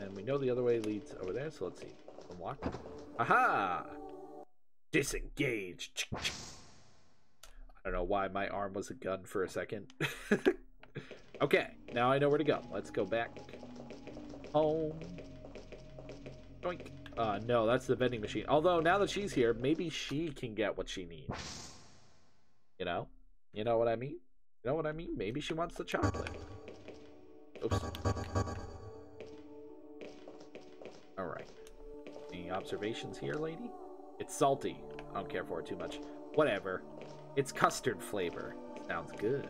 And we know the other way leads over there, so let's see. Unlock. Aha! Disengage. I don't know why my arm was a gun for a second. Okay, now I know where to go. Let's go back home. Doink. No, that's the vending machine. Although, now that she's here, maybe she can get what she needs. You know? You know what I mean? You know what I mean? Maybe she wants the chocolate. Oops. Alright. Any observations here, lady? It's salty. I don't care for it too much. Whatever. It's custard flavor. Sounds good.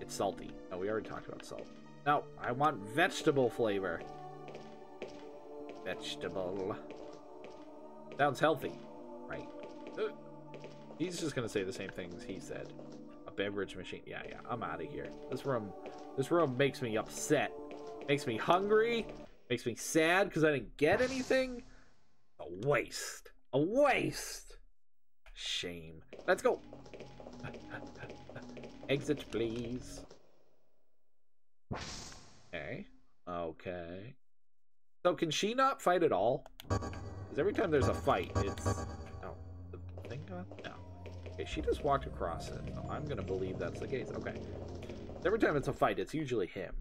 It's salty. No, we already talked about salt. No, I want vegetable flavor. Vegetable. Sounds healthy. Right. He's just gonna say the same things he said. A beverage machine. Yeah, yeah, I'm out of here. This room makes me upset. Makes me hungry. Makes me sad because I didn't get anything. A waste. A waste. Shame. Let's go. Exit, please. Okay. Okay. So can she not fight at all? Because every time there's a fight, it's... Oh, the thing gone? No. Okay, she just walked across it. So I'm going to believe that's the case. Okay. Every time it's a fight, it's usually him.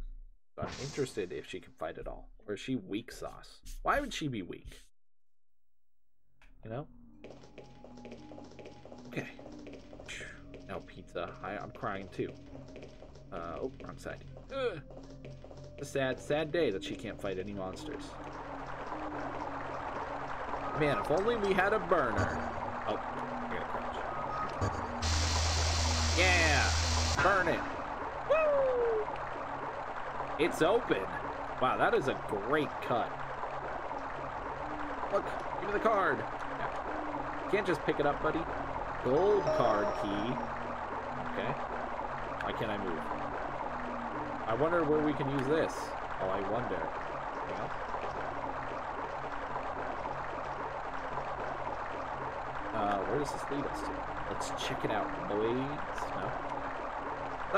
So I'm interested if she can fight at all. Or is she weak sauce? Why would she be weak? You know? Okay. No pizza. I'm crying too. Oh, wrong side. It's a sad day that she can't fight any monsters. Man, if only we had a burner. Oh, I gotta crouch. Yeah! Burn it! Woo! It's open! Wow, that is a great cut. Look, give me the card. Yeah. Can't just pick it up, buddy. Gold card key. Okay. Why can't I move? I wonder where we can use this. Oh, I wonder. Yeah. Where does this lead us to? Let's check it out, boys. No.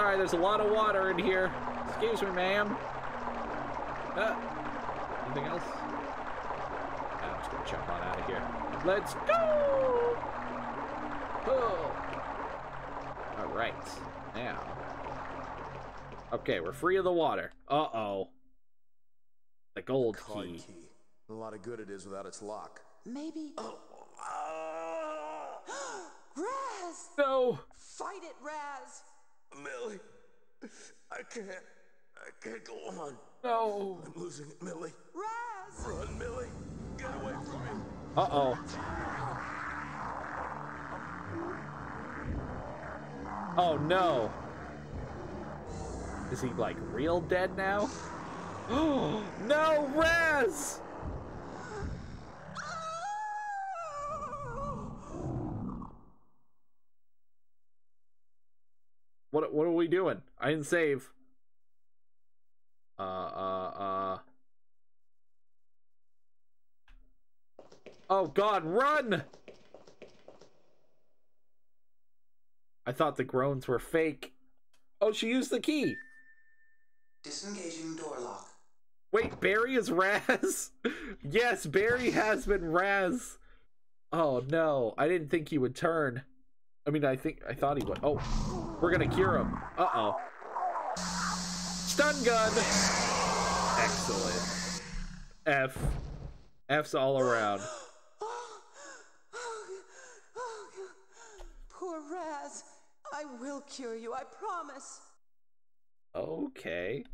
Alright, there's a lot of water in here. Excuse me, ma'am. Anything else? I'm just gonna jump on out of here. Let's go! Oh. Alright. Now. Okay, we're free of the water. Uh-oh. The gold key. A lot of good it is without its lock. Maybe... Oh. Raz! No! Fight it, Raz! Millie. I can't go on. No. I'm losing it, Millie. Raz! Run, Millie. Get away from me. Uh-oh. Oh no! Is he like real dead now? Oh no, Raz! What are we doing? I didn't save. Oh God, run! I thought the groans were fake. Oh, she used the key. Disengaging door lock. Wait, Barry is Raz? Yes, Barry has been Raz. Oh no, I didn't think he would turn. I mean, I thought he would. Oh, we're gonna cure him. Uh-oh. Stun gun. Excellent. F's all around. I will cure you, I promise. Okay.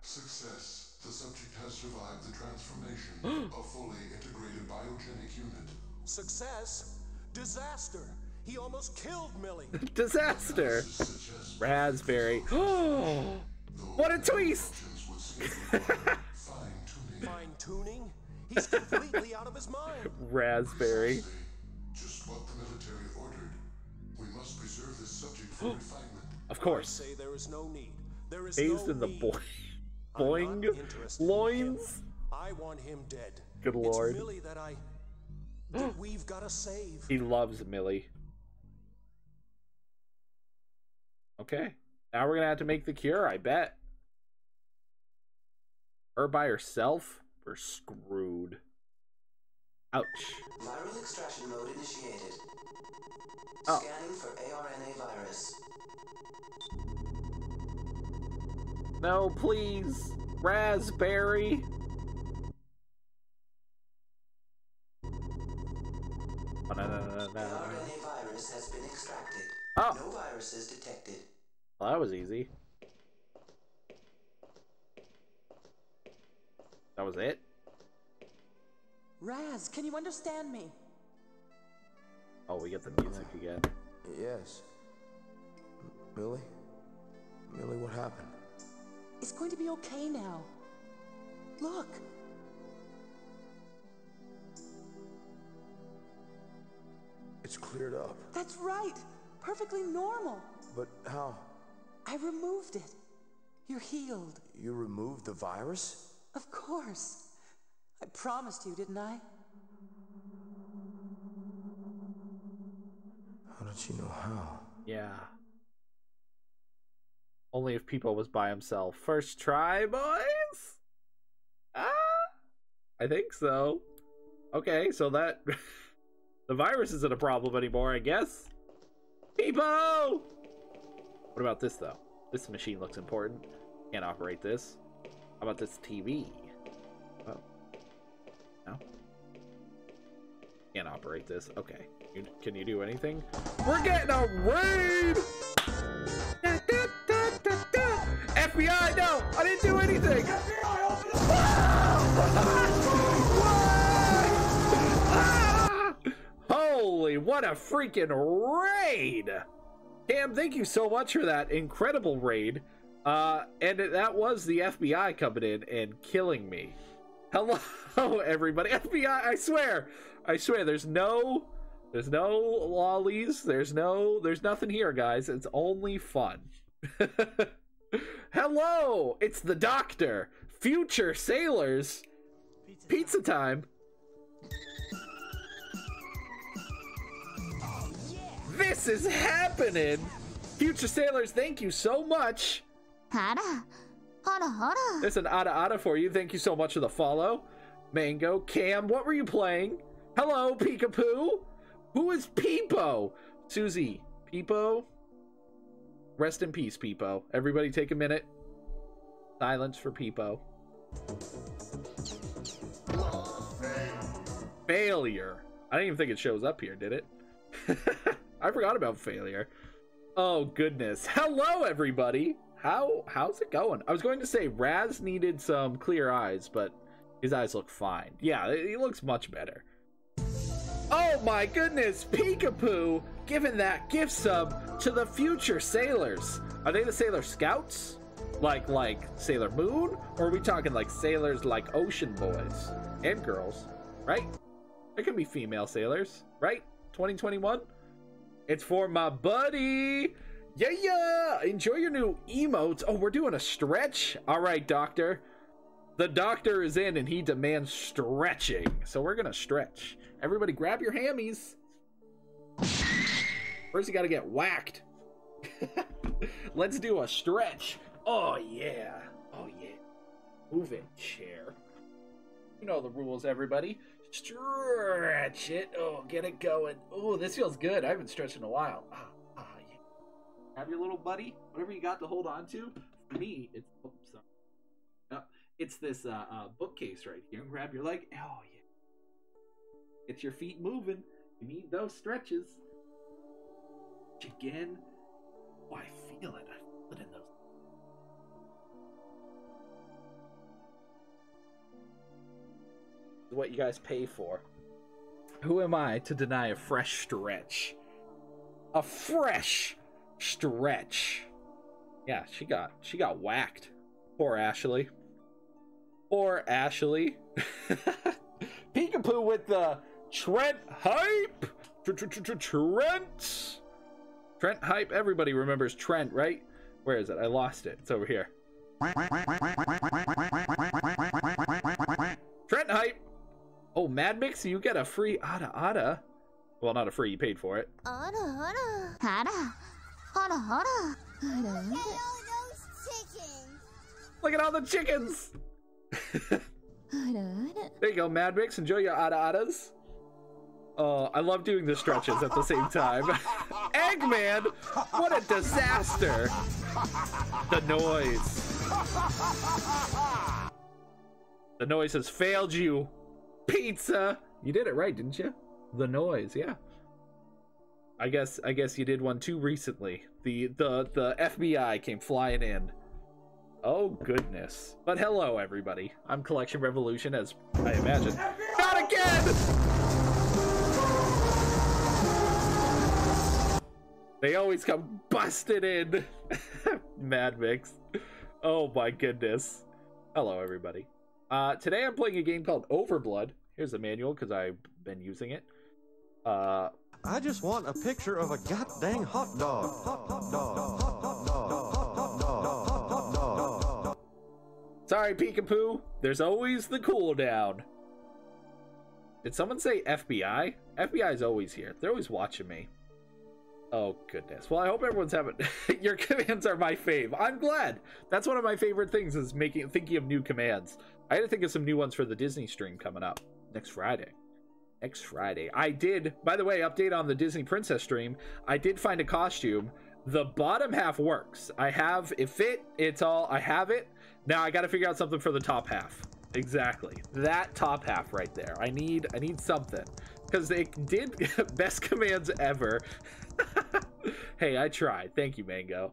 Success. The subject has survived the transformation. A fully integrated biogenic unit. Success. Disaster. He almost killed Millie. Disaster. Raspberry. Oh. What a twist. Fine tuning? He's completely out of his mind. Raspberry. Just what the military ordered. We must preserve this subject for refinement. Of course. I say there is no need. There is Based no in the loins. I want him dead. Good Lord. It's Millie that we've got to save. He loves Millie. Okay. Now we're going to have to make the cure, I bet. Her by herself, we're screwed. Ouch. Viral extraction mode initiated. Oh. Scanning for ARNA virus. No, please, Raspberry. Oh, no. ARNA virus has been extracted. Oh. No viruses detected. Well, that was easy. That was it? Raz, can you understand me? Oh, we get the music again. Yes. Millie? Millie, what happened? It's going to be okay now. Look. It's cleared up. That's right. Perfectly normal. But how? I removed it. You're healed. You removed the virus? Of course. I promised you, didn't I? How did she know how? Yeah. Only if Peepo was by himself. First try, boys? Ah! I think so. Okay, so that... the virus isn't a problem anymore, I guess. Peepo! What about this, though? This machine looks important. Can't operate this. How about this TV? Oh. No? Can't operate this. Okay. Can you do anything? We're getting a raid! Da, da, da, da, da. FBI, no! I didn't do anything! FBI, open the ah! Holy, what a freaking raid! Cam, thank you so much for that incredible raid. And that was the FBI coming in and killing me. Hello, everybody. FBI, I swear. I swear, there's no lollies. There's nothing here, guys. It's only fun. Hello, it's the doctor. Future sailors. Pizza time. This is happening! Future Sailors, thank you so much! There's an ada-ada for you. Thank you so much for the follow. Mango, Cam, what were you playing? Hello, Peekapoo! Who is Peepo? Susie, Peepo? Rest in peace, Peepo. Everybody take a minute. Silence for Peepo. Failure. I didn't even think it shows up here, did it? I forgot about failure. Oh, goodness. Hello, everybody. How's it going? I was going to say Raz needed some clear eyes, but his eyes look fine. Yeah, he looks much better. Oh, my goodness. Peekapoo giving that gift sub to the future sailors. Are they the Sailor Scouts? Like Sailor Moon? Or are we talking like sailors like ocean boys and girls, right? There can be female sailors, right? 2021? It's for my buddy. Yeah, yeah. Enjoy your new emotes. Oh, we're doing a stretch. All right, doctor. The doctor is in and he demands stretching. So we're going to stretch. Everybody grab your hammies. First, you got to get whacked. Let's do a stretch. Oh, yeah. Oh, yeah. Move it, chair. You know the rules, everybody. Stretch it. Oh, get it going. Oh, this feels good. I haven't stretched in a while. Yeah. Have your little buddy, whatever you got to hold on to. For me, it's sorry. No, it's this bookcase right here. Grab your leg. Oh yeah. Get your feet moving. You need those stretches. Again. Oh, I feel it. I feel it in those. What you guys pay for. Who am I to deny a fresh stretch? A fresh stretch. Yeah, she got whacked. Poor Ashley. Poor Ashley. Peekapoo with the Trent hype. Trent hype. Everybody remembers Trent, right? Where is it? I lost it. It's over here. Trent hype. Oh, Mad Mix, you get a free ada-ada. Well, not a free, you paid for it. Look at all the chickens! There you go, Mad Mix. Enjoy your ada-adas. Oh, I love doing the stretches at the same time. Eggman! What a disaster! The noise. The noise has failed you. Pizza, you did it right, didn't you? The noise, yeah. I guess you did one too recently. The FBI came flying in. Oh goodness! But hello, everybody. I'm Collection Revolution, as I imagine. FBI! Not again! They always come busted in. Mad Mix. Oh my goodness. Hello, everybody. Today I'm playing a game called Overblood. Here's the manual because I've been using it. I just want a picture of a goddamn hot dog. Sorry, Peekapoo. There's always the cooldown. Did someone say FBI? FBI is always here. They're always watching me. Oh, goodness. Well, I hope everyone's having... Your commands are my fave. I'm glad. That's one of my favorite things is thinking of new commands. I had to think of some new ones for the Disney stream coming up next Friday. Next Friday. I did... By the way, update on the Disney Princess stream. I did find a costume. The bottom half works. I have it fit. It's all... I have it. Now I got to figure out something for the top half. Exactly. That top half right there. I need something. Because they did best commands ever. Hey, I tried. Thank you, Mango.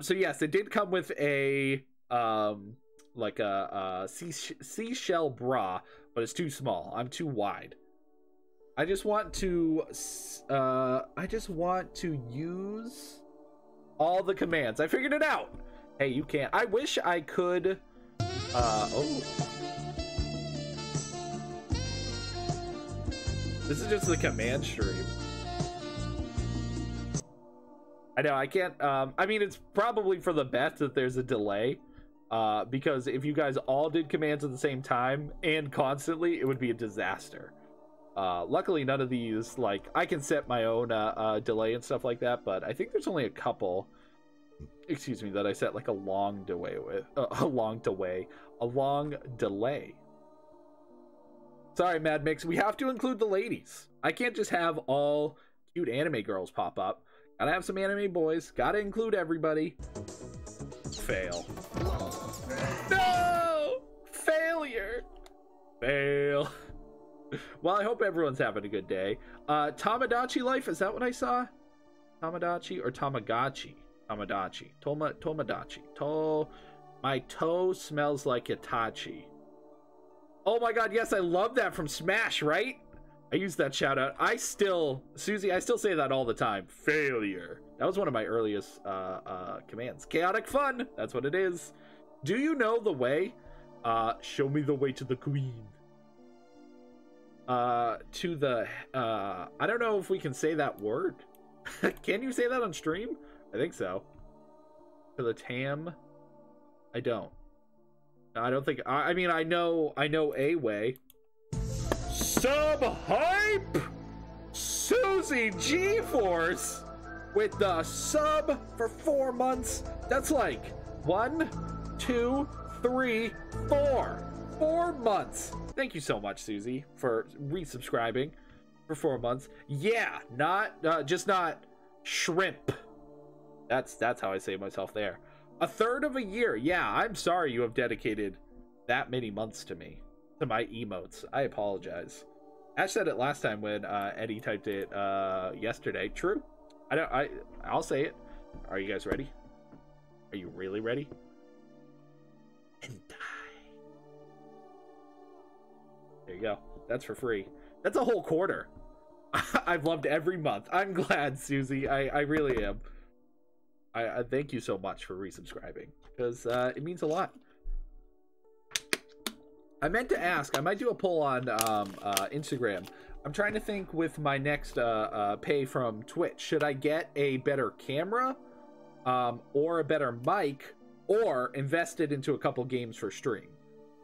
So yes, it did come with a like a seashell bra, but it's too small. I'm too wide. I just want to use all the commands. I figured it out. Hey, you can't. I wish I could. Oh. This is just the command stream. I know, I can't, I mean, it's probably for the best that there's a delay, because if you guys all did commands at the same time and constantly, it would be a disaster. Luckily, none of these, like, I can set my own delay and stuff like that, but I think there's only a couple, excuse me, that I set, like, a long delay with, a long delay. Sorry, Mad Mix. We have to include the ladies. I can't just have all cute anime girls pop up. Gotta have some anime boys. Gotta include everybody. Fail. No! Failure! Fail. Well, I hope everyone's having a good day. Tamagotchi life? Is that what I saw? Tamagotchi or Tamagotchi? Tamagotchi. Tomadachi. My toe smells like Hitachi. Oh my god, yes, I love that from Smash, right? I used that shout out. Susie, I still say that all the time. Failure. That was one of my earliest commands. Chaotic fun. That's what it is. Do you know the way? Show me the way to the queen. I don't know if we can say that word. Can you say that on stream? I think so. To the tam. I don't. I don't think, I mean, I know a way. Sub hype Susie G-Force with the sub for 4 months. That's like 1, 2, 3, 4. 4 months. Thank you so much, Susie, for resubscribing for 4 months. Yeah, not shrimp. That's how I save myself there. A third of a year. Yeah, I'm sorry you have dedicated that many months to me, to my emotes. I apologize. Ash said it last time when Eddie typed it yesterday. True. I'll say it. Are you guys ready? Are you really ready? And die. There you go. That's for free. That's a whole quarter. I've loved every month. I'm glad, Susie. I really am. I thank you so much for resubscribing because it means a lot. I meant to ask, I might do a poll on Instagram. I'm trying to think with my next pay from Twitch, should I get a better camera or a better mic or invest it into a couple games for stream?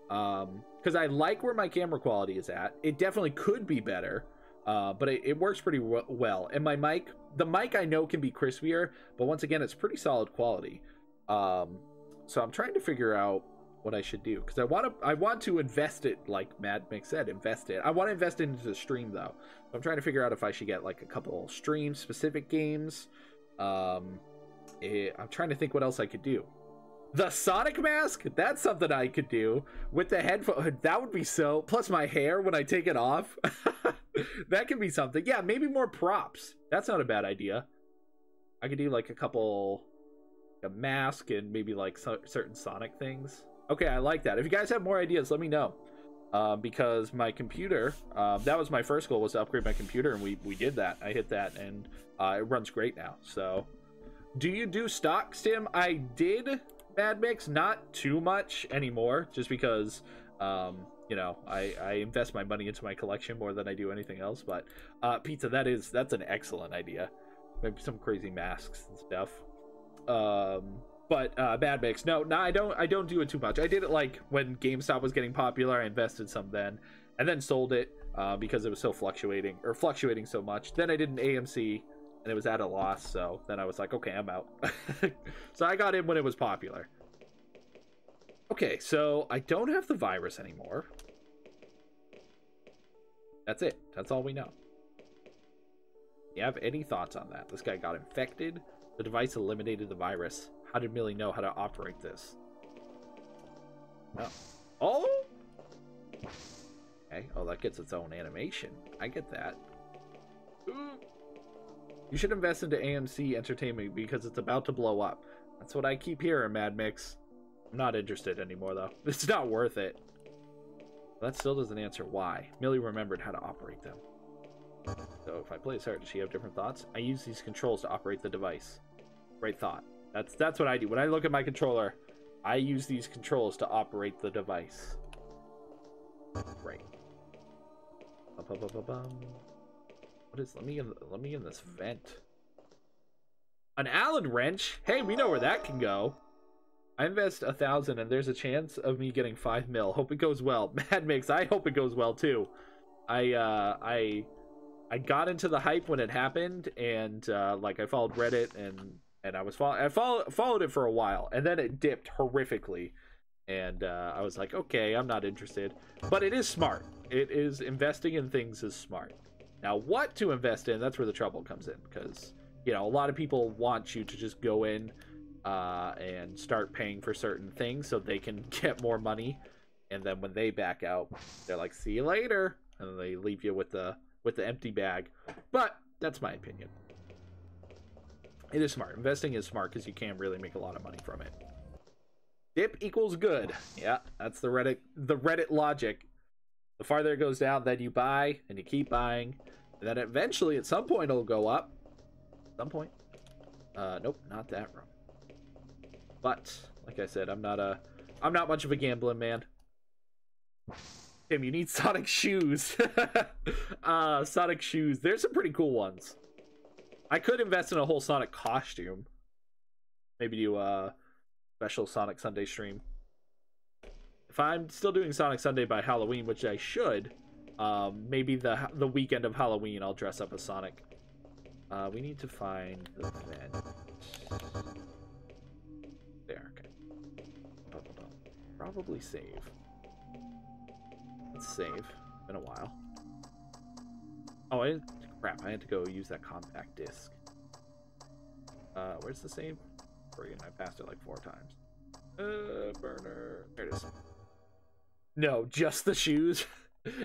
Because I like where my camera quality is at. It definitely could be better. But it works pretty well. And my mic, the mic I know can be crispier, but once again, it's pretty solid quality. So I'm trying to figure out what I should do because I want to invest it, like Mad Mix said, invest it. I want to invest it into the stream though. So I'm trying to figure out if I should get like a couple stream specific games. I'm trying to think what else I could do. The Sonic mask? That's something I could do with the headphone. That would be so. Plus my hair when I take it off. That could be something. Yeah, maybe more props. That's not a bad idea. I could do like a mask and maybe like certain Sonic things. Okay, I like that. If you guys have more ideas, let me know. because my computer, that was my first goal, was to upgrade my computer, and we did that. I hit that, and it runs great now. So do you do stocks, Tim? I did, Mad Mix, not too much anymore, just because you know, I invest my money into my collection more than I do anything else. But pizza, that's an excellent idea. Maybe some crazy masks and stuff. But Bad Mix, no, I don't do it too much. I did it like when GameStop was getting popular. I invested some then, and then sold it because it was so fluctuating so much. Then I did an AMC, and it was at a loss. So then I was like, okay, I'm out. So I got in when it was popular. Okay, so I don't have the virus anymore. That's it. That's all we know. You have any thoughts on that? This guy got infected. The device eliminated the virus. How did Millie know how to operate this? No. Oh! Okay. Oh, that gets its own animation. I get that. Ooh. You should invest into AMC Entertainment because it's about to blow up. That's what I keep hearing, Mad Mix. I'm not interested anymore, though. It's not worth it. That still doesn't answer why. Millie remembered how to operate them. So if I play as her, does she have different thoughts? I use these controls to operate the device. Great thought. That's what I do. When I look at my controller, I use these controls to operate the device. Great. What is? Let me in this vent. An Allen wrench. Hey, we know where that can go. I invest 1,000, and there's a chance of me getting 5 mil. Hope it goes well. Mad Mix, I hope it goes well too. I got into the hype when it happened, and like I followed Reddit, and I was followed it for a while, and then it dipped horrifically, and I was like, okay, I'm not interested. But it is smart. It is, investing in things is smart. Now, what to invest in? That's where the trouble comes in, because you know, a lot of people want you to just go in and start paying for certain things so they can get more money, and then when they back out, they're like, see you later, and they leave you with the empty bag. But that's my opinion. It is smart. Investing is smart because you can really make a lot of money from it. Dip equals good. Yeah, that's the Reddit logic. The farther it goes down, then you buy and you keep buying, and then eventually at some point it'll go up. At some point. Nope, not that room. But like I said, I'm not much of a gambling man. Tim, you need Sonic shoes. Sonic shoes. There's some pretty cool ones. I could invest in a whole Sonic costume. Maybe do a special Sonic Sunday stream. If I'm still doing Sonic Sunday by Halloween, which I should, maybe the weekend of Halloween I'll dress up as Sonic. We need to find the vent. There, okay. Probably save. Let's save. Been a while. Oh, crap! I had to go use that compact disc. Where's the save? Friggin', I passed it like 4 times. Burner. There it is. No, just the shoes.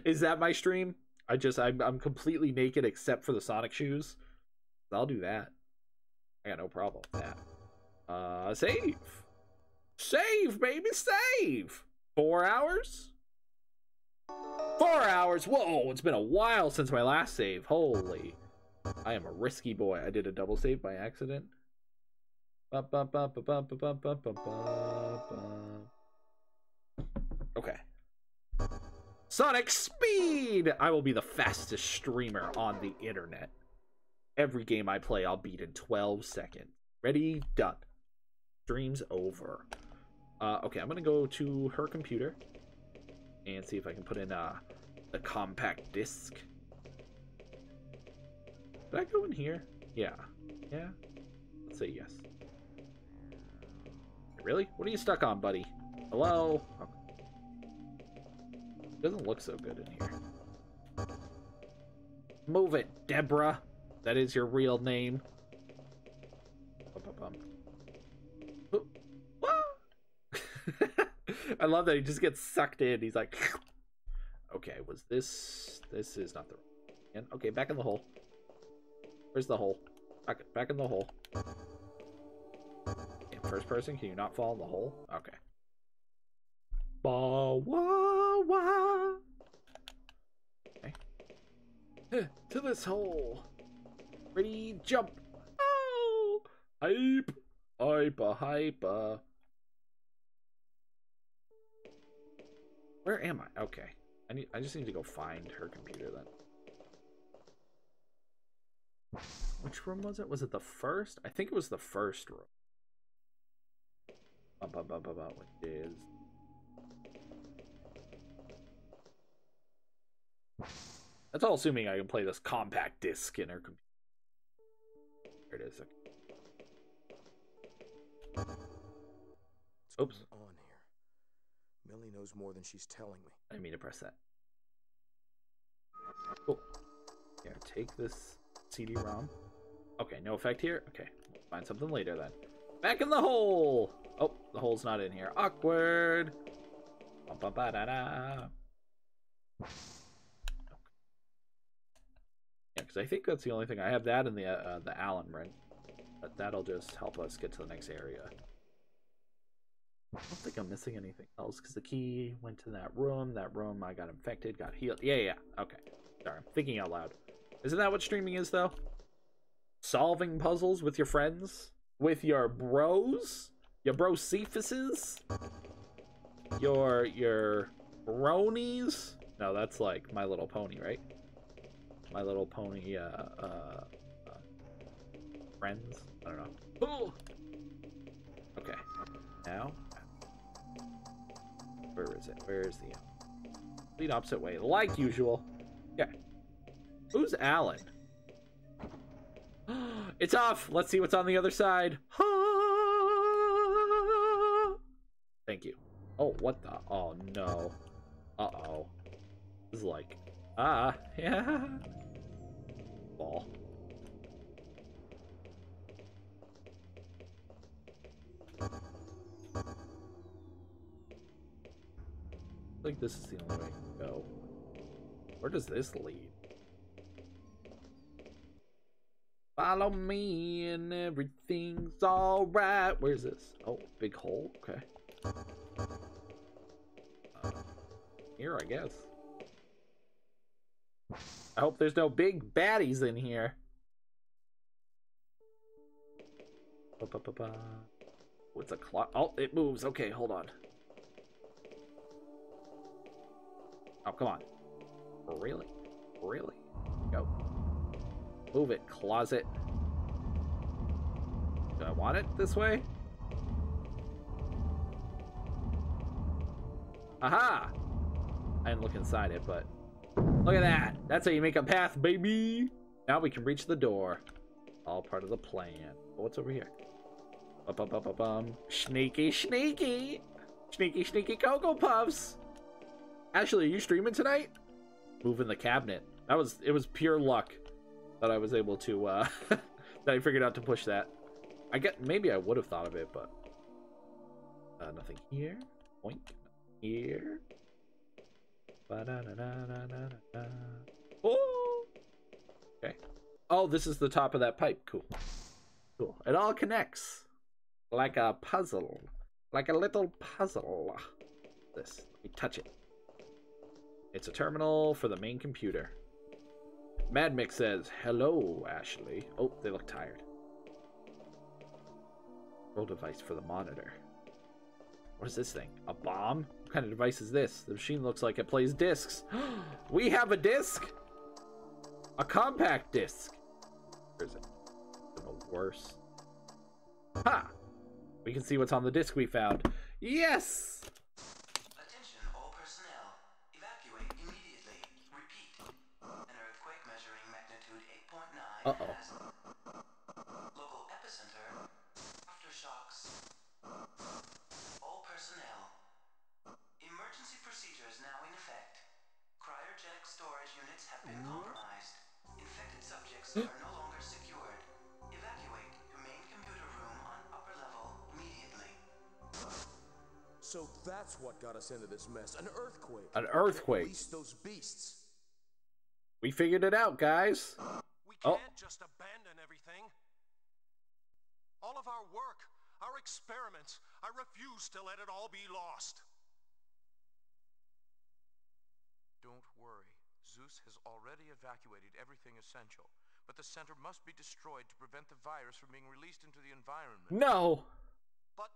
Is that my stream? I'm completely naked except for the Sonic shoes. I'll do that. I got no problem with that. Save! Save, baby, save! 4 hours? 4 hours! Whoa, it's been a while since my last save. Holy. I am a risky boy. I did a double save by accident. Okay. Sonic Speed! I will be the fastest streamer on the internet. Every game I play, I'll beat in 12 seconds. Ready? Done. Stream's over. Okay, I'm gonna go to her computer and see if I can put in the compact disc. Did I go in here? Yeah. Yeah. Let's say yes. Really? What are you stuck on, buddy? Hello? Okay. It doesn't look so good in here. Move it, Deborah. That is your real name. I love that he just gets sucked in. He's like, okay, was this? This is not the right. Okay, back in the hole. Where's the hole? Back in the hole. In first person, can you not fall in the hole? Okay. Okay. To this hole. Ready, jump. Oh! Hype. Hyper. Where am I? Okay. I just need to go find her computer then. Which room was it? Was it the first? I think it was the first room. Which is... That's all assuming I can play this compact disc in her computer. There it is. Okay. Oops. On here. Millie knows more than she's telling me. I didn't mean to press that. Cool. Yeah, take this CD-ROM. Okay, no effect here. Okay, we'll find something later then. Back in the hole. Oh, the hole's not in here. Awkward. Ba-ba-ba-da-da. Because I think that's the only thing I have, that and the Allen ring, but that'll just help us get to the next area. I don't think I'm missing anything else because the key went to that room. That room I got infected, got healed. Yeah. Okay. Sorry, I'm thinking out loud. Isn't that what streaming is though? Solving puzzles with your friends, with your bros, your bro Cephuses, your bronies. No, that's like My Little Pony, right? My Little Pony, friends? I don't know. Oh! Okay. Now, where is it? Where is the complete opposite way? Like usual. Yeah. Who's Alan? It's off! Let's see what's on the other side. Thank you. Oh, what the? Oh, no. Uh-oh. This is like... Ah, yeah. Ball. I think this is the only way to go. Where does this lead? Follow me and everything's alright. Where's this? Oh, big hole? Okay. Here, I guess. I hope there's no big baddies in here. What's a clock? Oh, it moves. Okay, hold on. Oh, come on. Really? Really? Go. Move it, closet. Do I want it this way? Aha! I didn't look inside it, but... Look at that! That's how you make a path, baby! Now we can reach the door. All part of the plan. Oh, what's over here? Sneaky! Sneaky Cocoa Puffs! Ashley, are you streaming tonight? Moving the cabinet. It was pure luck that I was able to, that I figured out to push that. Maybe I would have thought of it, but... nothing here. Boink. Here. Ba-da-da-da-da-da-da. Oh! Okay. Oh, this is the top of that pipe. Cool. Cool. It all connects. Like a puzzle. Like a little puzzle. This. Let me touch it. It's a terminal for the main computer. Mad Mick says, hello, Ashley. Oh, they look tired. Roll device for the monitor. What is this thing? A bomb? What kind of device is this? The machine looks like it plays discs. We have a disc! A compact disc! Where is it? No worse. Ha! We can see what's on the disc we found. Yes! Attention all personnel. Evacuate immediately. Repeat. An earthquake measuring magnitude 8.9. Uh-oh. Are no longer secured. Evacuate the main computer room on upper level immediately. So that's what got us into this mess. An earthquake. An earthquake. Release those beasts. We figured it out, guys. We can't just abandon everything. All of our work, our experiments, I refuse to let it all be lost. Zeus has already evacuated everything essential, but the center must be destroyed to prevent the virus from being released into the environment. No! But,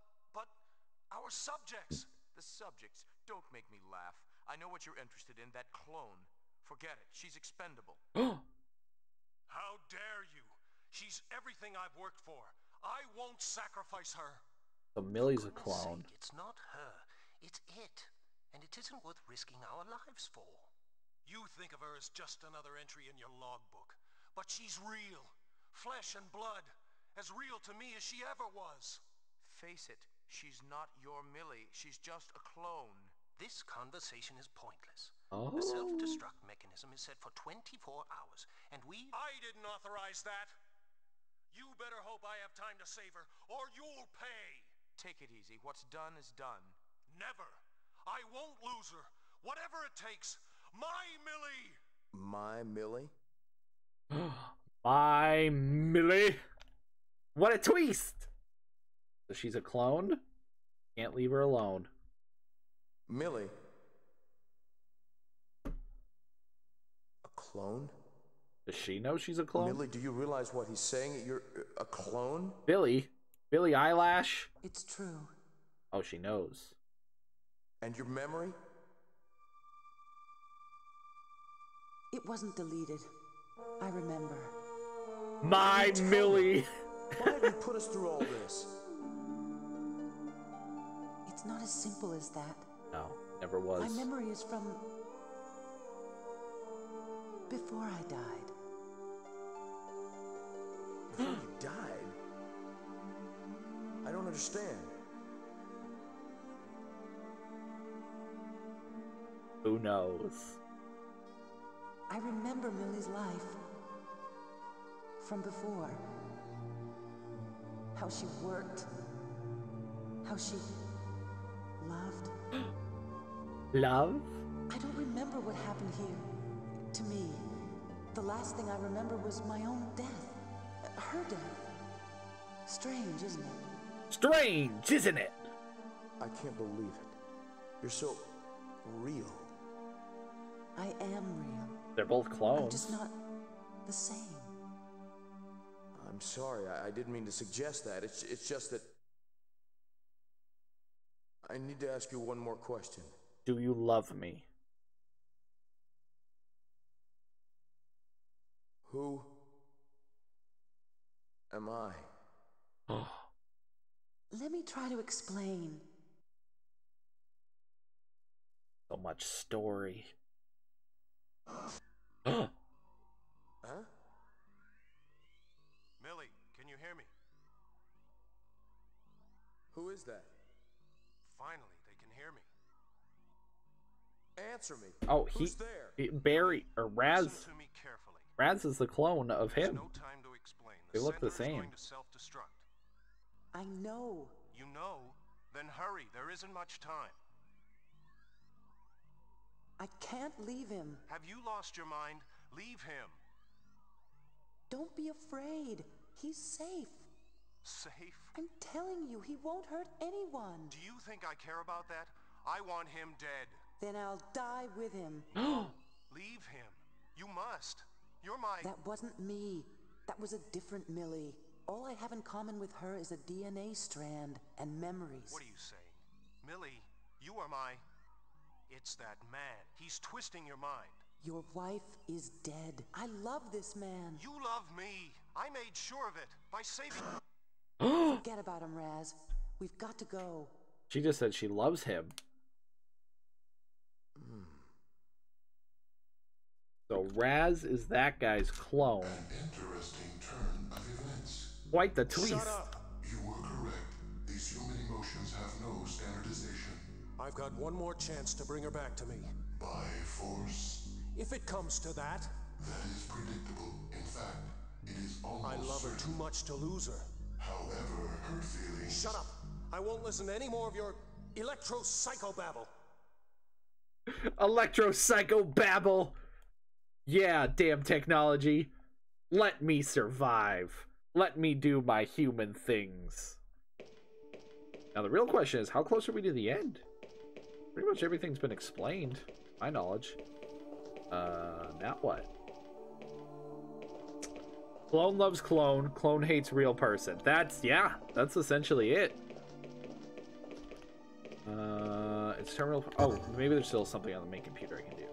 our subjects! The subjects, don't make me laugh. I know what you're interested in, that clone. Forget it, she's expendable. How dare you? She's everything I've worked for. I won't sacrifice her. So Millie's a clone. Sake, it's not her, it's it. And it isn't worth risking our lives for. You think of her as just another entry in your logbook. But she's real. Flesh and blood. As real to me as she ever was. Face it, she's not your Millie. She's just a clone. This conversation is pointless. Oh. The self-destruct mechanism is set for 24 hours, and we... I didn't authorize that. You better hope I have time to save her, or you'll pay. Take it easy. What's done is done. Never. I won't lose her. Whatever it takes. My Millie! My Millie? My Millie! What a twist! So she's a clone? Can't leave her alone. Millie. A clone? Does she know she's a clone? Millie, do you realize what he's saying? You're a clone? Billy? Billy Eyelash? It's true. Oh, she knows. And your memory? It wasn't deleted. I remember. My Millie! Why have you put us through all this? It's not as simple as that. No, never was. My memory is from... before I died. Before you died? I don't understand. Who knows? I remember Millie's life from before. How she worked, how she loved. Love? I don't remember what happened here to me. The last thing I remember was my own death, her death. Strange, isn't it? Strange, isn't it? I can't believe it. You're so real. I am real. They're both clones. I'm just not the same. I'm sorry. I didn't mean to suggest that. It's just that... I need to ask you one more question. Do you love me? Who... am I? Let me try to explain. So much story. Huh? Millie, can you hear me? Who is that? Finally, they can hear me. Answer me. Oh, he's there. Barry or Raz. Listen to me carefully. Raz is the clone of him. No time to explain. They look the same. I know. You know? Then hurry. There isn't much time. I can't leave him. Have you lost your mind? Leave him. Don't be afraid. He's safe. Safe? I'm telling you, he won't hurt anyone. Do you think I care about that? I want him dead. Then I'll die with him. No. Leave him. You must. You're my... That wasn't me. That was a different Millie. All I have in common with her is a DNA strand and memories. What are you saying? Millie, you are my... It's that man. He's twisting your mind. Your wife is dead. I love this man. You love me. I made sure of it by saving... Forget about him, Raz. We've got to go. She just said she loves him. So Raz is that guy's clone. An interesting turn of events. Quite the twist. Shut up. You were correct. These human emotions have no standardization. I've got one more chance to bring her back to me. By force? If it comes to that. That is predictable. In fact, it is almost certain. I love her too much to lose her. However, her feelings... Shut up! I won't listen to any more of your electro-psychobabble. Electro-psychobabble! Yeah, damn technology. Let me survive. Let me do my human things. Now the real question is, how close are we to the end? Pretty much everything's been explained, my knowledge. Now what? Clone loves clone. Clone hates real person. That's, yeah, that's essentially it. It's terminal. Oh, maybe there's still something on the main computer I can do.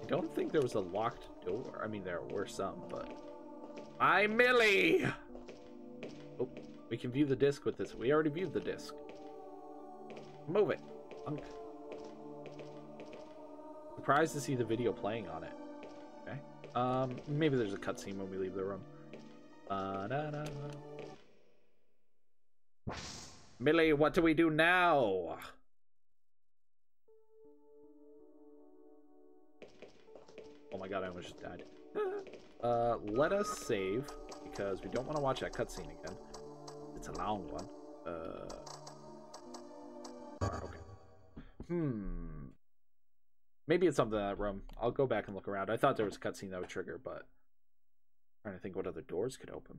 I don't think there was a locked door. I mean, there were some, but... Hi, Millie! Oh, we can view the disc with this. We already viewed the disc. Move it. Punk. Surprised to see the video playing on it. Okay. Maybe there's a cutscene when we leave the room. Millie, what do we do now? Oh my god, I almost just died. Let us save, because we don't want to watch that cutscene again. It's a long one. Okay. Maybe it's something in that room. I'll go back and look around. I thought there was a cutscene that would trigger, but... I'm trying to think what other doors could open.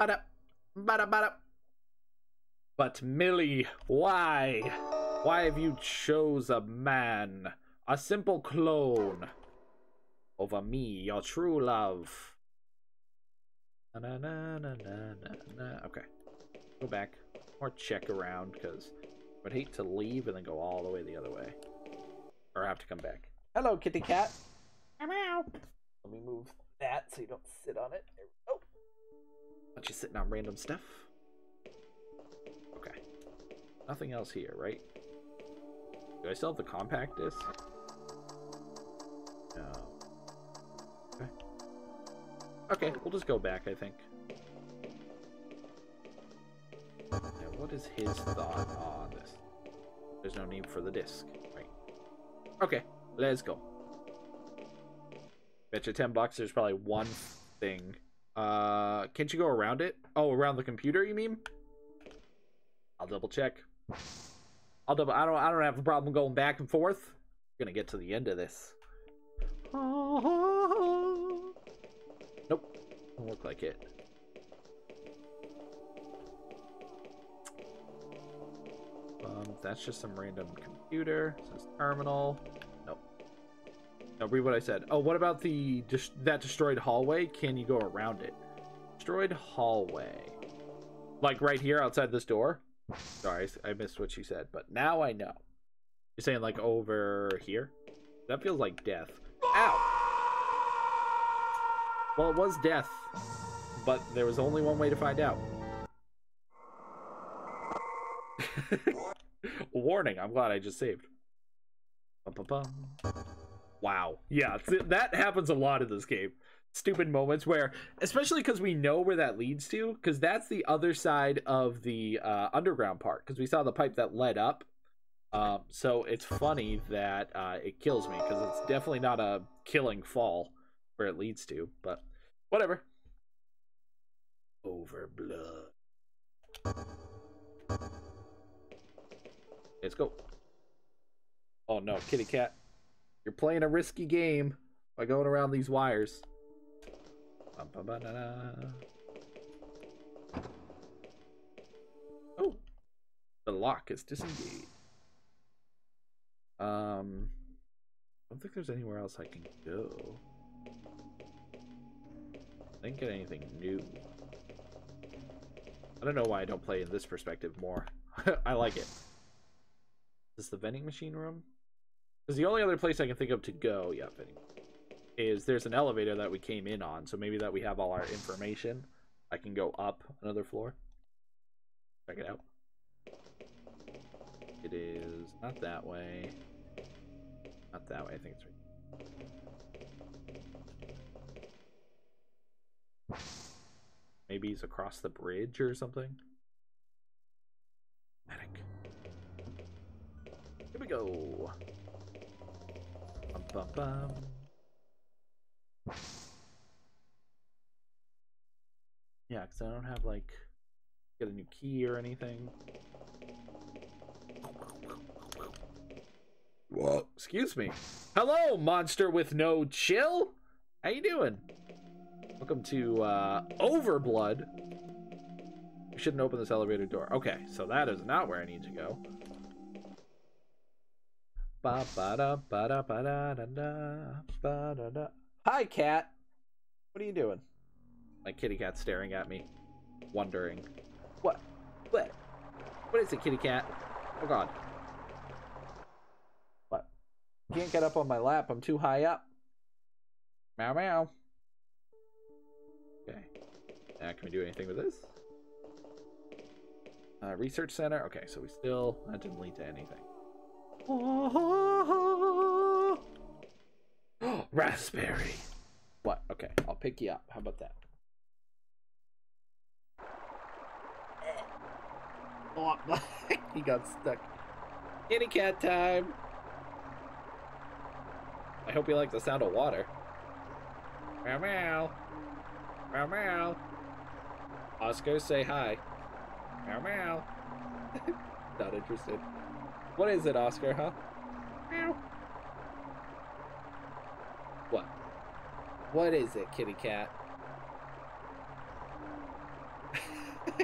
Bada! Bada bada! But Millie, why? Why have you chose a man? A simple clone over me, your true love. Na, na, na, na, na, na. Okay, go back or check around, because I'd hate to leave and then go all the way the other way, or have to come back. Hello, kitty cat. Meow. Let me move that so you don't sit on it. There we go. Not you sitting on random stuff. Okay, nothing else here, right? Do I still have the compact disc? No. Okay. Okay, we'll just go back, I think. Now, what is his thought on this? There's no need for the disc, right? Okay, let's go. Betcha $10 there's probably one thing. Can't you go around it? Oh, around the computer, you mean? I'll double check. I don't have a problem going back and forth. We're gonna get to the end of this. Nope. Don't look like it. That's just some random computer. It says terminal. Nope. No, read what I said. Oh, what about the that destroyed hallway? Can you go around it? Destroyed hallway. Like right here outside this door? Sorry, I missed what she said, but now I know. You're saying like over here? That feels like death. Ow! Well, it was death, but there was only one way to find out. Warning, I'm glad I just saved. Wow. Yeah, that happens a lot in this game. Stupid moments where, especially because we know where that leads to, because that's the other side of the underground part, because we saw the pipe that led up. So it's funny that it kills me, because it's definitely not a killing fall where it leads to, but whatever. Overblood. Let's go. Oh no, kitty cat. You're playing a risky game by going around these wires. Oh, the lock is disengaged. I don't think there's anywhere else I can go. I didn't get anything new. I don't know why I don't play in this perspective more. I like it. Is this the vending machine room? Because the only other place I can think of to go, yeah, vending machine, is there's an elevator that we came in on, so maybe that we have all our information. I can go up another floor. Check it out. It is not that way. Not that way, I think it's right. Maybe he's across the bridge or something. Attic. Here we go. Bum, bum, bum. Yeah, because I don't have, like, get a new key or anything. Whoa. Excuse me. Hello, monster with no chill. How you doing? Welcome to Overblood. We shouldn't open this elevator door. Okay, so that is not where I need to go. Hi, cat. What are you doing? My kitty cat's staring at me, wondering. What? What? What is it, kitty cat? Oh, God. What? Can't get up on my lap. I'm too high up. Meow, meow. Okay. Now, can we do anything with this? Research center. Okay, so we still... That didn't lead to anything. Oh, raspberry. What? Okay, I'll pick you up. How about that? Oh, he got stuck. Kitty cat time. I hope you like the sound of water. Meow meow. Meow meow. Oscar, say hi. Meow meow. Not interested. What is it, Oscar, huh? Meow. What? What is it, kitty cat?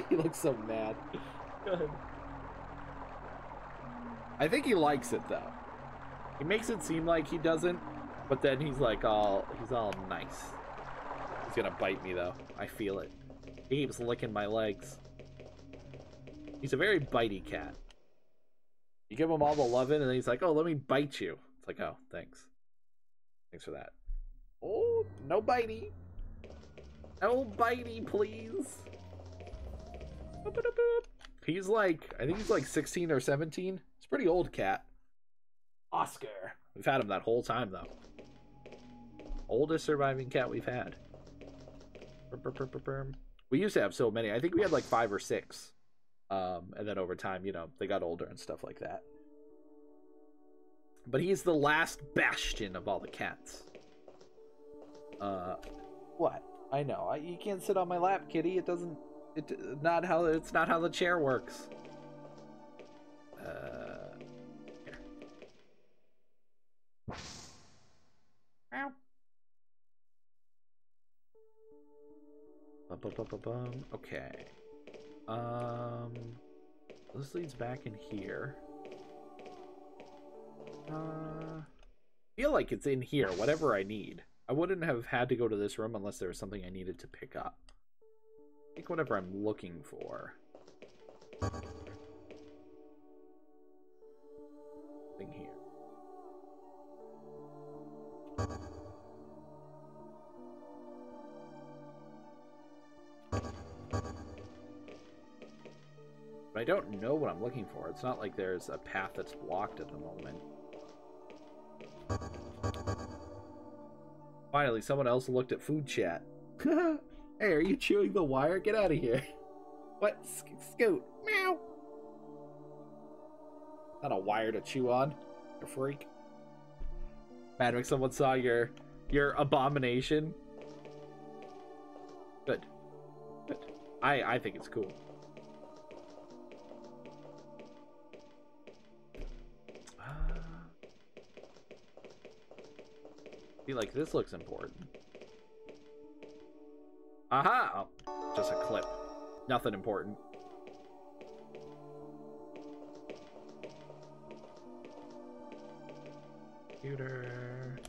He looks so mad. I think he likes it, though. He makes it seem like he doesn't, but then he's like all nice. He's gonna bite me, though. I feel it. He keeps licking my legs. He's a very bitey cat. You give him all the loving, and then he's like, oh, let me bite you. It's like, oh, thanks. Thanks for that. Oh, no bitey. No bitey, please. Boop, boop, boop. He's like, I think he's like 16 or 17. It's a pretty old cat. Oscar. We've had him that whole time, though. Oldest surviving cat we've had. We used to have so many. I think we had like 5 or 6. And then over time, you know, they got older and stuff like that. But he's the last bastion of all the cats. What? I know. You can't sit on my lap, kitty. It doesn't... It's not how the chair works. Here. Ow. Bum, bum, bum, bum, bum. Okay. This leads back in here. I feel like it's in here. Whatever I need. I wouldn't have had to go to this room unless there was something I needed to pick up. I think whatever I'm looking for. Thing here. But I don't know what I'm looking for. It's not like there's a path that's blocked at the moment. Finally, someone else looked at food chat. Hey, are you chewing the wire? Get out of here. What? Scoot. Meow. Not a wire to chew on. You freak. Madwick, someone saw your abomination. Good. Good. I think it's cool. I feel like this looks important. Aha! Oh, just a clip. Nothing important. Computer.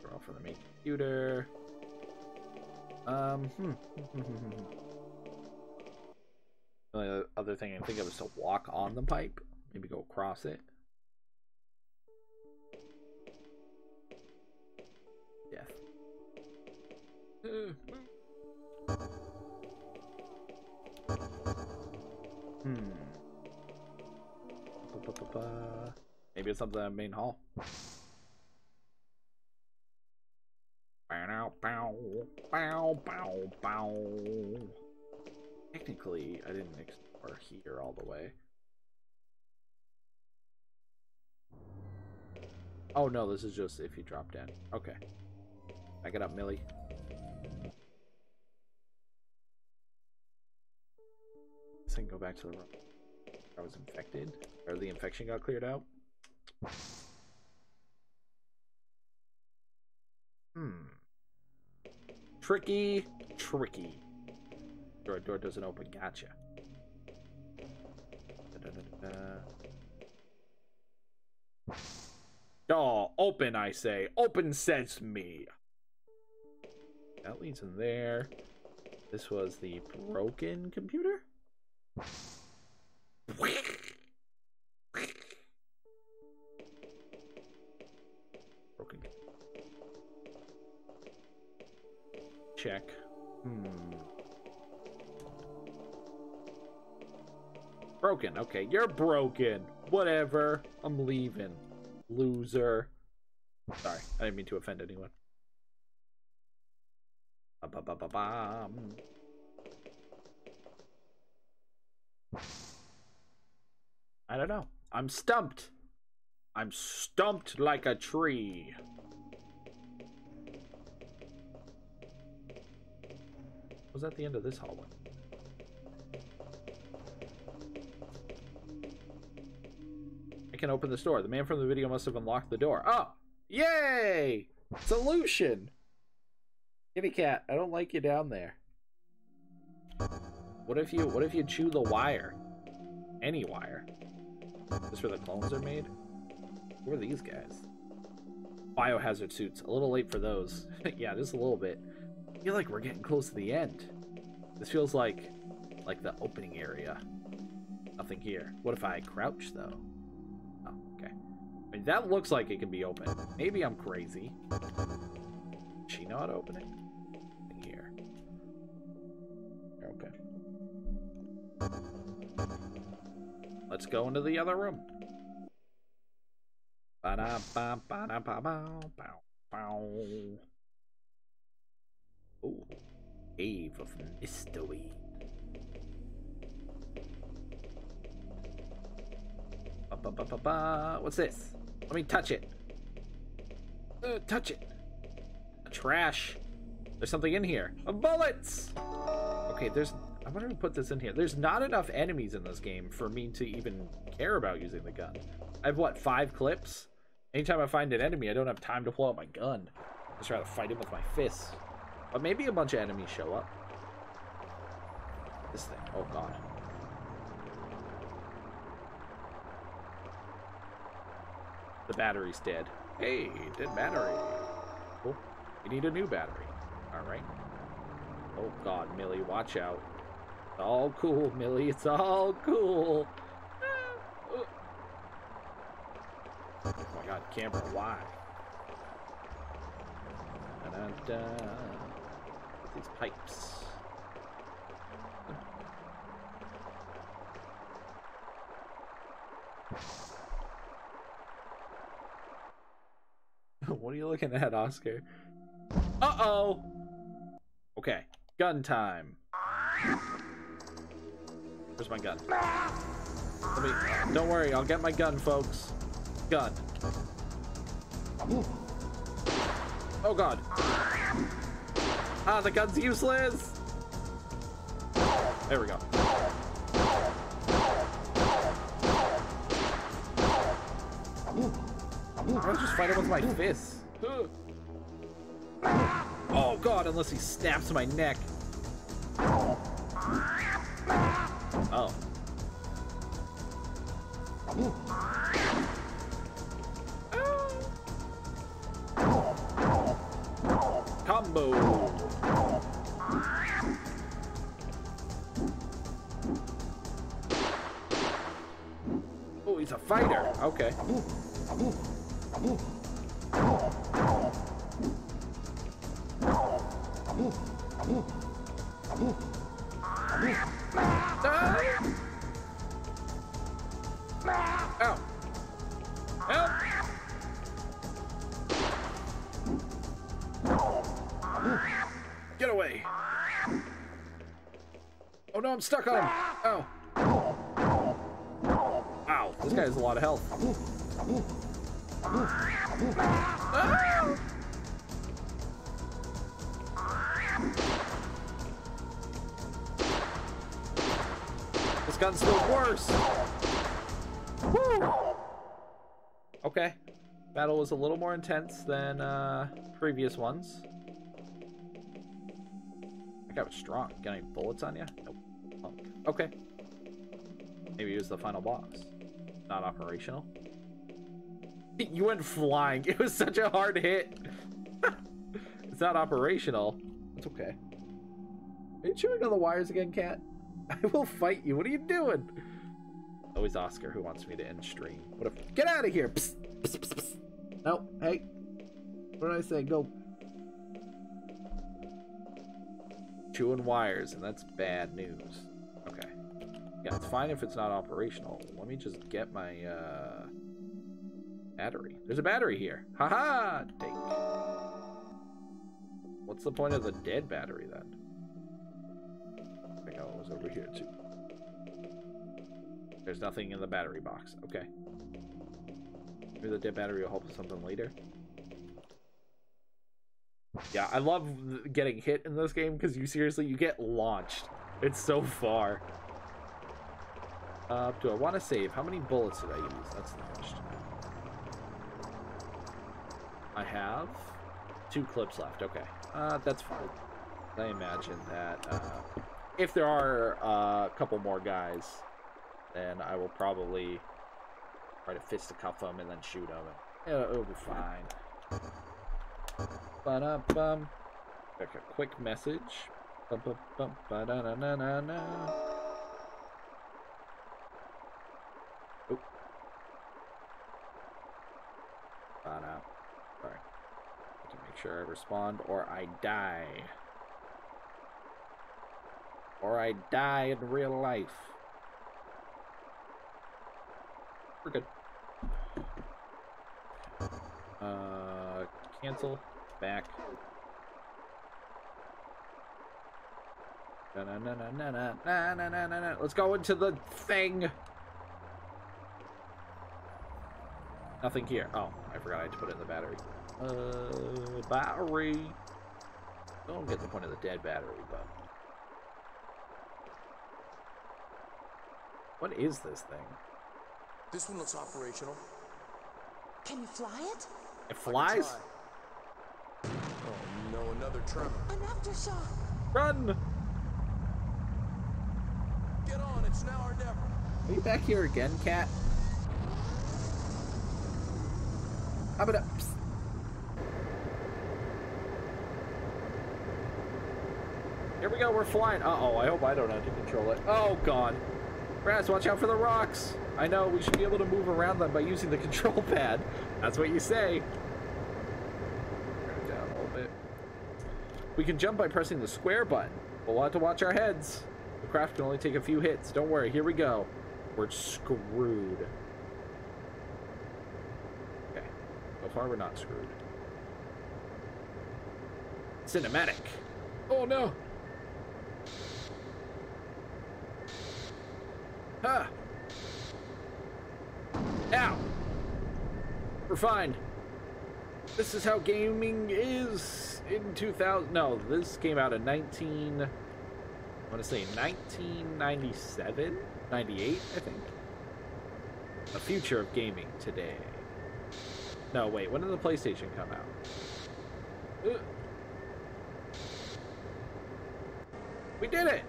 Throw off from the computer. The only other thing I can think of is to walk on the pipe. Maybe go across it. Death. Maybe it's up the main hall. Bow, bow, bow, bow, bow. Technically, I didn't explore here all the way. Oh no, this is just if you drop down. Okay. Back it up, Millie. I can go back to the room. I was infected, or the infection got cleared out. Tricky, tricky. Door doesn't open. Gotcha. Da, da, da, da. Oh, open, I say. Open sends me. That leads in there. This was the broken computer? Broken. Check. Broken. Okay, you're broken. Whatever. I'm leaving. Loser. Sorry, I didn't mean to offend anyone. Ba-ba-ba-ba-bam. I don't know. I'm stumped. I'm stumped like a tree. Was that the end of this hallway? Can open this door. The man from the video must have unlocked the door. Oh, yay! Solution. Kitty cat, I don't like you down there. What if you chew the wire? Any wire. Is this where the clones are made? Who are these guys? Biohazard suits. A little late for those. Yeah, just a little bit. I feel like we're getting close to the end. This feels like the opening area. Nothing here. What if I crouch though? I mean, that looks like it can be opened. Maybe I'm crazy. Did she not open it? In here. Okay. Let's go into the other room. Ooh, Cave of Mystery. What's this? Let me touch it. Touch it. Trash. There's something in here. Bullets! Okay, there's... I'm gonna put this in here. There's not enough enemies in this game for me to even care about using the gun. I have, what, 5 clips? Anytime I find an enemy, I don't have time to pull out my gun. I just try to fight him with my fists. But maybe a bunch of enemies show up. This thing. Oh, God. The battery's dead. Hey, dead battery. Cool. You need a new battery. Alright. Oh god, Millie, watch out. It's all cool, Millie. It's all cool. Oh my god, camera, why? Da-da-da. These pipes. What are you looking at, Oscar? Uh-oh! Okay. Gun time. Where's my gun? Let me... Don't worry, I'll get my gun, folks. Gun. Ooh. Oh, God. Ah, the gun's useless! There we go. Ooh. I'll just fight him with my fists. Oh god, unless he snaps my neck. Oh. Combo. Oh, he's a fighter. Okay. Ooh. Get away. Oh no, I'm stuck on him. Ow. Ow, this guy has a lot of health. Ah! This gun's still worse. Woo! Okay, battle was a little more intense than previous ones. That guy was strong. Got any bullets on you? Nope. Punk. Okay. Maybe it was the final boss. Not operational. You went flying. It was such a hard hit. It's not operational. It's okay. Are you chewing on the wires again, Cat? I will fight you. What are you doing? Always Oscar who wants me to end stream. What if... Get out of here! Psst, psst, psst, psst. No, hey. What did I say? Go. Chewing wires, and that's bad news. Okay. Yeah, it's fine if it's not operational. Let me just get my, battery. There's a battery here. Haha! Take. What's the point of the dead battery, then? I think I was over here, too. There's nothing in the battery box. Okay. Maybe the dead battery will help with something later. Yeah, I love getting hit in this game because you seriously, you get launched. It's so far. Do I want to save? How many bullets did I use? That's the question. I have 2 clips left. Okay, that's fine. I imagine that if there are a couple more guys, then I will probably try to fisticuff them and then shoot them. It'll be fine. Ba-da-bum. Like a quick message. Ba-ba-bum. Ba-da-na-na-na-na. Oh. Ba-da. Sorry. I have to make sure I respond or I die. Or I die in real life. We're good. Cancel. Back. Na, na, na, na, na, na, na, na, na, na. Let's go into the thing. Nothing here. Oh, I forgot I had to put in the battery. Battery. Don't get the point of the dead battery, but what is this thing? This one looks operational. Can you fly it? It flies? Oh no, another tremor. An aftershock. Run! Get on, it's now or never. Are you back here again, Cat? I'm gonna... Psst. Here we go, we're flying. Uh-oh, I hope I don't have to control it. Oh, God. Brass, watch out for the rocks. I know, we should be able to move around them by using the control pad. That's what you say. We can jump by pressing the square button. We'll have to watch our heads. The craft can only take a few hits. Don't worry, here we go. We're screwed. Okay. So far, we're not screwed. Cinematic. Oh, no. Huh. Ow. We're fine. This is how gaming is in 2000. No, this came out in 1997, 98, I think. The future of gaming today. No, wait, when did the PlayStation come out? We did it!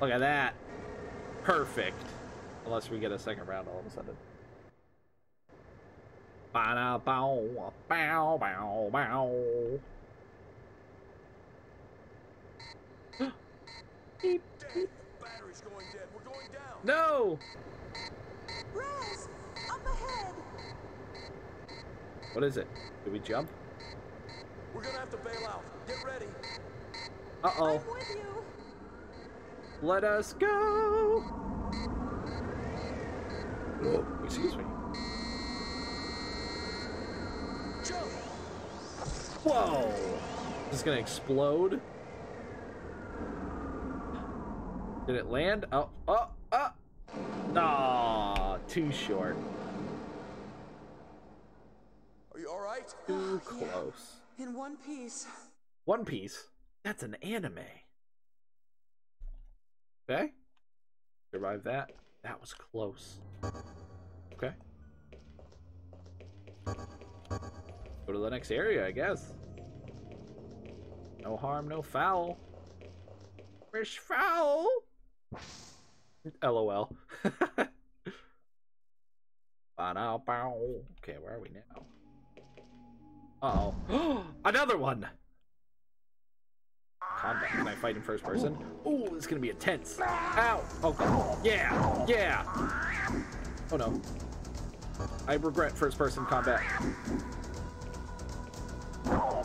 Look at that. Perfect. Unless we get a second round all of a sudden. Bow, bow, bow, bow, bow. Beep, beep. The battery's going dead. We're going down. No. Raz, up ahead. What is it? Did we jump? We're gonna have to bail out. Get ready. Uh oh. I'm with you. Let us go. Oh, excuse me. Whoa! This is gonna explode. Did it land? Oh, oh, oh! Nah, too short. Are you all right? Too close. Yeah. In one piece. One Piece? That's an anime. Okay. Survive that. That was close. Okay. Go to the next area, I guess. No harm, no foul. Fresh foul. LOL. Okay, where are we now? Uh-oh. Another one! Combat. Can I fight in first person? Ooh, this is gonna be intense. Ow! Oh, God. Yeah! Yeah! Oh, no. I regret first person combat. Oh!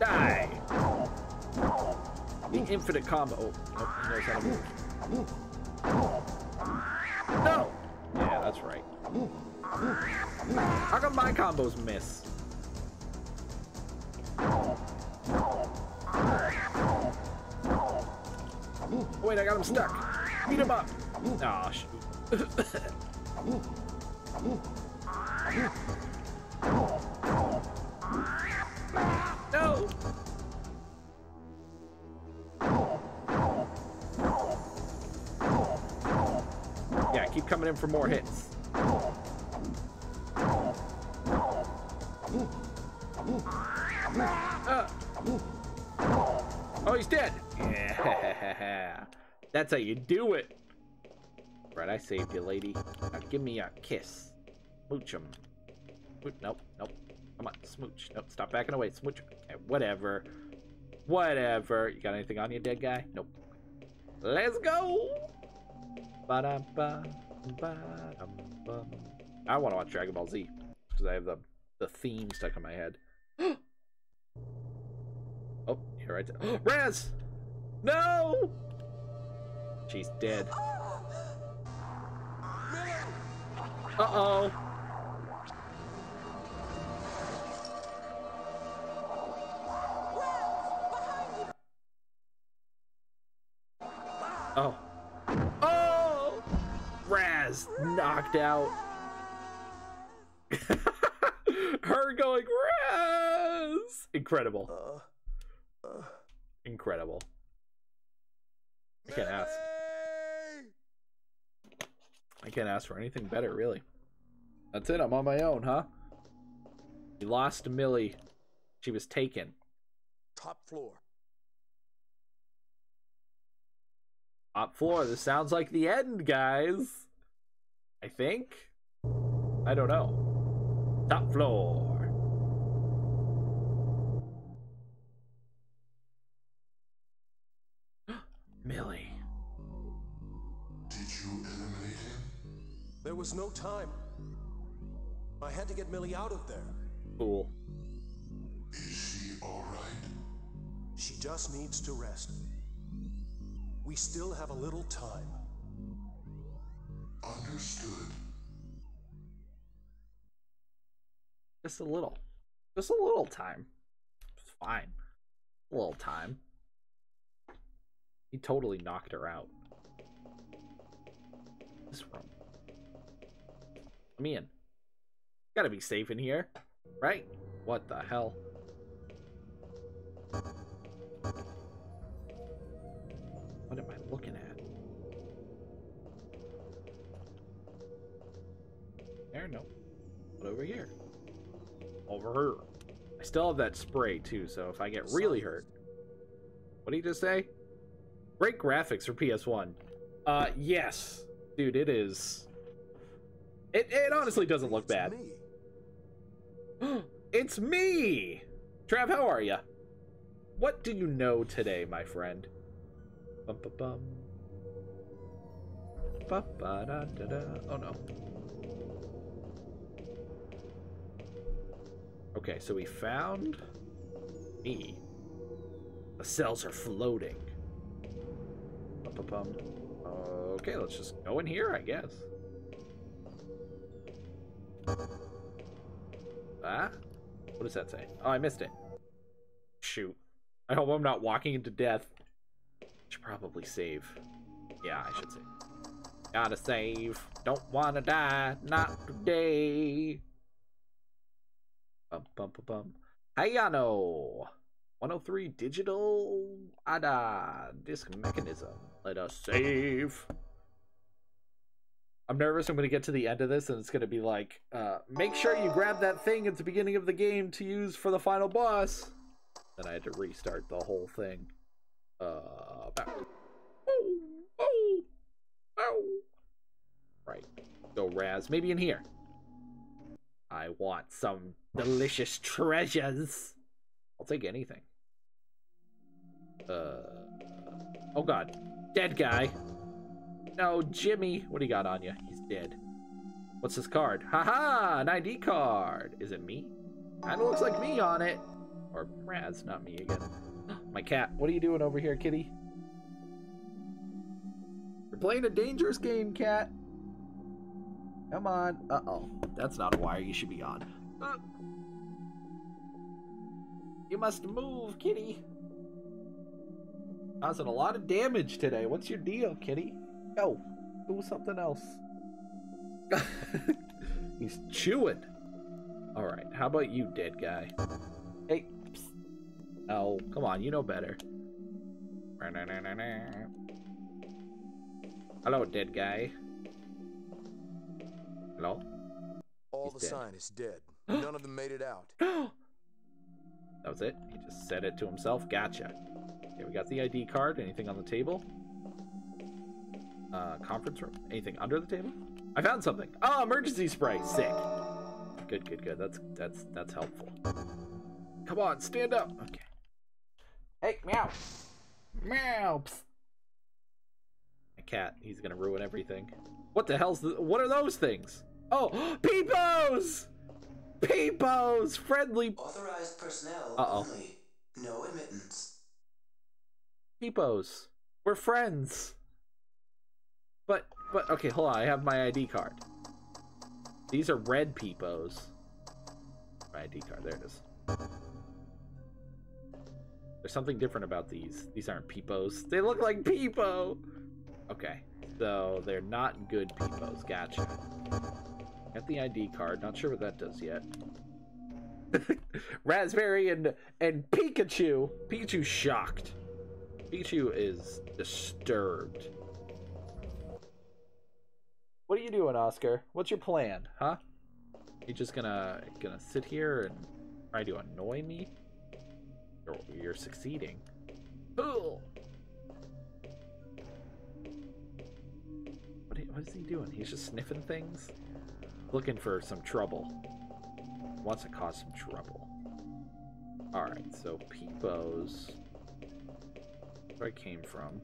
Die! The infinite combo. Oh, he knows how to move. No! Yeah, that's right. How come my combos miss? Oh, wait, I got him stuck. Beat him up. Aw, oh, shoot. No! Yeah, keep coming in for more hits. Oh, he's dead! Yeah. That's how you do it. Right, I saved you, lady. Now give me a kiss. Smooch him. Nope, nope. Come on, smooch. Nope, stop backing away. Smooch. Okay, whatever. Whatever. You got anything on you, dead guy? Nope. Let's go. Ba-da-ba-ba-dum-bum. I want to watch Dragon Ball Z because I have the theme stuck in my head. Oh, you're right there. Rez! No! She's dead. Uh-oh. Oh. Oh! Raz knocked out. Her going, Raz! Incredible. Incredible. I can't ask. I can't ask for anything better, really. That's it. I'm on my own, huh? We lost Millie. She was taken. Top floor. Top floor. This sounds like the end, guys. I think. I don't know. Top floor. Millie. Did you eliminate him? There was no time. I had to get Millie out of there. Cool. Is she alright? She just needs to rest. We still have a little time. Understood. Just a little. Just a little time. It's fine. A little time. He totally knocked her out. This room. Let me in. Gotta be safe in here, right? What the hell? What am I looking at? There, no. But over here. Over her. I still have that spray too, so if I get really hurt. What did he just say? Great graphics for PS1. Yes. Dude, it is. It honestly doesn't look bad. It's me! Trav, how are ya? What do you know today, my friend? Bum ba bum. Ba ba da da da. Oh no. Okay, so we found me. The cells are floating. Okay, let's just go in here, I guess. Ah? What does that say? Oh, I missed it. Shoot. I hope I'm not walking into death. Should probably save. Yeah, I should save. Gotta save. Don't wanna die. Not today. Bum, bum, bum, bum. Ayano! 103 digital ADA disk mechanism. Let us save. I'm nervous I'm going to get to the end of this and it's going to be like, make sure you grab that thing at the beginning of the game to use for the final boss. Then I had to restart the whole thing. Back. Oh, oh. rares. Maybe in here. I want some delicious treasures. I'll take anything. Oh god. Dead guy. No, Jimmy. What do you got on you? He's dead. What's this card? Haha! An ID card! Is it me? Kinda looks like me on it. Or Raz, not me again. My cat. What are you doing over here, kitty? You're playing a dangerous game, cat. Come on. Uh-oh. That's not a wire you should be on. You must move, kitty. Causing a lot of damage today. What's your deal, kitty? Yo, do something else. He's chewing. Alright, how about you, dead guy? Hey. Psst. Oh, come on, you know better. Hello, dead guy. Hello? All the scientists dead. None of them made it out. That was it? He just said it to himself? Gotcha. Okay, we got the ID card. Anything on the table? Conference room? Anything under the table? I found something! Oh, emergency spray! Sick! Good, good, good. That's helpful. Come on, stand up! Okay. Hey, meow! Meow! Psst. My cat, he's gonna ruin everything. What the hell's the- what are those things? Oh! Peepos! Peepos! Friendly- Authorized personnel only. No admittance. Peepos. We're friends. But, okay, hold on. I have my ID card. These are red peepos. My ID card. There it is. There's something different about these. These aren't peepos. They look like peepo! Okay. So, they're not good peepos. Gotcha. Got the ID card. Not sure what that does yet. Raspberry and Pikachu. Pikachu's shocked. Pikachu is disturbed. What are you doing, Oscar? What's your plan, huh? You just gonna sit here and try to annoy me? You're succeeding. Cool. What is he doing? He's just sniffing things, looking for some trouble. He wants to cause some trouble. All right, so Peepos, where I came from.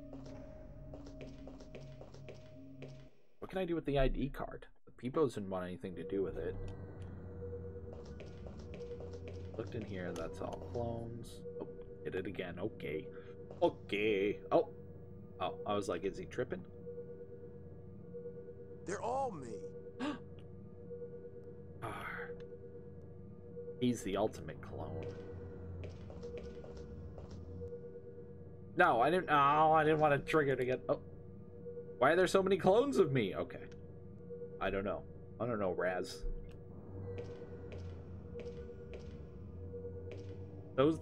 What can I do with the ID card? The Peepos didn't want anything to do with it. Looked in here, that's all clones. Oh, did it again. Okay. Okay. Oh. Oh, I was like, is he tripping? They're all me. He's the ultimate clone. No, I didn't. Oh, I didn't want to trigger to get. Oh. Why are there so many clones of me? Okay. I don't know. I don't know, Raz.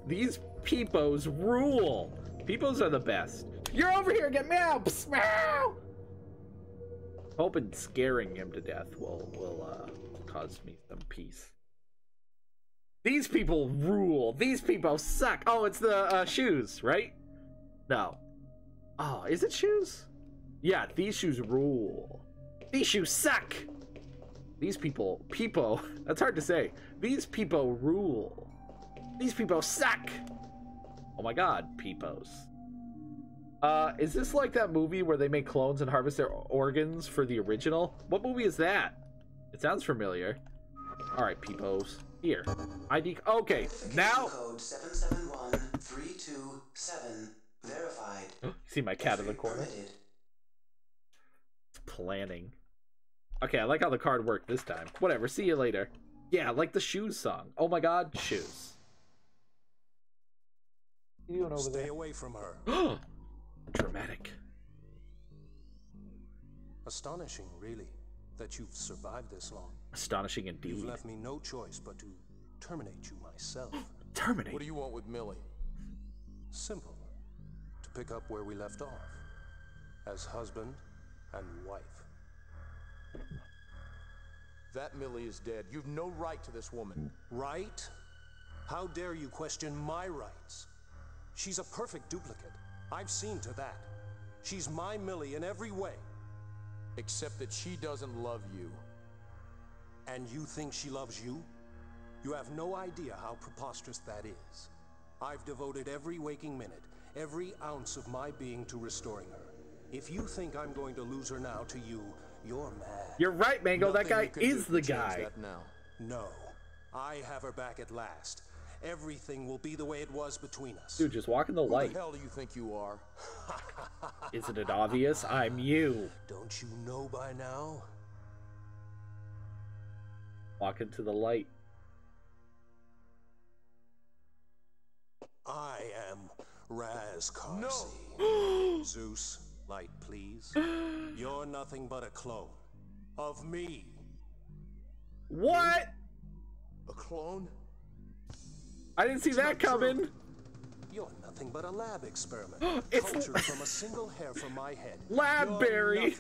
These peepos rule. Peepos are the best. You're over here, get meow! Psst, meow! Hoping scaring him to death will cause me some peace. These people rule. These people suck. Oh, it's the shoes, right? No. Oh, is it shoes? Yeah, these shoes rule. These shoes suck! These people... Peepo. That's hard to say. These peepo rule. These peepo suck! Oh my god, peepos. Is this like that movie where they make clones and harvest their organs for the original? What movie is that? It sounds familiar. Alright, peepos. Here. ID... Okay, now... Code 771327 verified. You see my cat in the corner? Permitted. Planning. Okay, I like how the card worked this time. Whatever, see you later. Yeah, like the shoes song. Oh my god, shoes. You don't over there. Stay away from her. Dramatic. Astonishing, really, that you've survived this long. Astonishing indeed. You've left me no choice but to terminate you myself. Terminate? What do you want with Millie? Simple. To pick up where we left off. As husband and wife. That Millie is dead. You've no right to this woman. Right? How dare you question my rights? She's a perfect duplicate. I've seen to that. She's my Millie in every way. Except that she doesn't love you. And you think she loves you? You have no idea how preposterous that is. I've devoted every waking minute, every ounce of my being to restoring her. If you think I'm going to lose her now to you, you're mad. You're right, Mango. That guy is the guy. No, I have her back at last. Everything will be the way it was between us. Dude, just walk in the light. Who the hell do you think you are? Isn't it obvious? I'm you. Don't you know by now? Walk into the light. I am Raz Karsi. No. Zeus, light please. You're nothing but a clone of me. What? A clone? I didn't see that coming. You're nothing but a lab experiment. It's cultured from a single hair from my head. Labberry.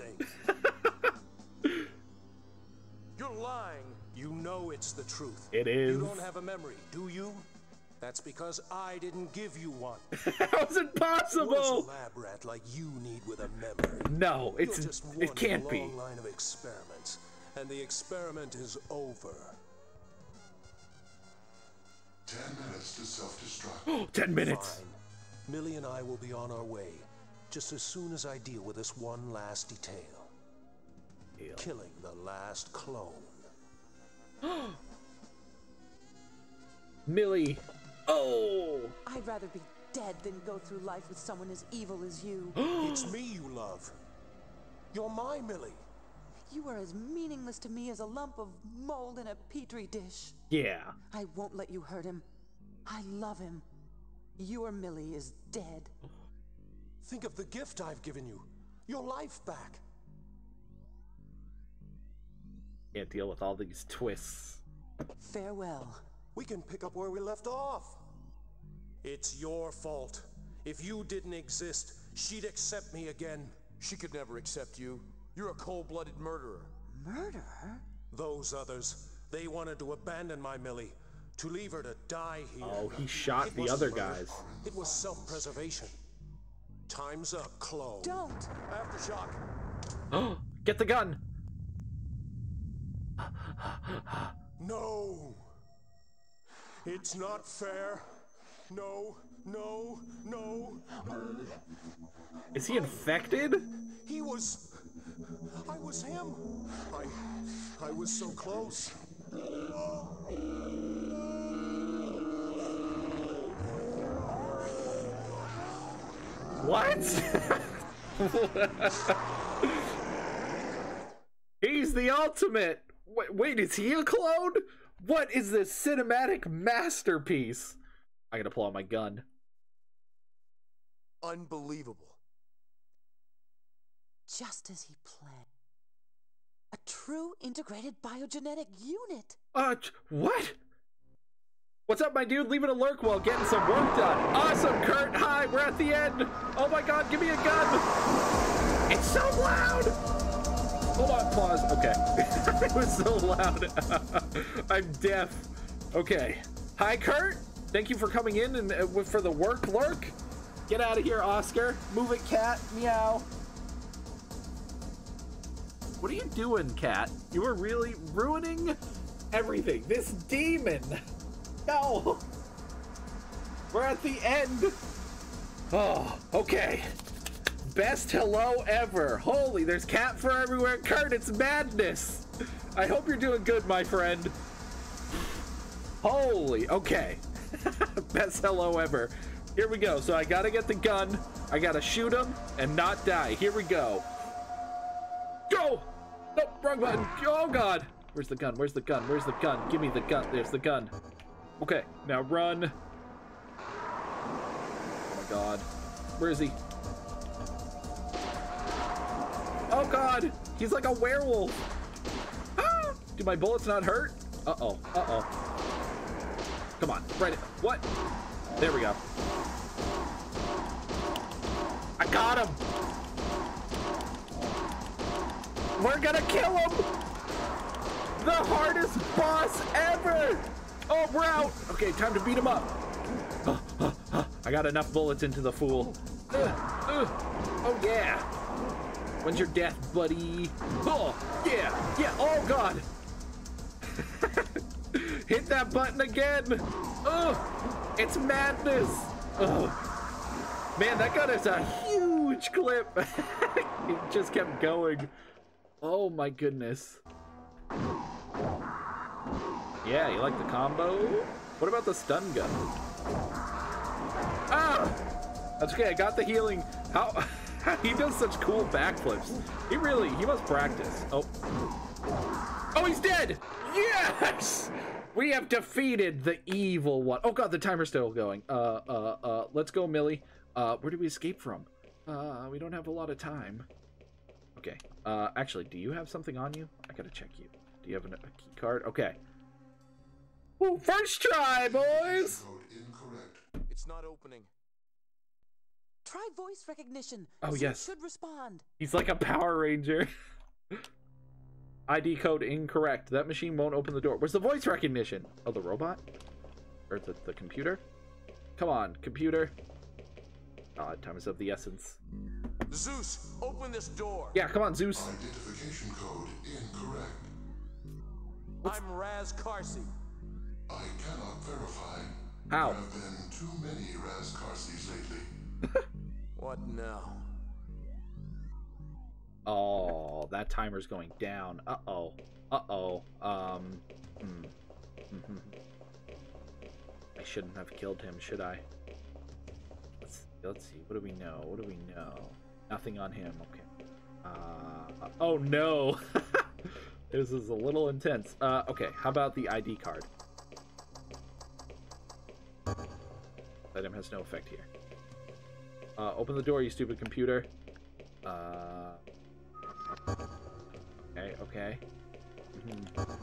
You're lying. You know it's the truth. It is. You don't have a memory, do you? That's because I didn't give you one. How's it possible? What does a lab rat like you need with a memory? No, it's just it can't be. Long line of experiments, and the experiment is over. 10 minutes to self-destruct. 10 minutes. Fine. Millie and I will be on our way, just as soon as I deal with this one last detail. Ew. Killing the last clone. Millie. Oh! I'd rather be dead than go through life with someone as evil as you. It's me you love. You're my Millie. You are as meaningless to me as a lump of mold in a petri dish. Yeah. I won't let you hurt him. I love him. Your Millie is dead. Think of the gift I've given you. Your life back. Can't deal with all these twists. Farewell. We can pick up where we left off. It's your fault. If you didn't exist, she'd accept me again. She could never accept you. You're a cold-blooded murderer. Murderer? Those others, they wanted to abandon my Millie, to leave her to die here. Oh, he shot the other guys. It was self-preservation. Time's up, Chloe. Don't. Aftershock. Oh, get the gun. No. It's not fair. No, no, no, no. Is he infected? He was... I was him. I was so close. What? He's the ultimate. Wait, is he a clone? What is this cinematic masterpiece? I gotta pull out my gun. Unbelievable. Just as he planned. A true integrated biogenetic unit. What? What's up, my dude? Leaving a lurk while getting some work done. Awesome, Kurt. Hi, we're at the end. Oh my god, give me a gun. It's so loud. Hold on, pause. Okay. It was so loud. I'm deaf. Okay. Hi, Kurt. Thank you for coming in and for the work lurk. Get out of here, Oscar. Move it, cat. Meow. What are you doing, cat? You are really ruining everything. This demon. No. We're at the end. Oh, okay. Best hello ever. Holy, there's cat fur everywhere. Kurt, it's madness. I hope you're doing good, my friend. Holy, okay. Best hello ever. Here we go. So I gotta get the gun. I gotta shoot him and not die. Here we go. Go! Nope, wrong button. Oh god! Where's the gun? Where's the gun? Where's the gun? Give me the gun. There's the gun. Okay, now run. Oh my god. Where is he? Oh god! He's like a werewolf! Ah! Do my bullets not hurt? Uh-oh. Uh-oh. Come on. Right it. What? There we go. I got him! We're gonna kill him! The hardest boss ever! Oh, we're out! Okay, time to beat him up. I got enough bullets into the fool. Oh, yeah. When's your death, buddy? Oh, yeah, yeah, oh, God. Hit that button again. Oh, it's madness. Oh, man, that got us a huge clip. It just kept going. Oh my goodness. Yeah, you like the combo? What about the stun gun? Ah! That's okay, I got the healing. How? He does such cool backflips. He must practice. Oh. Oh, he's dead! Yes! We have defeated the evil one. Oh god, the timer's still going. Let's go, Millie. Where did we escape from? We don't have a lot of time. Okay. Actually, do you have something on you? I gotta check you. Do you have a key card? Okay. Ooh, first try, boys! It's not opening. Try voice recognition. Oh, so yes. Should respond. He's like a Power Ranger. ID code incorrect. That machine won't open the door. Where's the voice recognition? Oh, the robot? Or the computer? Come on, computer. Ah, time is of the essence. Zeus, open this door. Yeah, come on, Zeus. Identification code incorrect. I'm Raz Karsi. I cannot verify. How? There have been too many Raz Karsis lately. What now? Oh, that timer's going down. Uh-oh. Uh-oh. I shouldn't have killed him, should I? Let's see. What do we know? What do we know? Nothing on him. Okay. Oh, no. This is a little intense. Okay. How about the ID card? Item has no effect here. Open the door, you stupid computer. Okay, okay.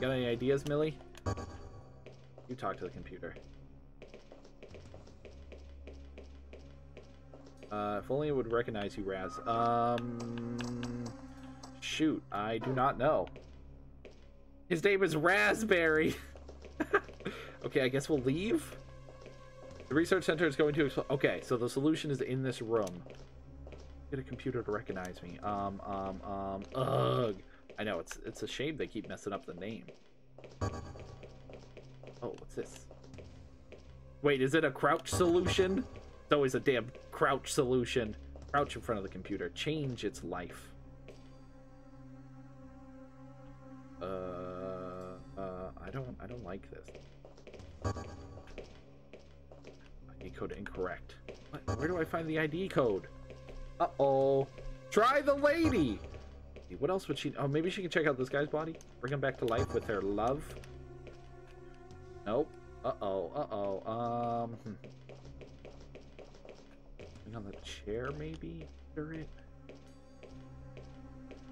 Got any ideas, Millie? You talk to the computer. If only it would recognize you, Raz. Shoot, I do not know. His name is Raspberry. Okay, I guess we'll leave. The research center is going to explode. Okay, so the solution is in this room. Get a computer to recognize me. Ugh. I know, it's a shame they keep messing up the name. Oh, what's this? Wait, is it a crouch solution? It's always a damn crouch solution. Crouch in front of the computer. Change its life. I don't like this. ID code incorrect. What? Where do I find the ID code? Uh-oh. Try the lady! What else would she... Oh, maybe she can check out this guy's body? Bring him back to life with her love? Nope. Uh-oh, uh-oh. On the chair, maybe? Under it?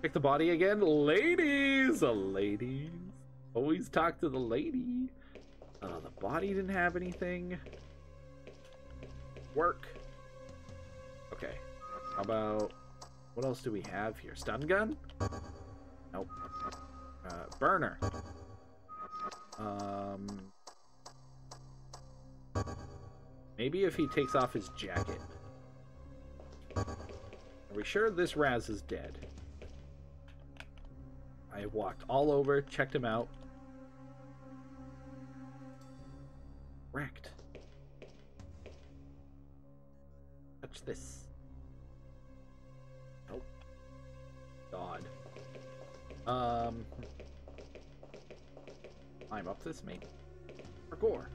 Check the body again? Ladies! Ladies. Always talk to the lady. The body didn't have anything. Work. Okay. How about... What else do we have here? Stun gun? Nope. Burner. Maybe if he takes off his jacket. Are we sure this Raz is dead? I walked all over, checked him out. Wrecked. Touch this. God. Climb up this, maybe. Parkour.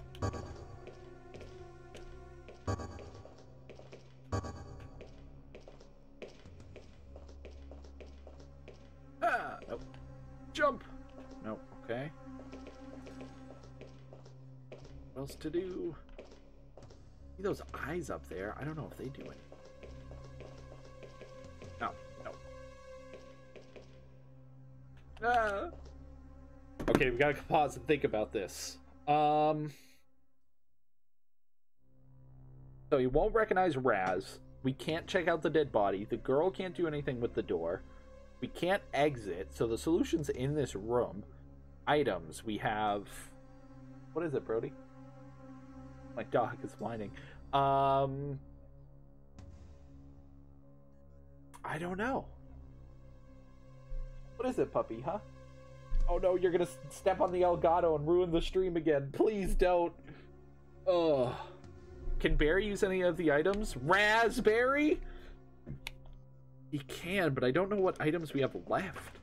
Ah, nope. Jump. Nope. Okay. What else to do? See those eyes up there? I don't know if they do anything. Okay, we gotta pause and think about this. So you won't recognize Raz. We can't check out the dead body. The girl can't do anything with the door. We can't exit. So the solution's in this room. Items. We have... What is it, Brody? My dog is whining. I don't know. What is it, puppy, huh? Oh no, you're gonna step on the Elgato and ruin the stream again. Please don't. Ugh. Can Barry use any of the items? Raspberry? He can, but I don't know what items we have left.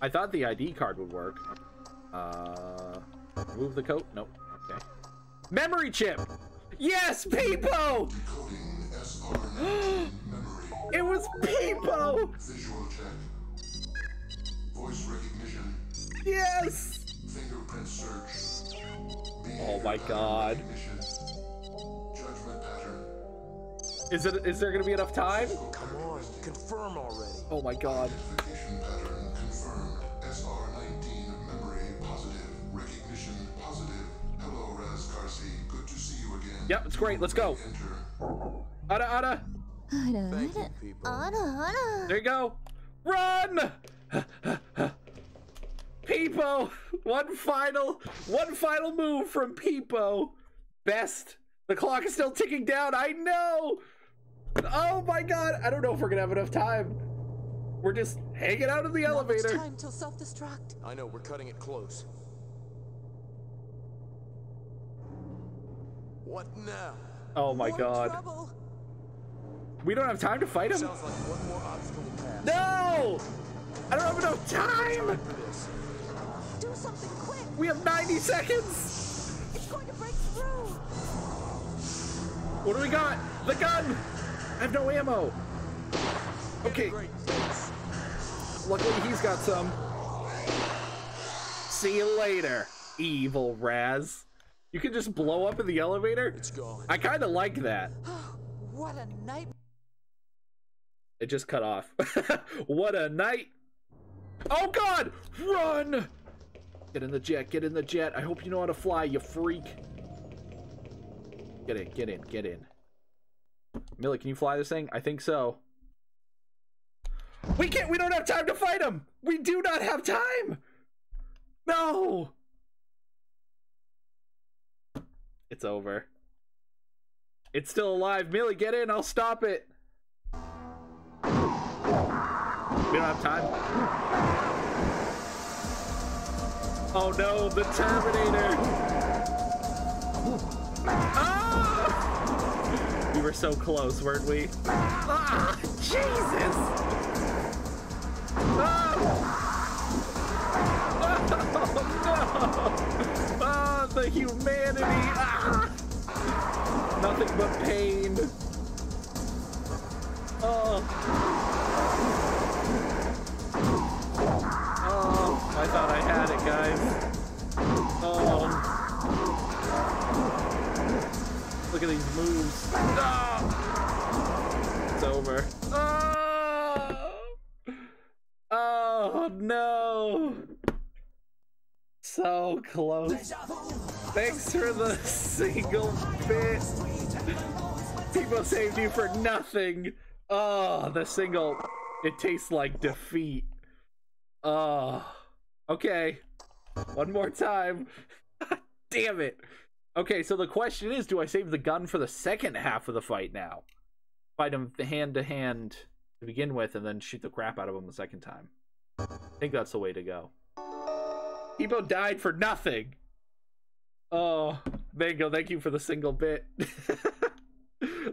I thought the ID card would work. Move the coat? Nope. Okay. Memory chip! Yes, Peepo! It was Peepo! Visual check. Voice recognition. Yes! Fingerprint search. Oh my god. Judgment pattern. Is there gonna be enough time? Come on, confirm already. Oh my god. Identification pattern confirmed. SR19 memory positive. Recognition positive. Hello, Raz Karsi. Good to see you again. Yep, it's great. Let's go. Ada. There you go. Run! Peepo! One final move from Peepo. Best. The clock is still ticking down. I know. Oh my god. I don't know if we're gonna have enough time. We're just hanging out in the elevator. Not much time till self-destruct. I know, we're cutting it close. What now? Oh my god. Trouble. We don't have time to fight him. Sounds like one more obstacle pass. No! I don't have enough time! Do something quick! We have 90 seconds! It's going to break through! What do we got? The gun! I have no ammo! Okay. Luckily he's got some. See you later, evil Raz. You can just blow up in the elevator? It's gone. I kind of like that. What a night. It just cut off. What a night. Oh god! Run! Get in the jet, get in the jet. I hope you know how to fly, you freak. Get in, get in, get in. Millie, can you fly this thing? I think so. We can't, we don't have time to fight him! We do not have time! No! It's over. It's still alive. Millie, get in. I'll stop it. We don't have time. Oh no, the Terminator. Ah! We were so close, weren't we? Ah, Jesus! Oh, no! Ah, the humanity! Ah! Nothing but pain. Oh. Oh, I thought I had it, guys. Oh. Look at these moves. Oh. It's over. Oh. Oh, no. So close. Thanks for the single bit. People saved you for nothing. Oh, the single. It tastes like defeat. Oh, okay. One more time. Damn it. Okay, so the question is, do I save the gun for the second half of the fight now? Fight him hand to hand to begin with, and then shoot the crap out of him the second time. I think that's the way to go. Peepo died for nothing. Oh, Mango, thank you for the single bit.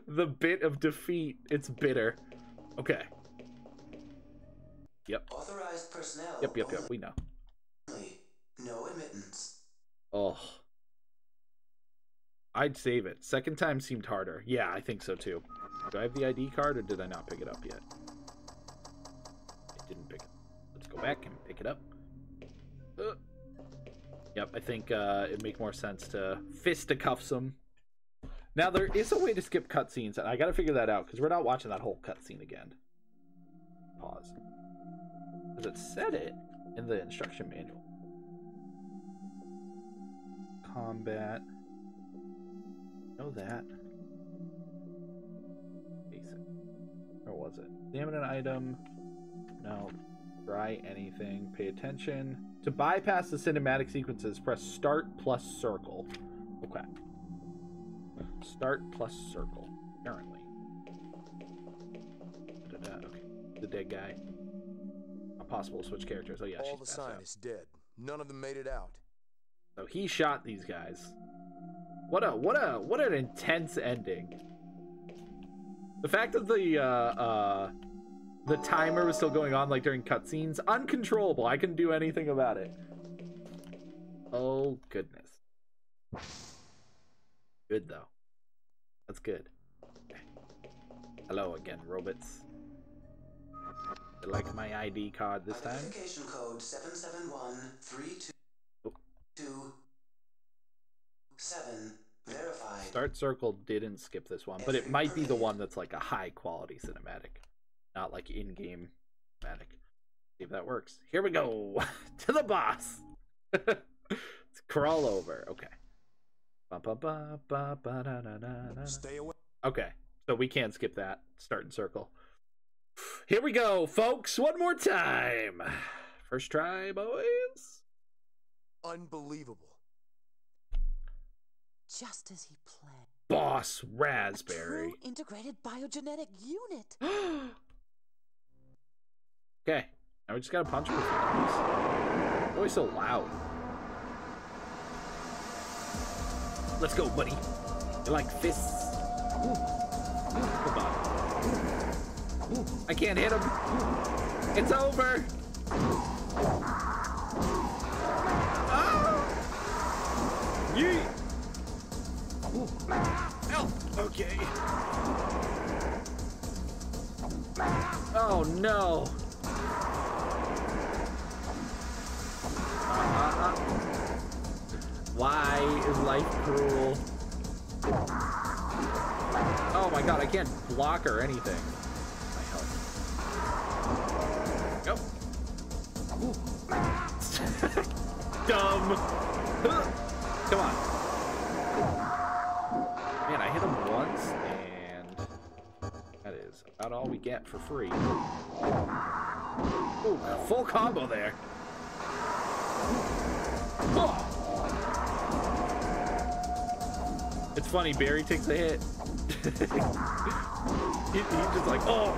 The bit of defeat. It's bitter. Okay. Yep. Authorized personnel. Yep, yep, yep. We know. No admittance. Oh. I'd save it. Second time seemed harder. Yeah, I think so too. Do I have the ID card or did I not pick it up yet? I didn't pick it. Let's go back and pick it up. Yep, I think it'd make more sense to fisticuffs them. Now, there is a way to skip cutscenes, and I gotta figure that out, because we're not watching that whole cutscene again. Pause. Because it said it in the instruction manual. Combat. Know that. Basic. Or was it? Examine an item. No. Try anything. Pay attention. To bypass the cinematic sequences, press start plus circle. Okay. Start plus circle, apparently. Okay. The dead guy. possible to switch characters. Oh yeah, all the scientists dead. None of them made it out. So he shot these guys. What an intense ending. The fact that the timer was still going on like during cutscenes, uncontrollable. I couldn't do anything about it. Oh goodness. Good though. That's good. Hello again, robots. I like my ID card this time. Identification code 7713227. Verified. Start Circle didn't skip this one, but it might be the one that's like a high quality cinematic, not like in-game cinematic. See if that works. Here we go to the boss. Let's crawl over. Okay. Stay away. Okay, so we can skip that. Start in Circle. Here we go, folks. One more time. First try, boys. Unbelievable. Just as he planned. Boss Raspberry. A true integrated biogenetic unit. Okay, now we just gotta punch him. It's always so loud. Let's go, buddy. You like fists? Ooh. Ooh, come on. Ooh. I can't hit him. Ooh. It's over. Oh! Yeet. Help. Okay. Oh no. Why is life cruel? Oh my god, I can't block or anything. My health. Go. Dumb. Come on. Man, I hit him once, and that is about all we get for free. Ooh, full combo there. Oh. It's funny, Barry takes a hit. He's just like, oh!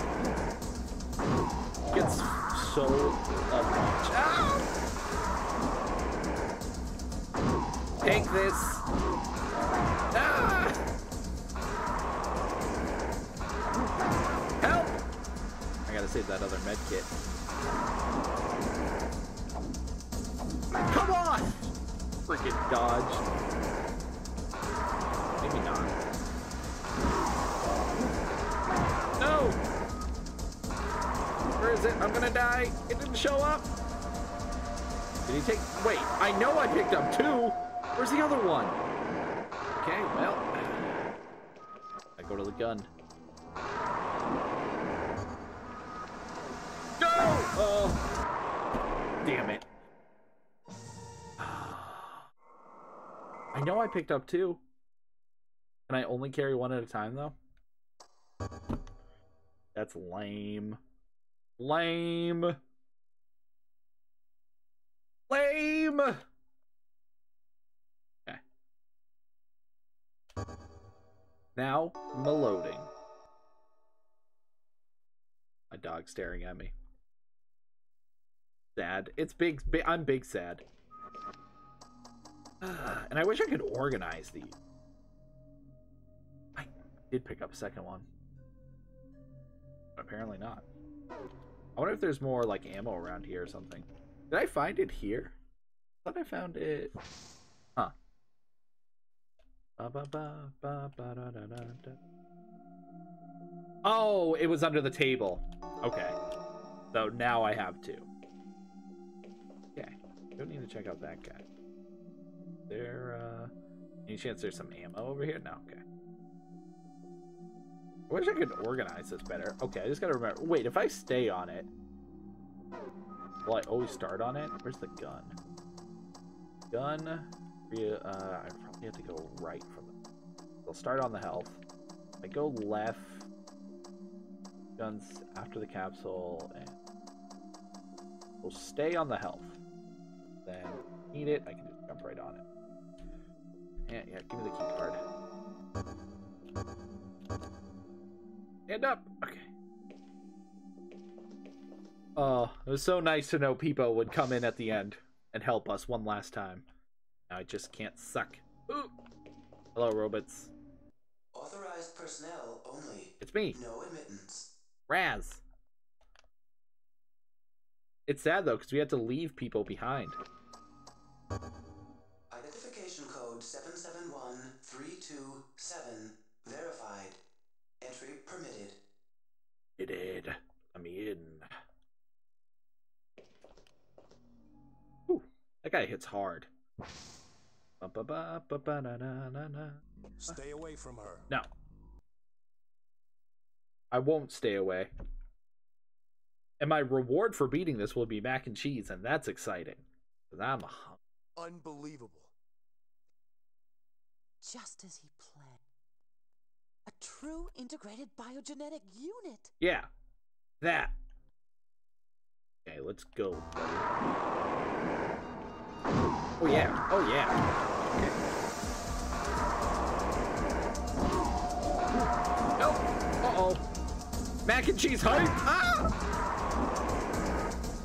Gets so much. Ow! Take this! Ah! Help! I gotta save that other med kit. Come on! Freaking dodge. Maybe not. No! Where is it? I'm gonna die. It didn't show up. Did he take... Wait, I know I picked up two. Where's the other one? Okay, well. I go to the gun. No! Oh. Damn it. I know I picked up two. Can I only carry one at a time, though? That's lame. Lame! Lame! Okay. Now, meloading. My dog's staring at me. Sad. It's big. I'm big sad. And I wish I could organize these. Did pick up a second one, but apparently not. I wonder if there's more like ammo around here or something. Did I find it here? I thought I found it. Huh. Oh, it was under the table. Okay, so now I have two. Okay, don't need to check out that guy. There, any chance there's some ammo over here? No. Okay, I wish I could organize this better. Okay, I just gotta remember. Wait, if I stay on it, will I always start on it? Where's the gun? Gun. I probably have to go right from it. I'll start on the health. I go left. Guns after the capsule, and we'll stay on the health. Then eat it. I can just jump right on it. Yeah, give me the key card. Stand up! Okay. It was so nice to know people would come in at the end and help us one last time. Now I just can't suck. Ooh. Hello, robots. Authorized personnel only. It's me. No admittance. Raz. It's sad though, because we had to leave people behind. Identification code 771327 verified. Entry permitted. It did. Let me in. Ooh, that guy hits hard. Stay away from her. No. I won't stay away. And my reward for beating this will be mac and cheese, and that's exciting. Because I'm a hunk. Unbelievable. Just as he planned. A true integrated biogenetic unit. Yeah. That. Okay, let's go. Oh yeah. Oh yeah. Okay. Oh, mac and cheese hype. Ah!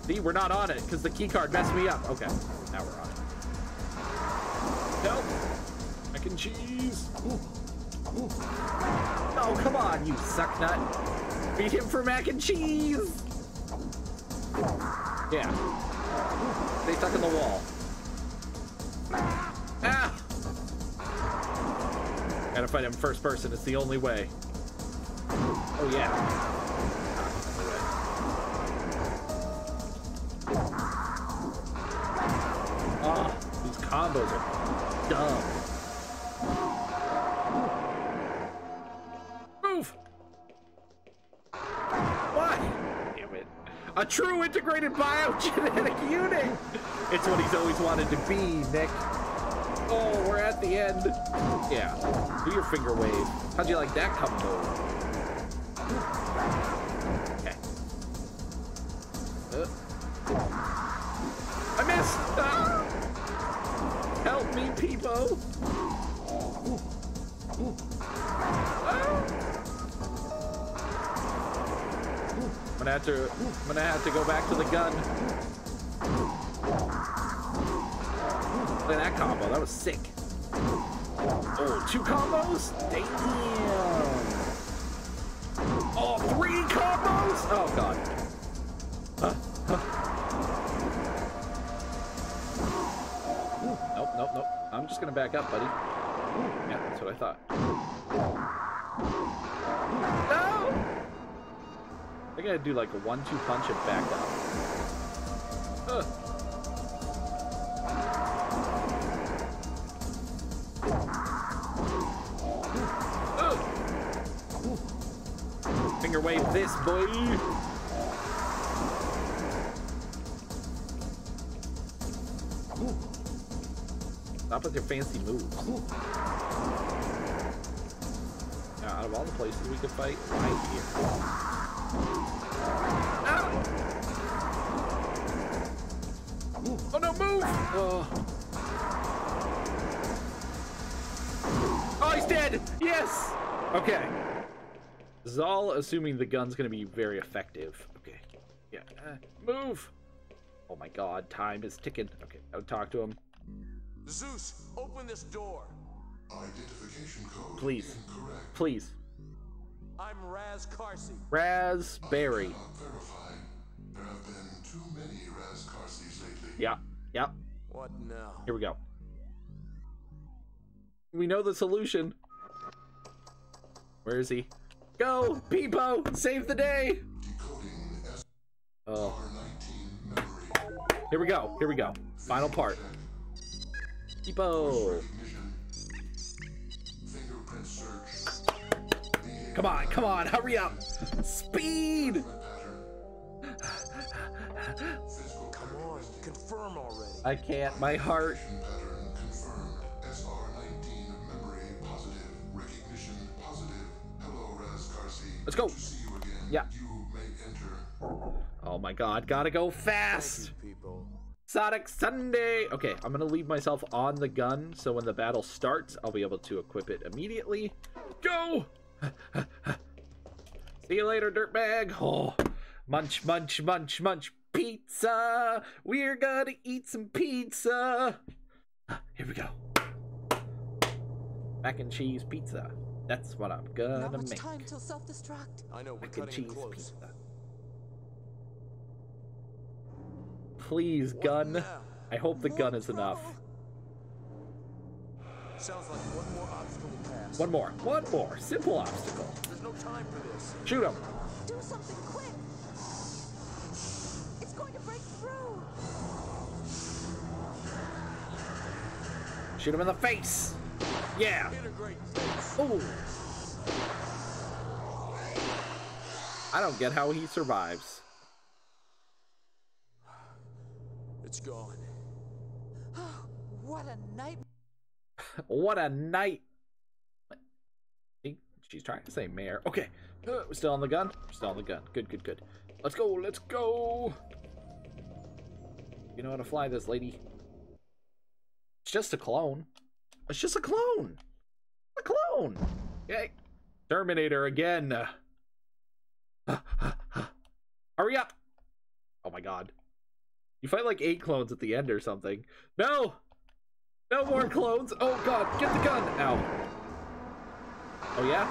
See, we're not on it because the keycard messed me up. Okay, now we're on it. Nope. Mac and cheese. Ooh. Ooh. Oh, come on, you suck nut. Beat him for mac and cheese. Yeah. Stay stuck in the wall. Ah! Gotta fight him first person. It's the only way. Oh yeah. Ah, oh, these combos are dumb. Move! Why? Damn it. A true integrated biogenetic unit! It's what he's always wanted to be, Nick. Oh, we're at the end. Yeah. Do your finger wave. How'd you like that combo? Okay. I missed! Ah! Help me, people! Ah! I'm gonna have to go back to the gun. Look at that combo, that was sick. Oh, 2 combos? Damn! Oh, 3 combos! Oh, God. Huh. Nope. I'm just gonna back up, buddy. Yeah, that's what I thought. No! I gotta do like a 1-2 punch and back up. Finger wave this, boy. Ooh. Stop with your fancy moves. Now, out of all the places we could fight, right here. Ow! Ooh. Oh no, move! Oh, he's dead! Yes! Okay. This is all assuming the gun's gonna be very effective. Okay. Yeah. Move! Oh my god, time is ticking. Okay, I'll talk to him. Zeus, open this door. Identification code. Please. Incorrect. Please. I'm Raz Karsi. Raz Berry. I cannot verify. There have been too many Raz Karsis lately. Yeah. Yep. What now? Here we go. We know the solution. Where is he? Go, Peepo! Save the day! Decoding SR19 memory. Here we go. Final part. Peepo! Fingerprint search. Come on, hurry up! Speed! Come on, confirm already. I can't, my heart. Let's go. Yeah. Oh my god, gotta go fast. Sonic Sunday. Okay, I'm gonna leave myself on the gun so when the battle starts, I'll be able to equip it immediately. Go. See you later, dirtbag. Oh, Munch, munch, munch, munch. Pizza! We're gonna eat some pizza! Here we go. Mac and cheese pizza. That's what I'm gonna make. Not much time till self-destruct. I know, we're cutting it close. Pizza. Please, gun. I hope the gun is enough. Sounds like one more obstacle to pass. One more. Simple obstacle. There's no time for this. Shoot him. Do something quick. It's going to break through. Shoot him in the face. Yeah. Oh. I don't get how he survives. It's gone. Oh, what a night. What a night. She's trying to say mayor. Okay. We're still on the gun. Good. Let's go. You know how to fly this, lady. It's just a clone. A clone. Okay. Terminator again. Hurry up. Oh my god. You fight like 8 clones at the end or something. No! No more clones! Oh god, get the gun! Ow. Oh yeah?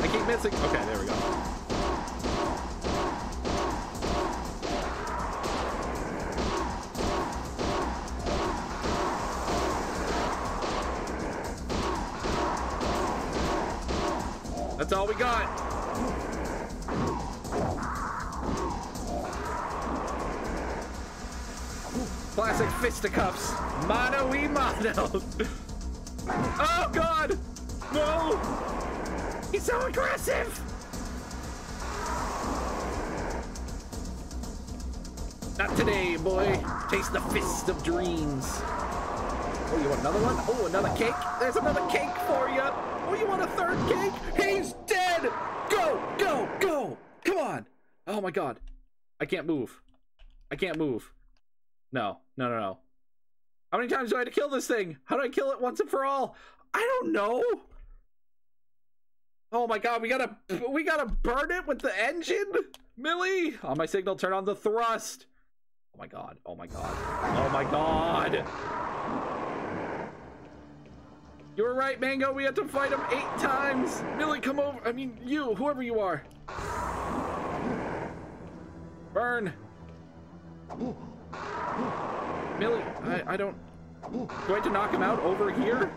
I keep missing. Okay, there we go. That's all we got! Classic fisticuffs. Mano y mano. Oh, God. No. He's so aggressive. Not today, boy. Taste the fist of dreams. Oh, you want another one? Oh, another cake? There's another cake for you. Oh, you want a third cake? He's dead. Go. Come on. Oh, my God. I can't move. No. How many times do I have to kill this thing? How do I kill it once and for all? I don't know. Oh my god, we gotta burn it with the engine? Millie! On my signal, turn on the thrust. Oh my god. You were right, Mango. We had to fight him 8 times. Millie, come over. I mean, you, whoever you are. Burn. Ooh. Millie, I don't... Do I have to knock him out over here?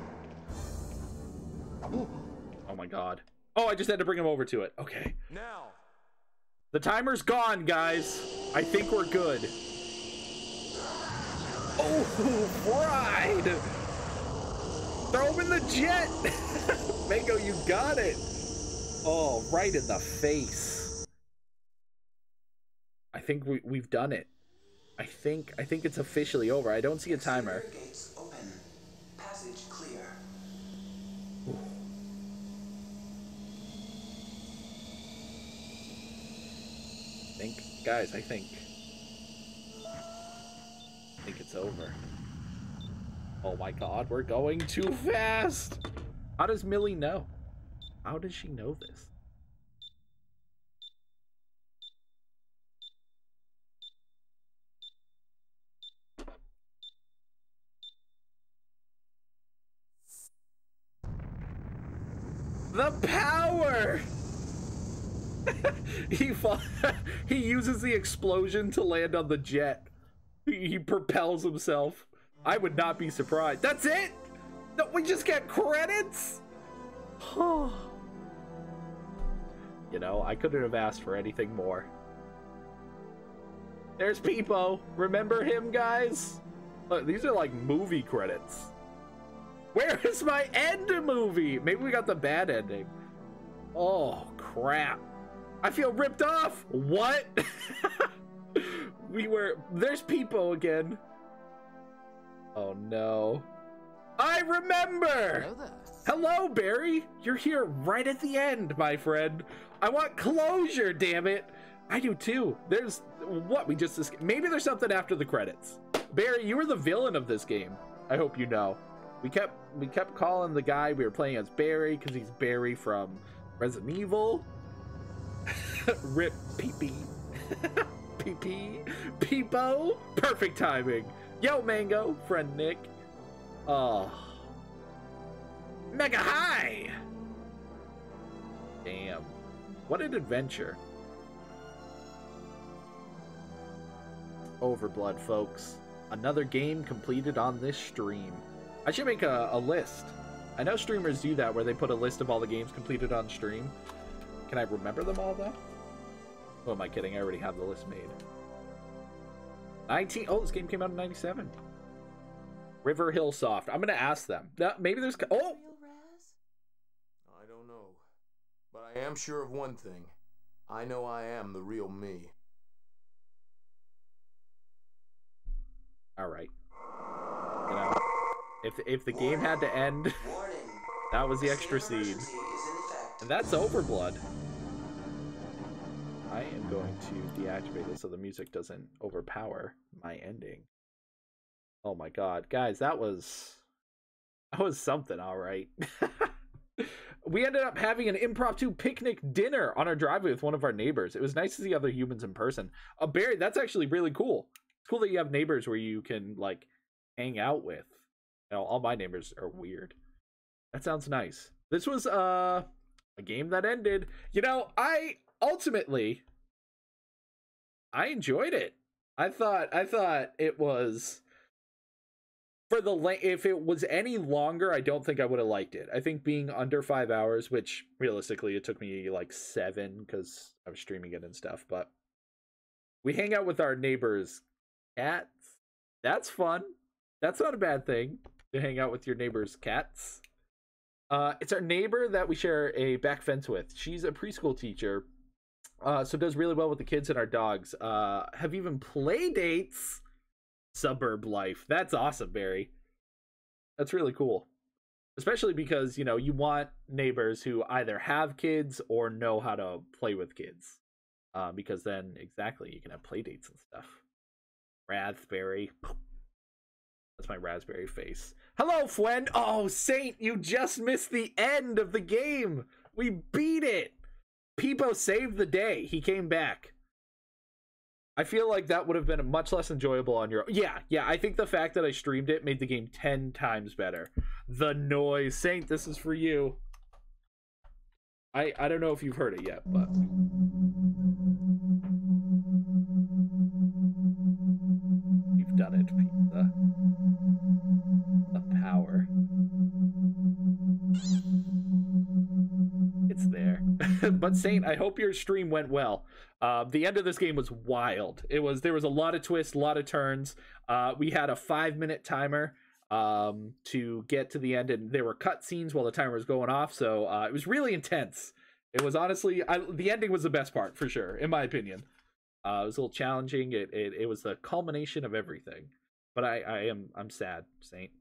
Oh my god. Oh, I just had to bring him over to it. Okay. Now. The timer's gone, guys. I think we're good. Oh, fried! Throw him in the jet! Mango, you got it! Oh, right in the face. I think we've done it. I think it's officially over. I don't see a timer. Gates open. Passage clear. Ooh. I think it's over. Oh my god, we're going too fast. How does Millie know? How does she know this? The power! He uses the explosion to land on the jet. He propels himself. I would not be surprised. That's it? No, we just get credits? You know, I couldn't have asked for anything more. There's Peepo. Remember him, guys? Look, these are like movie credits. Where is my end movie? Maybe we got the bad ending. Oh, crap. I feel ripped off. What? There's Peepo again. Oh, no. I remember. Hello there. Hello, Barry. You're here right at the end, my friend. I want closure, damn it. I do, too. There's what we just... Maybe there's something after the credits. Barry, you were the villain of this game. I hope you know. We kept calling the guy we were playing as Barry because he's Barry from Resident Evil. Rip PP. PP. Peepo. Perfect timing. Yo, Mango. Friend Nick. Oh. Mega high. Damn. What an adventure. Overblood, folks. Another game completed on this stream. I should make a list. I know streamers do that where they put a list of all the games completed on stream. Can I remember them all though? Oh, am I kidding? I already have the list made. 19. Oh, this game came out in 97. River Hill Soft. I'm gonna ask them. Maybe there's. Oh. I don't know, but I am sure of one thing. I know I am the real me. All right. You know, if the game had to end, that was the extra seed. And that's Overblood. I am going to deactivate this so the music doesn't overpower my ending. Oh my god. Guys, that was something, all right. We ended up having an impromptu picnic dinner on our driveway with one of our neighbors. It was nice to see other humans in person. Oh, Barry, that's actually really cool. It's cool that you have neighbors where you can, like, hang out with. You know, all my neighbors are weird. That sounds nice. This was, a game that ended. You know, I enjoyed it. I thought it was for the length. If it was any longer, I don't think I would have liked it. I think being under 5 hours, which realistically it took me like 7 because I was streaming it and stuff. But we hang out with our neighbors' cats. That's fun. That's not a bad thing to hang out with your neighbors' cats. It's our neighbor that we share a back fence with. She's a preschool teacher, so does really well with the kids and our dogs. Have even play dates. Suburb life. That's awesome, Barry. That's really cool. Especially because, you know, you want neighbors who either have kids or know how to play with kids. Because then, exactly, you can have play dates and stuff. Raspberry. That's my raspberry face. Hello, friend. Oh, Saint, you just missed the end of the game. We beat it. Peepo saved the day. He came back. I feel like that would have been much less enjoyable on your... Yeah, I think the fact that I streamed it made the game 10 times better. The noise. Saint, this is for you. I don't know if you've heard it yet, but... You've done it, Pizza. The power. It's there. But Saint, I hope your stream went well. The end of this game was wild. There was a lot of twists, a lot of turns. We had a 5-minute timer to get to the end, and there were cutscenes while the timer was going off, so it was really intense. It was honestly, the ending was the best part for sure, in my opinion. It was a little challenging. It was the culmination of everything. But I'm sad, Saint.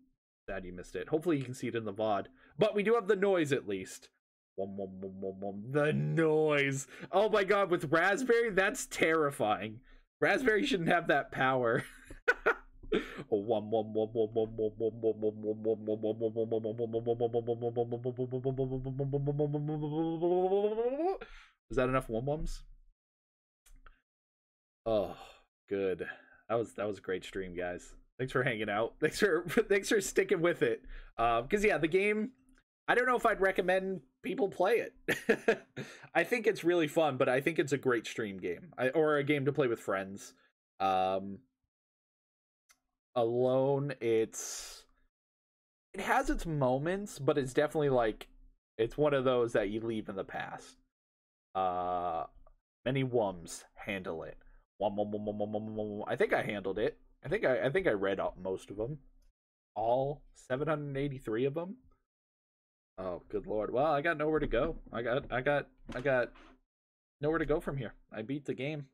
Sad you missed it. Hopefully you can see it in the VOD. But we do have the noise at least. The noise. Oh my god, with Raspberry, that's terrifying. Raspberry shouldn't have that power. Is that enough wum-wums? Oh, good. That was a great stream, guys. Thanks for hanging out. Thanks for sticking with it. Because yeah, the game, I don't know if I'd recommend people play it. I think it's really fun, but I think it's a great stream game, or a game to play with friends. Alone, it has its moments, but it's definitely like it's one of those that you leave in the past. Many wums handle it. I think I handled it. I think I read out most of them, all 783 of them. Oh, good lord! Well, I got nowhere to go. I got nowhere to go from here. I beat the game.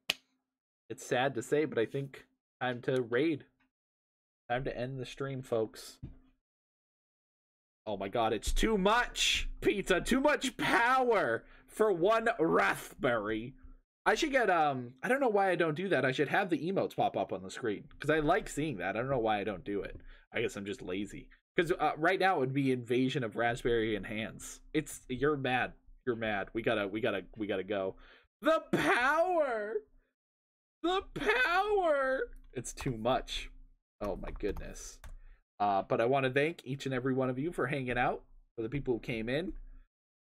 It's sad to say, but I think time to raid. Time to end the stream, folks. Oh my god, it's too much pizza, too much power for one raspberry. I should get, I don't know why I don't do that. I should have the emotes pop up on the screen because I like seeing that. I don't know why I don't do it. I guess I'm just lazy. Because right now it would be Invasion of Raspberry and Hands. It's you're mad. You're mad. We gotta go. The power. The power. It's too much. Oh my goodness. But I want to thank each and every one of you for hanging out, for the people who came in,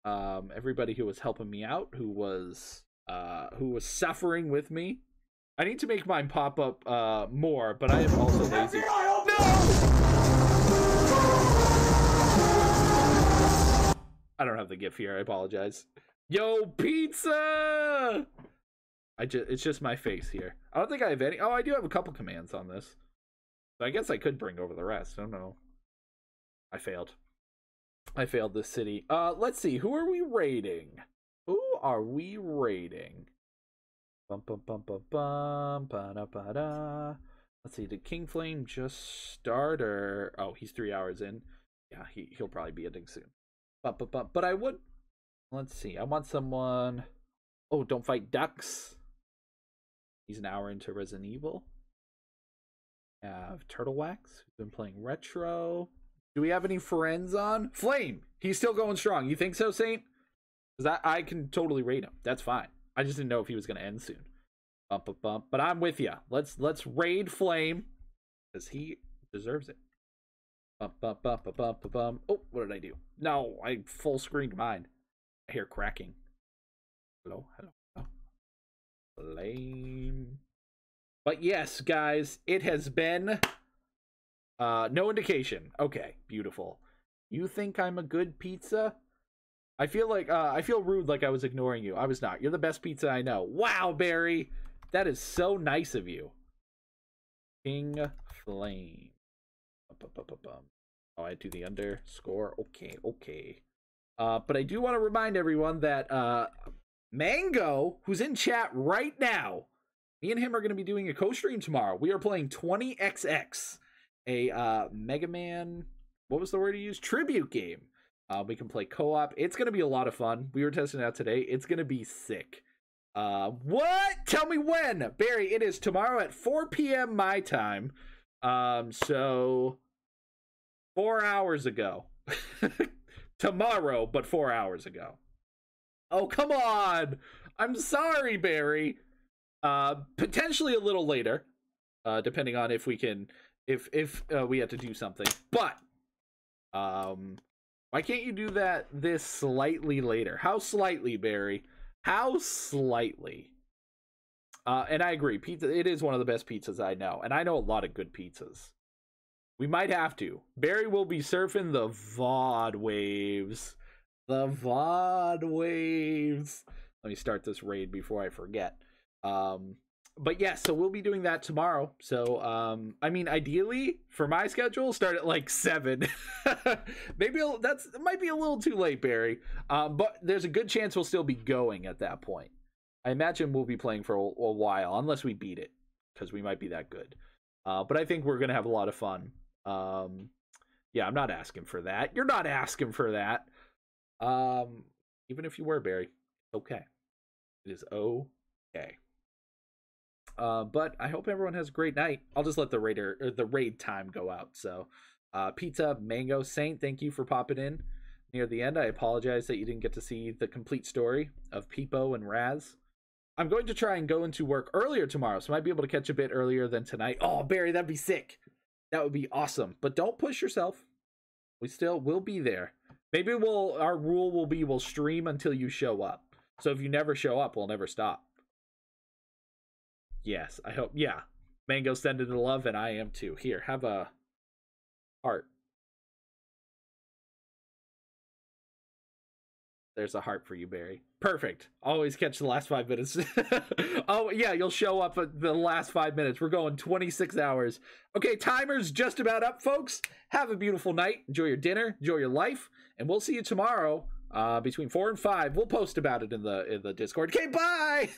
everybody who was helping me out, who was suffering with me. I need to make mine pop up more, but I am also lazy. No! I don't have the GIF here. I apologize. Yo, pizza! It's just my face here. I don't think I have any. Oh, I do have a couple commands on this. I guess I could bring over the rest. I don't know. I failed. I failed this city. Let's see. Who are we raiding? Who are we raiding? Bum bum bum bum bum. Ba da ba da. Let's see. Did King Flame just start or? Oh, he's 3 hours in. Yeah, he'll probably be ending soon. Bum bum bum. But I would. Let's see. I want someone. Oh, don't fight ducks. He's an hour into Resident Evil. Have Turtle Wax, who's been playing retro. Do we have any friends on? Flame, he's still going strong. You think so, Saint? Because I can totally raid him. That's fine. I just didn't know if he was going to end soon. Bump, bump, bump. But I'm with you. Let's raid Flame because he deserves it. Bump, bump, bump, bump, bump, bump. Oh, what did I do? No, I full screened mine. I hear cracking. Hello, hello, hello. Flame. But yes, guys, it has been no indication. Okay, beautiful. You think I'm a good pizza? I feel like I feel rude, like I was ignoring you. I was not. You're the best pizza I know. Wow, Barry, that is so nice of you. King Flame. Oh, I do the underscore. Okay, okay. But I do want to remind everyone that Mango, who's in chat right now. Me and him are going to be doing a co-stream tomorrow. We are playing 20XX, a Mega Man, what was the word he used? Tribute game. We can play co-op. It's going to be a lot of fun. We were testing it out today. It's going to be sick. What? Tell me when. Barry, it is tomorrow at 4 p.m. my time. So 4 hours ago. Tomorrow, but 4 hours ago. Oh, come on. I'm sorry, Barry. Potentially a little later, depending on if we can, if we have to do something, but, why can't you do that this slightly later? How slightly, Barry? How slightly? And I agree, pizza, it is one of the best pizzas I know, and I know a lot of good pizzas. We might have to. Barry will be surfing the VOD waves. The VOD waves. Let me start this raid before I forget. But yeah, so we'll be doing that tomorrow. So I mean, ideally for my schedule, start at like 7. Maybe that might be a little too late, Barry. But there's a good chance we'll still be going at that point. I imagine we'll be playing for a while, unless we beat it, because we might be that good. But I think we're gonna have a lot of fun. Yeah, I'm not asking for that. You're not asking for that. Even if you were, Barry, okay, it is okay. But I hope everyone has a great night. I'll just let the raid time go out. So, Pizza, Mango, Saint, thank you for popping in near the end. I apologize that you didn't get to see the complete story of Peepo and Raz. I'm going to try and go into work earlier tomorrow, so I might be able to catch a bit earlier than tonight. Oh, Barry, that'd be sick. That would be awesome. But don't push yourself. We still will be there. Maybe our rule will be we'll stream until you show up. So if you never show up, we'll never stop. Yes, I hope. Yeah, Mango sending the love, and I am too. Here, have a heart. There's a heart for you, Barry. Perfect. Always catch the last 5 minutes. Oh, yeah, you'll show up at the last 5 minutes. We're going 26 hours. Okay, timer's just about up, folks. Have a beautiful night. Enjoy your dinner. Enjoy your life. And we'll see you tomorrow between 4 and 5. We'll post about it in the Discord. Okay, bye!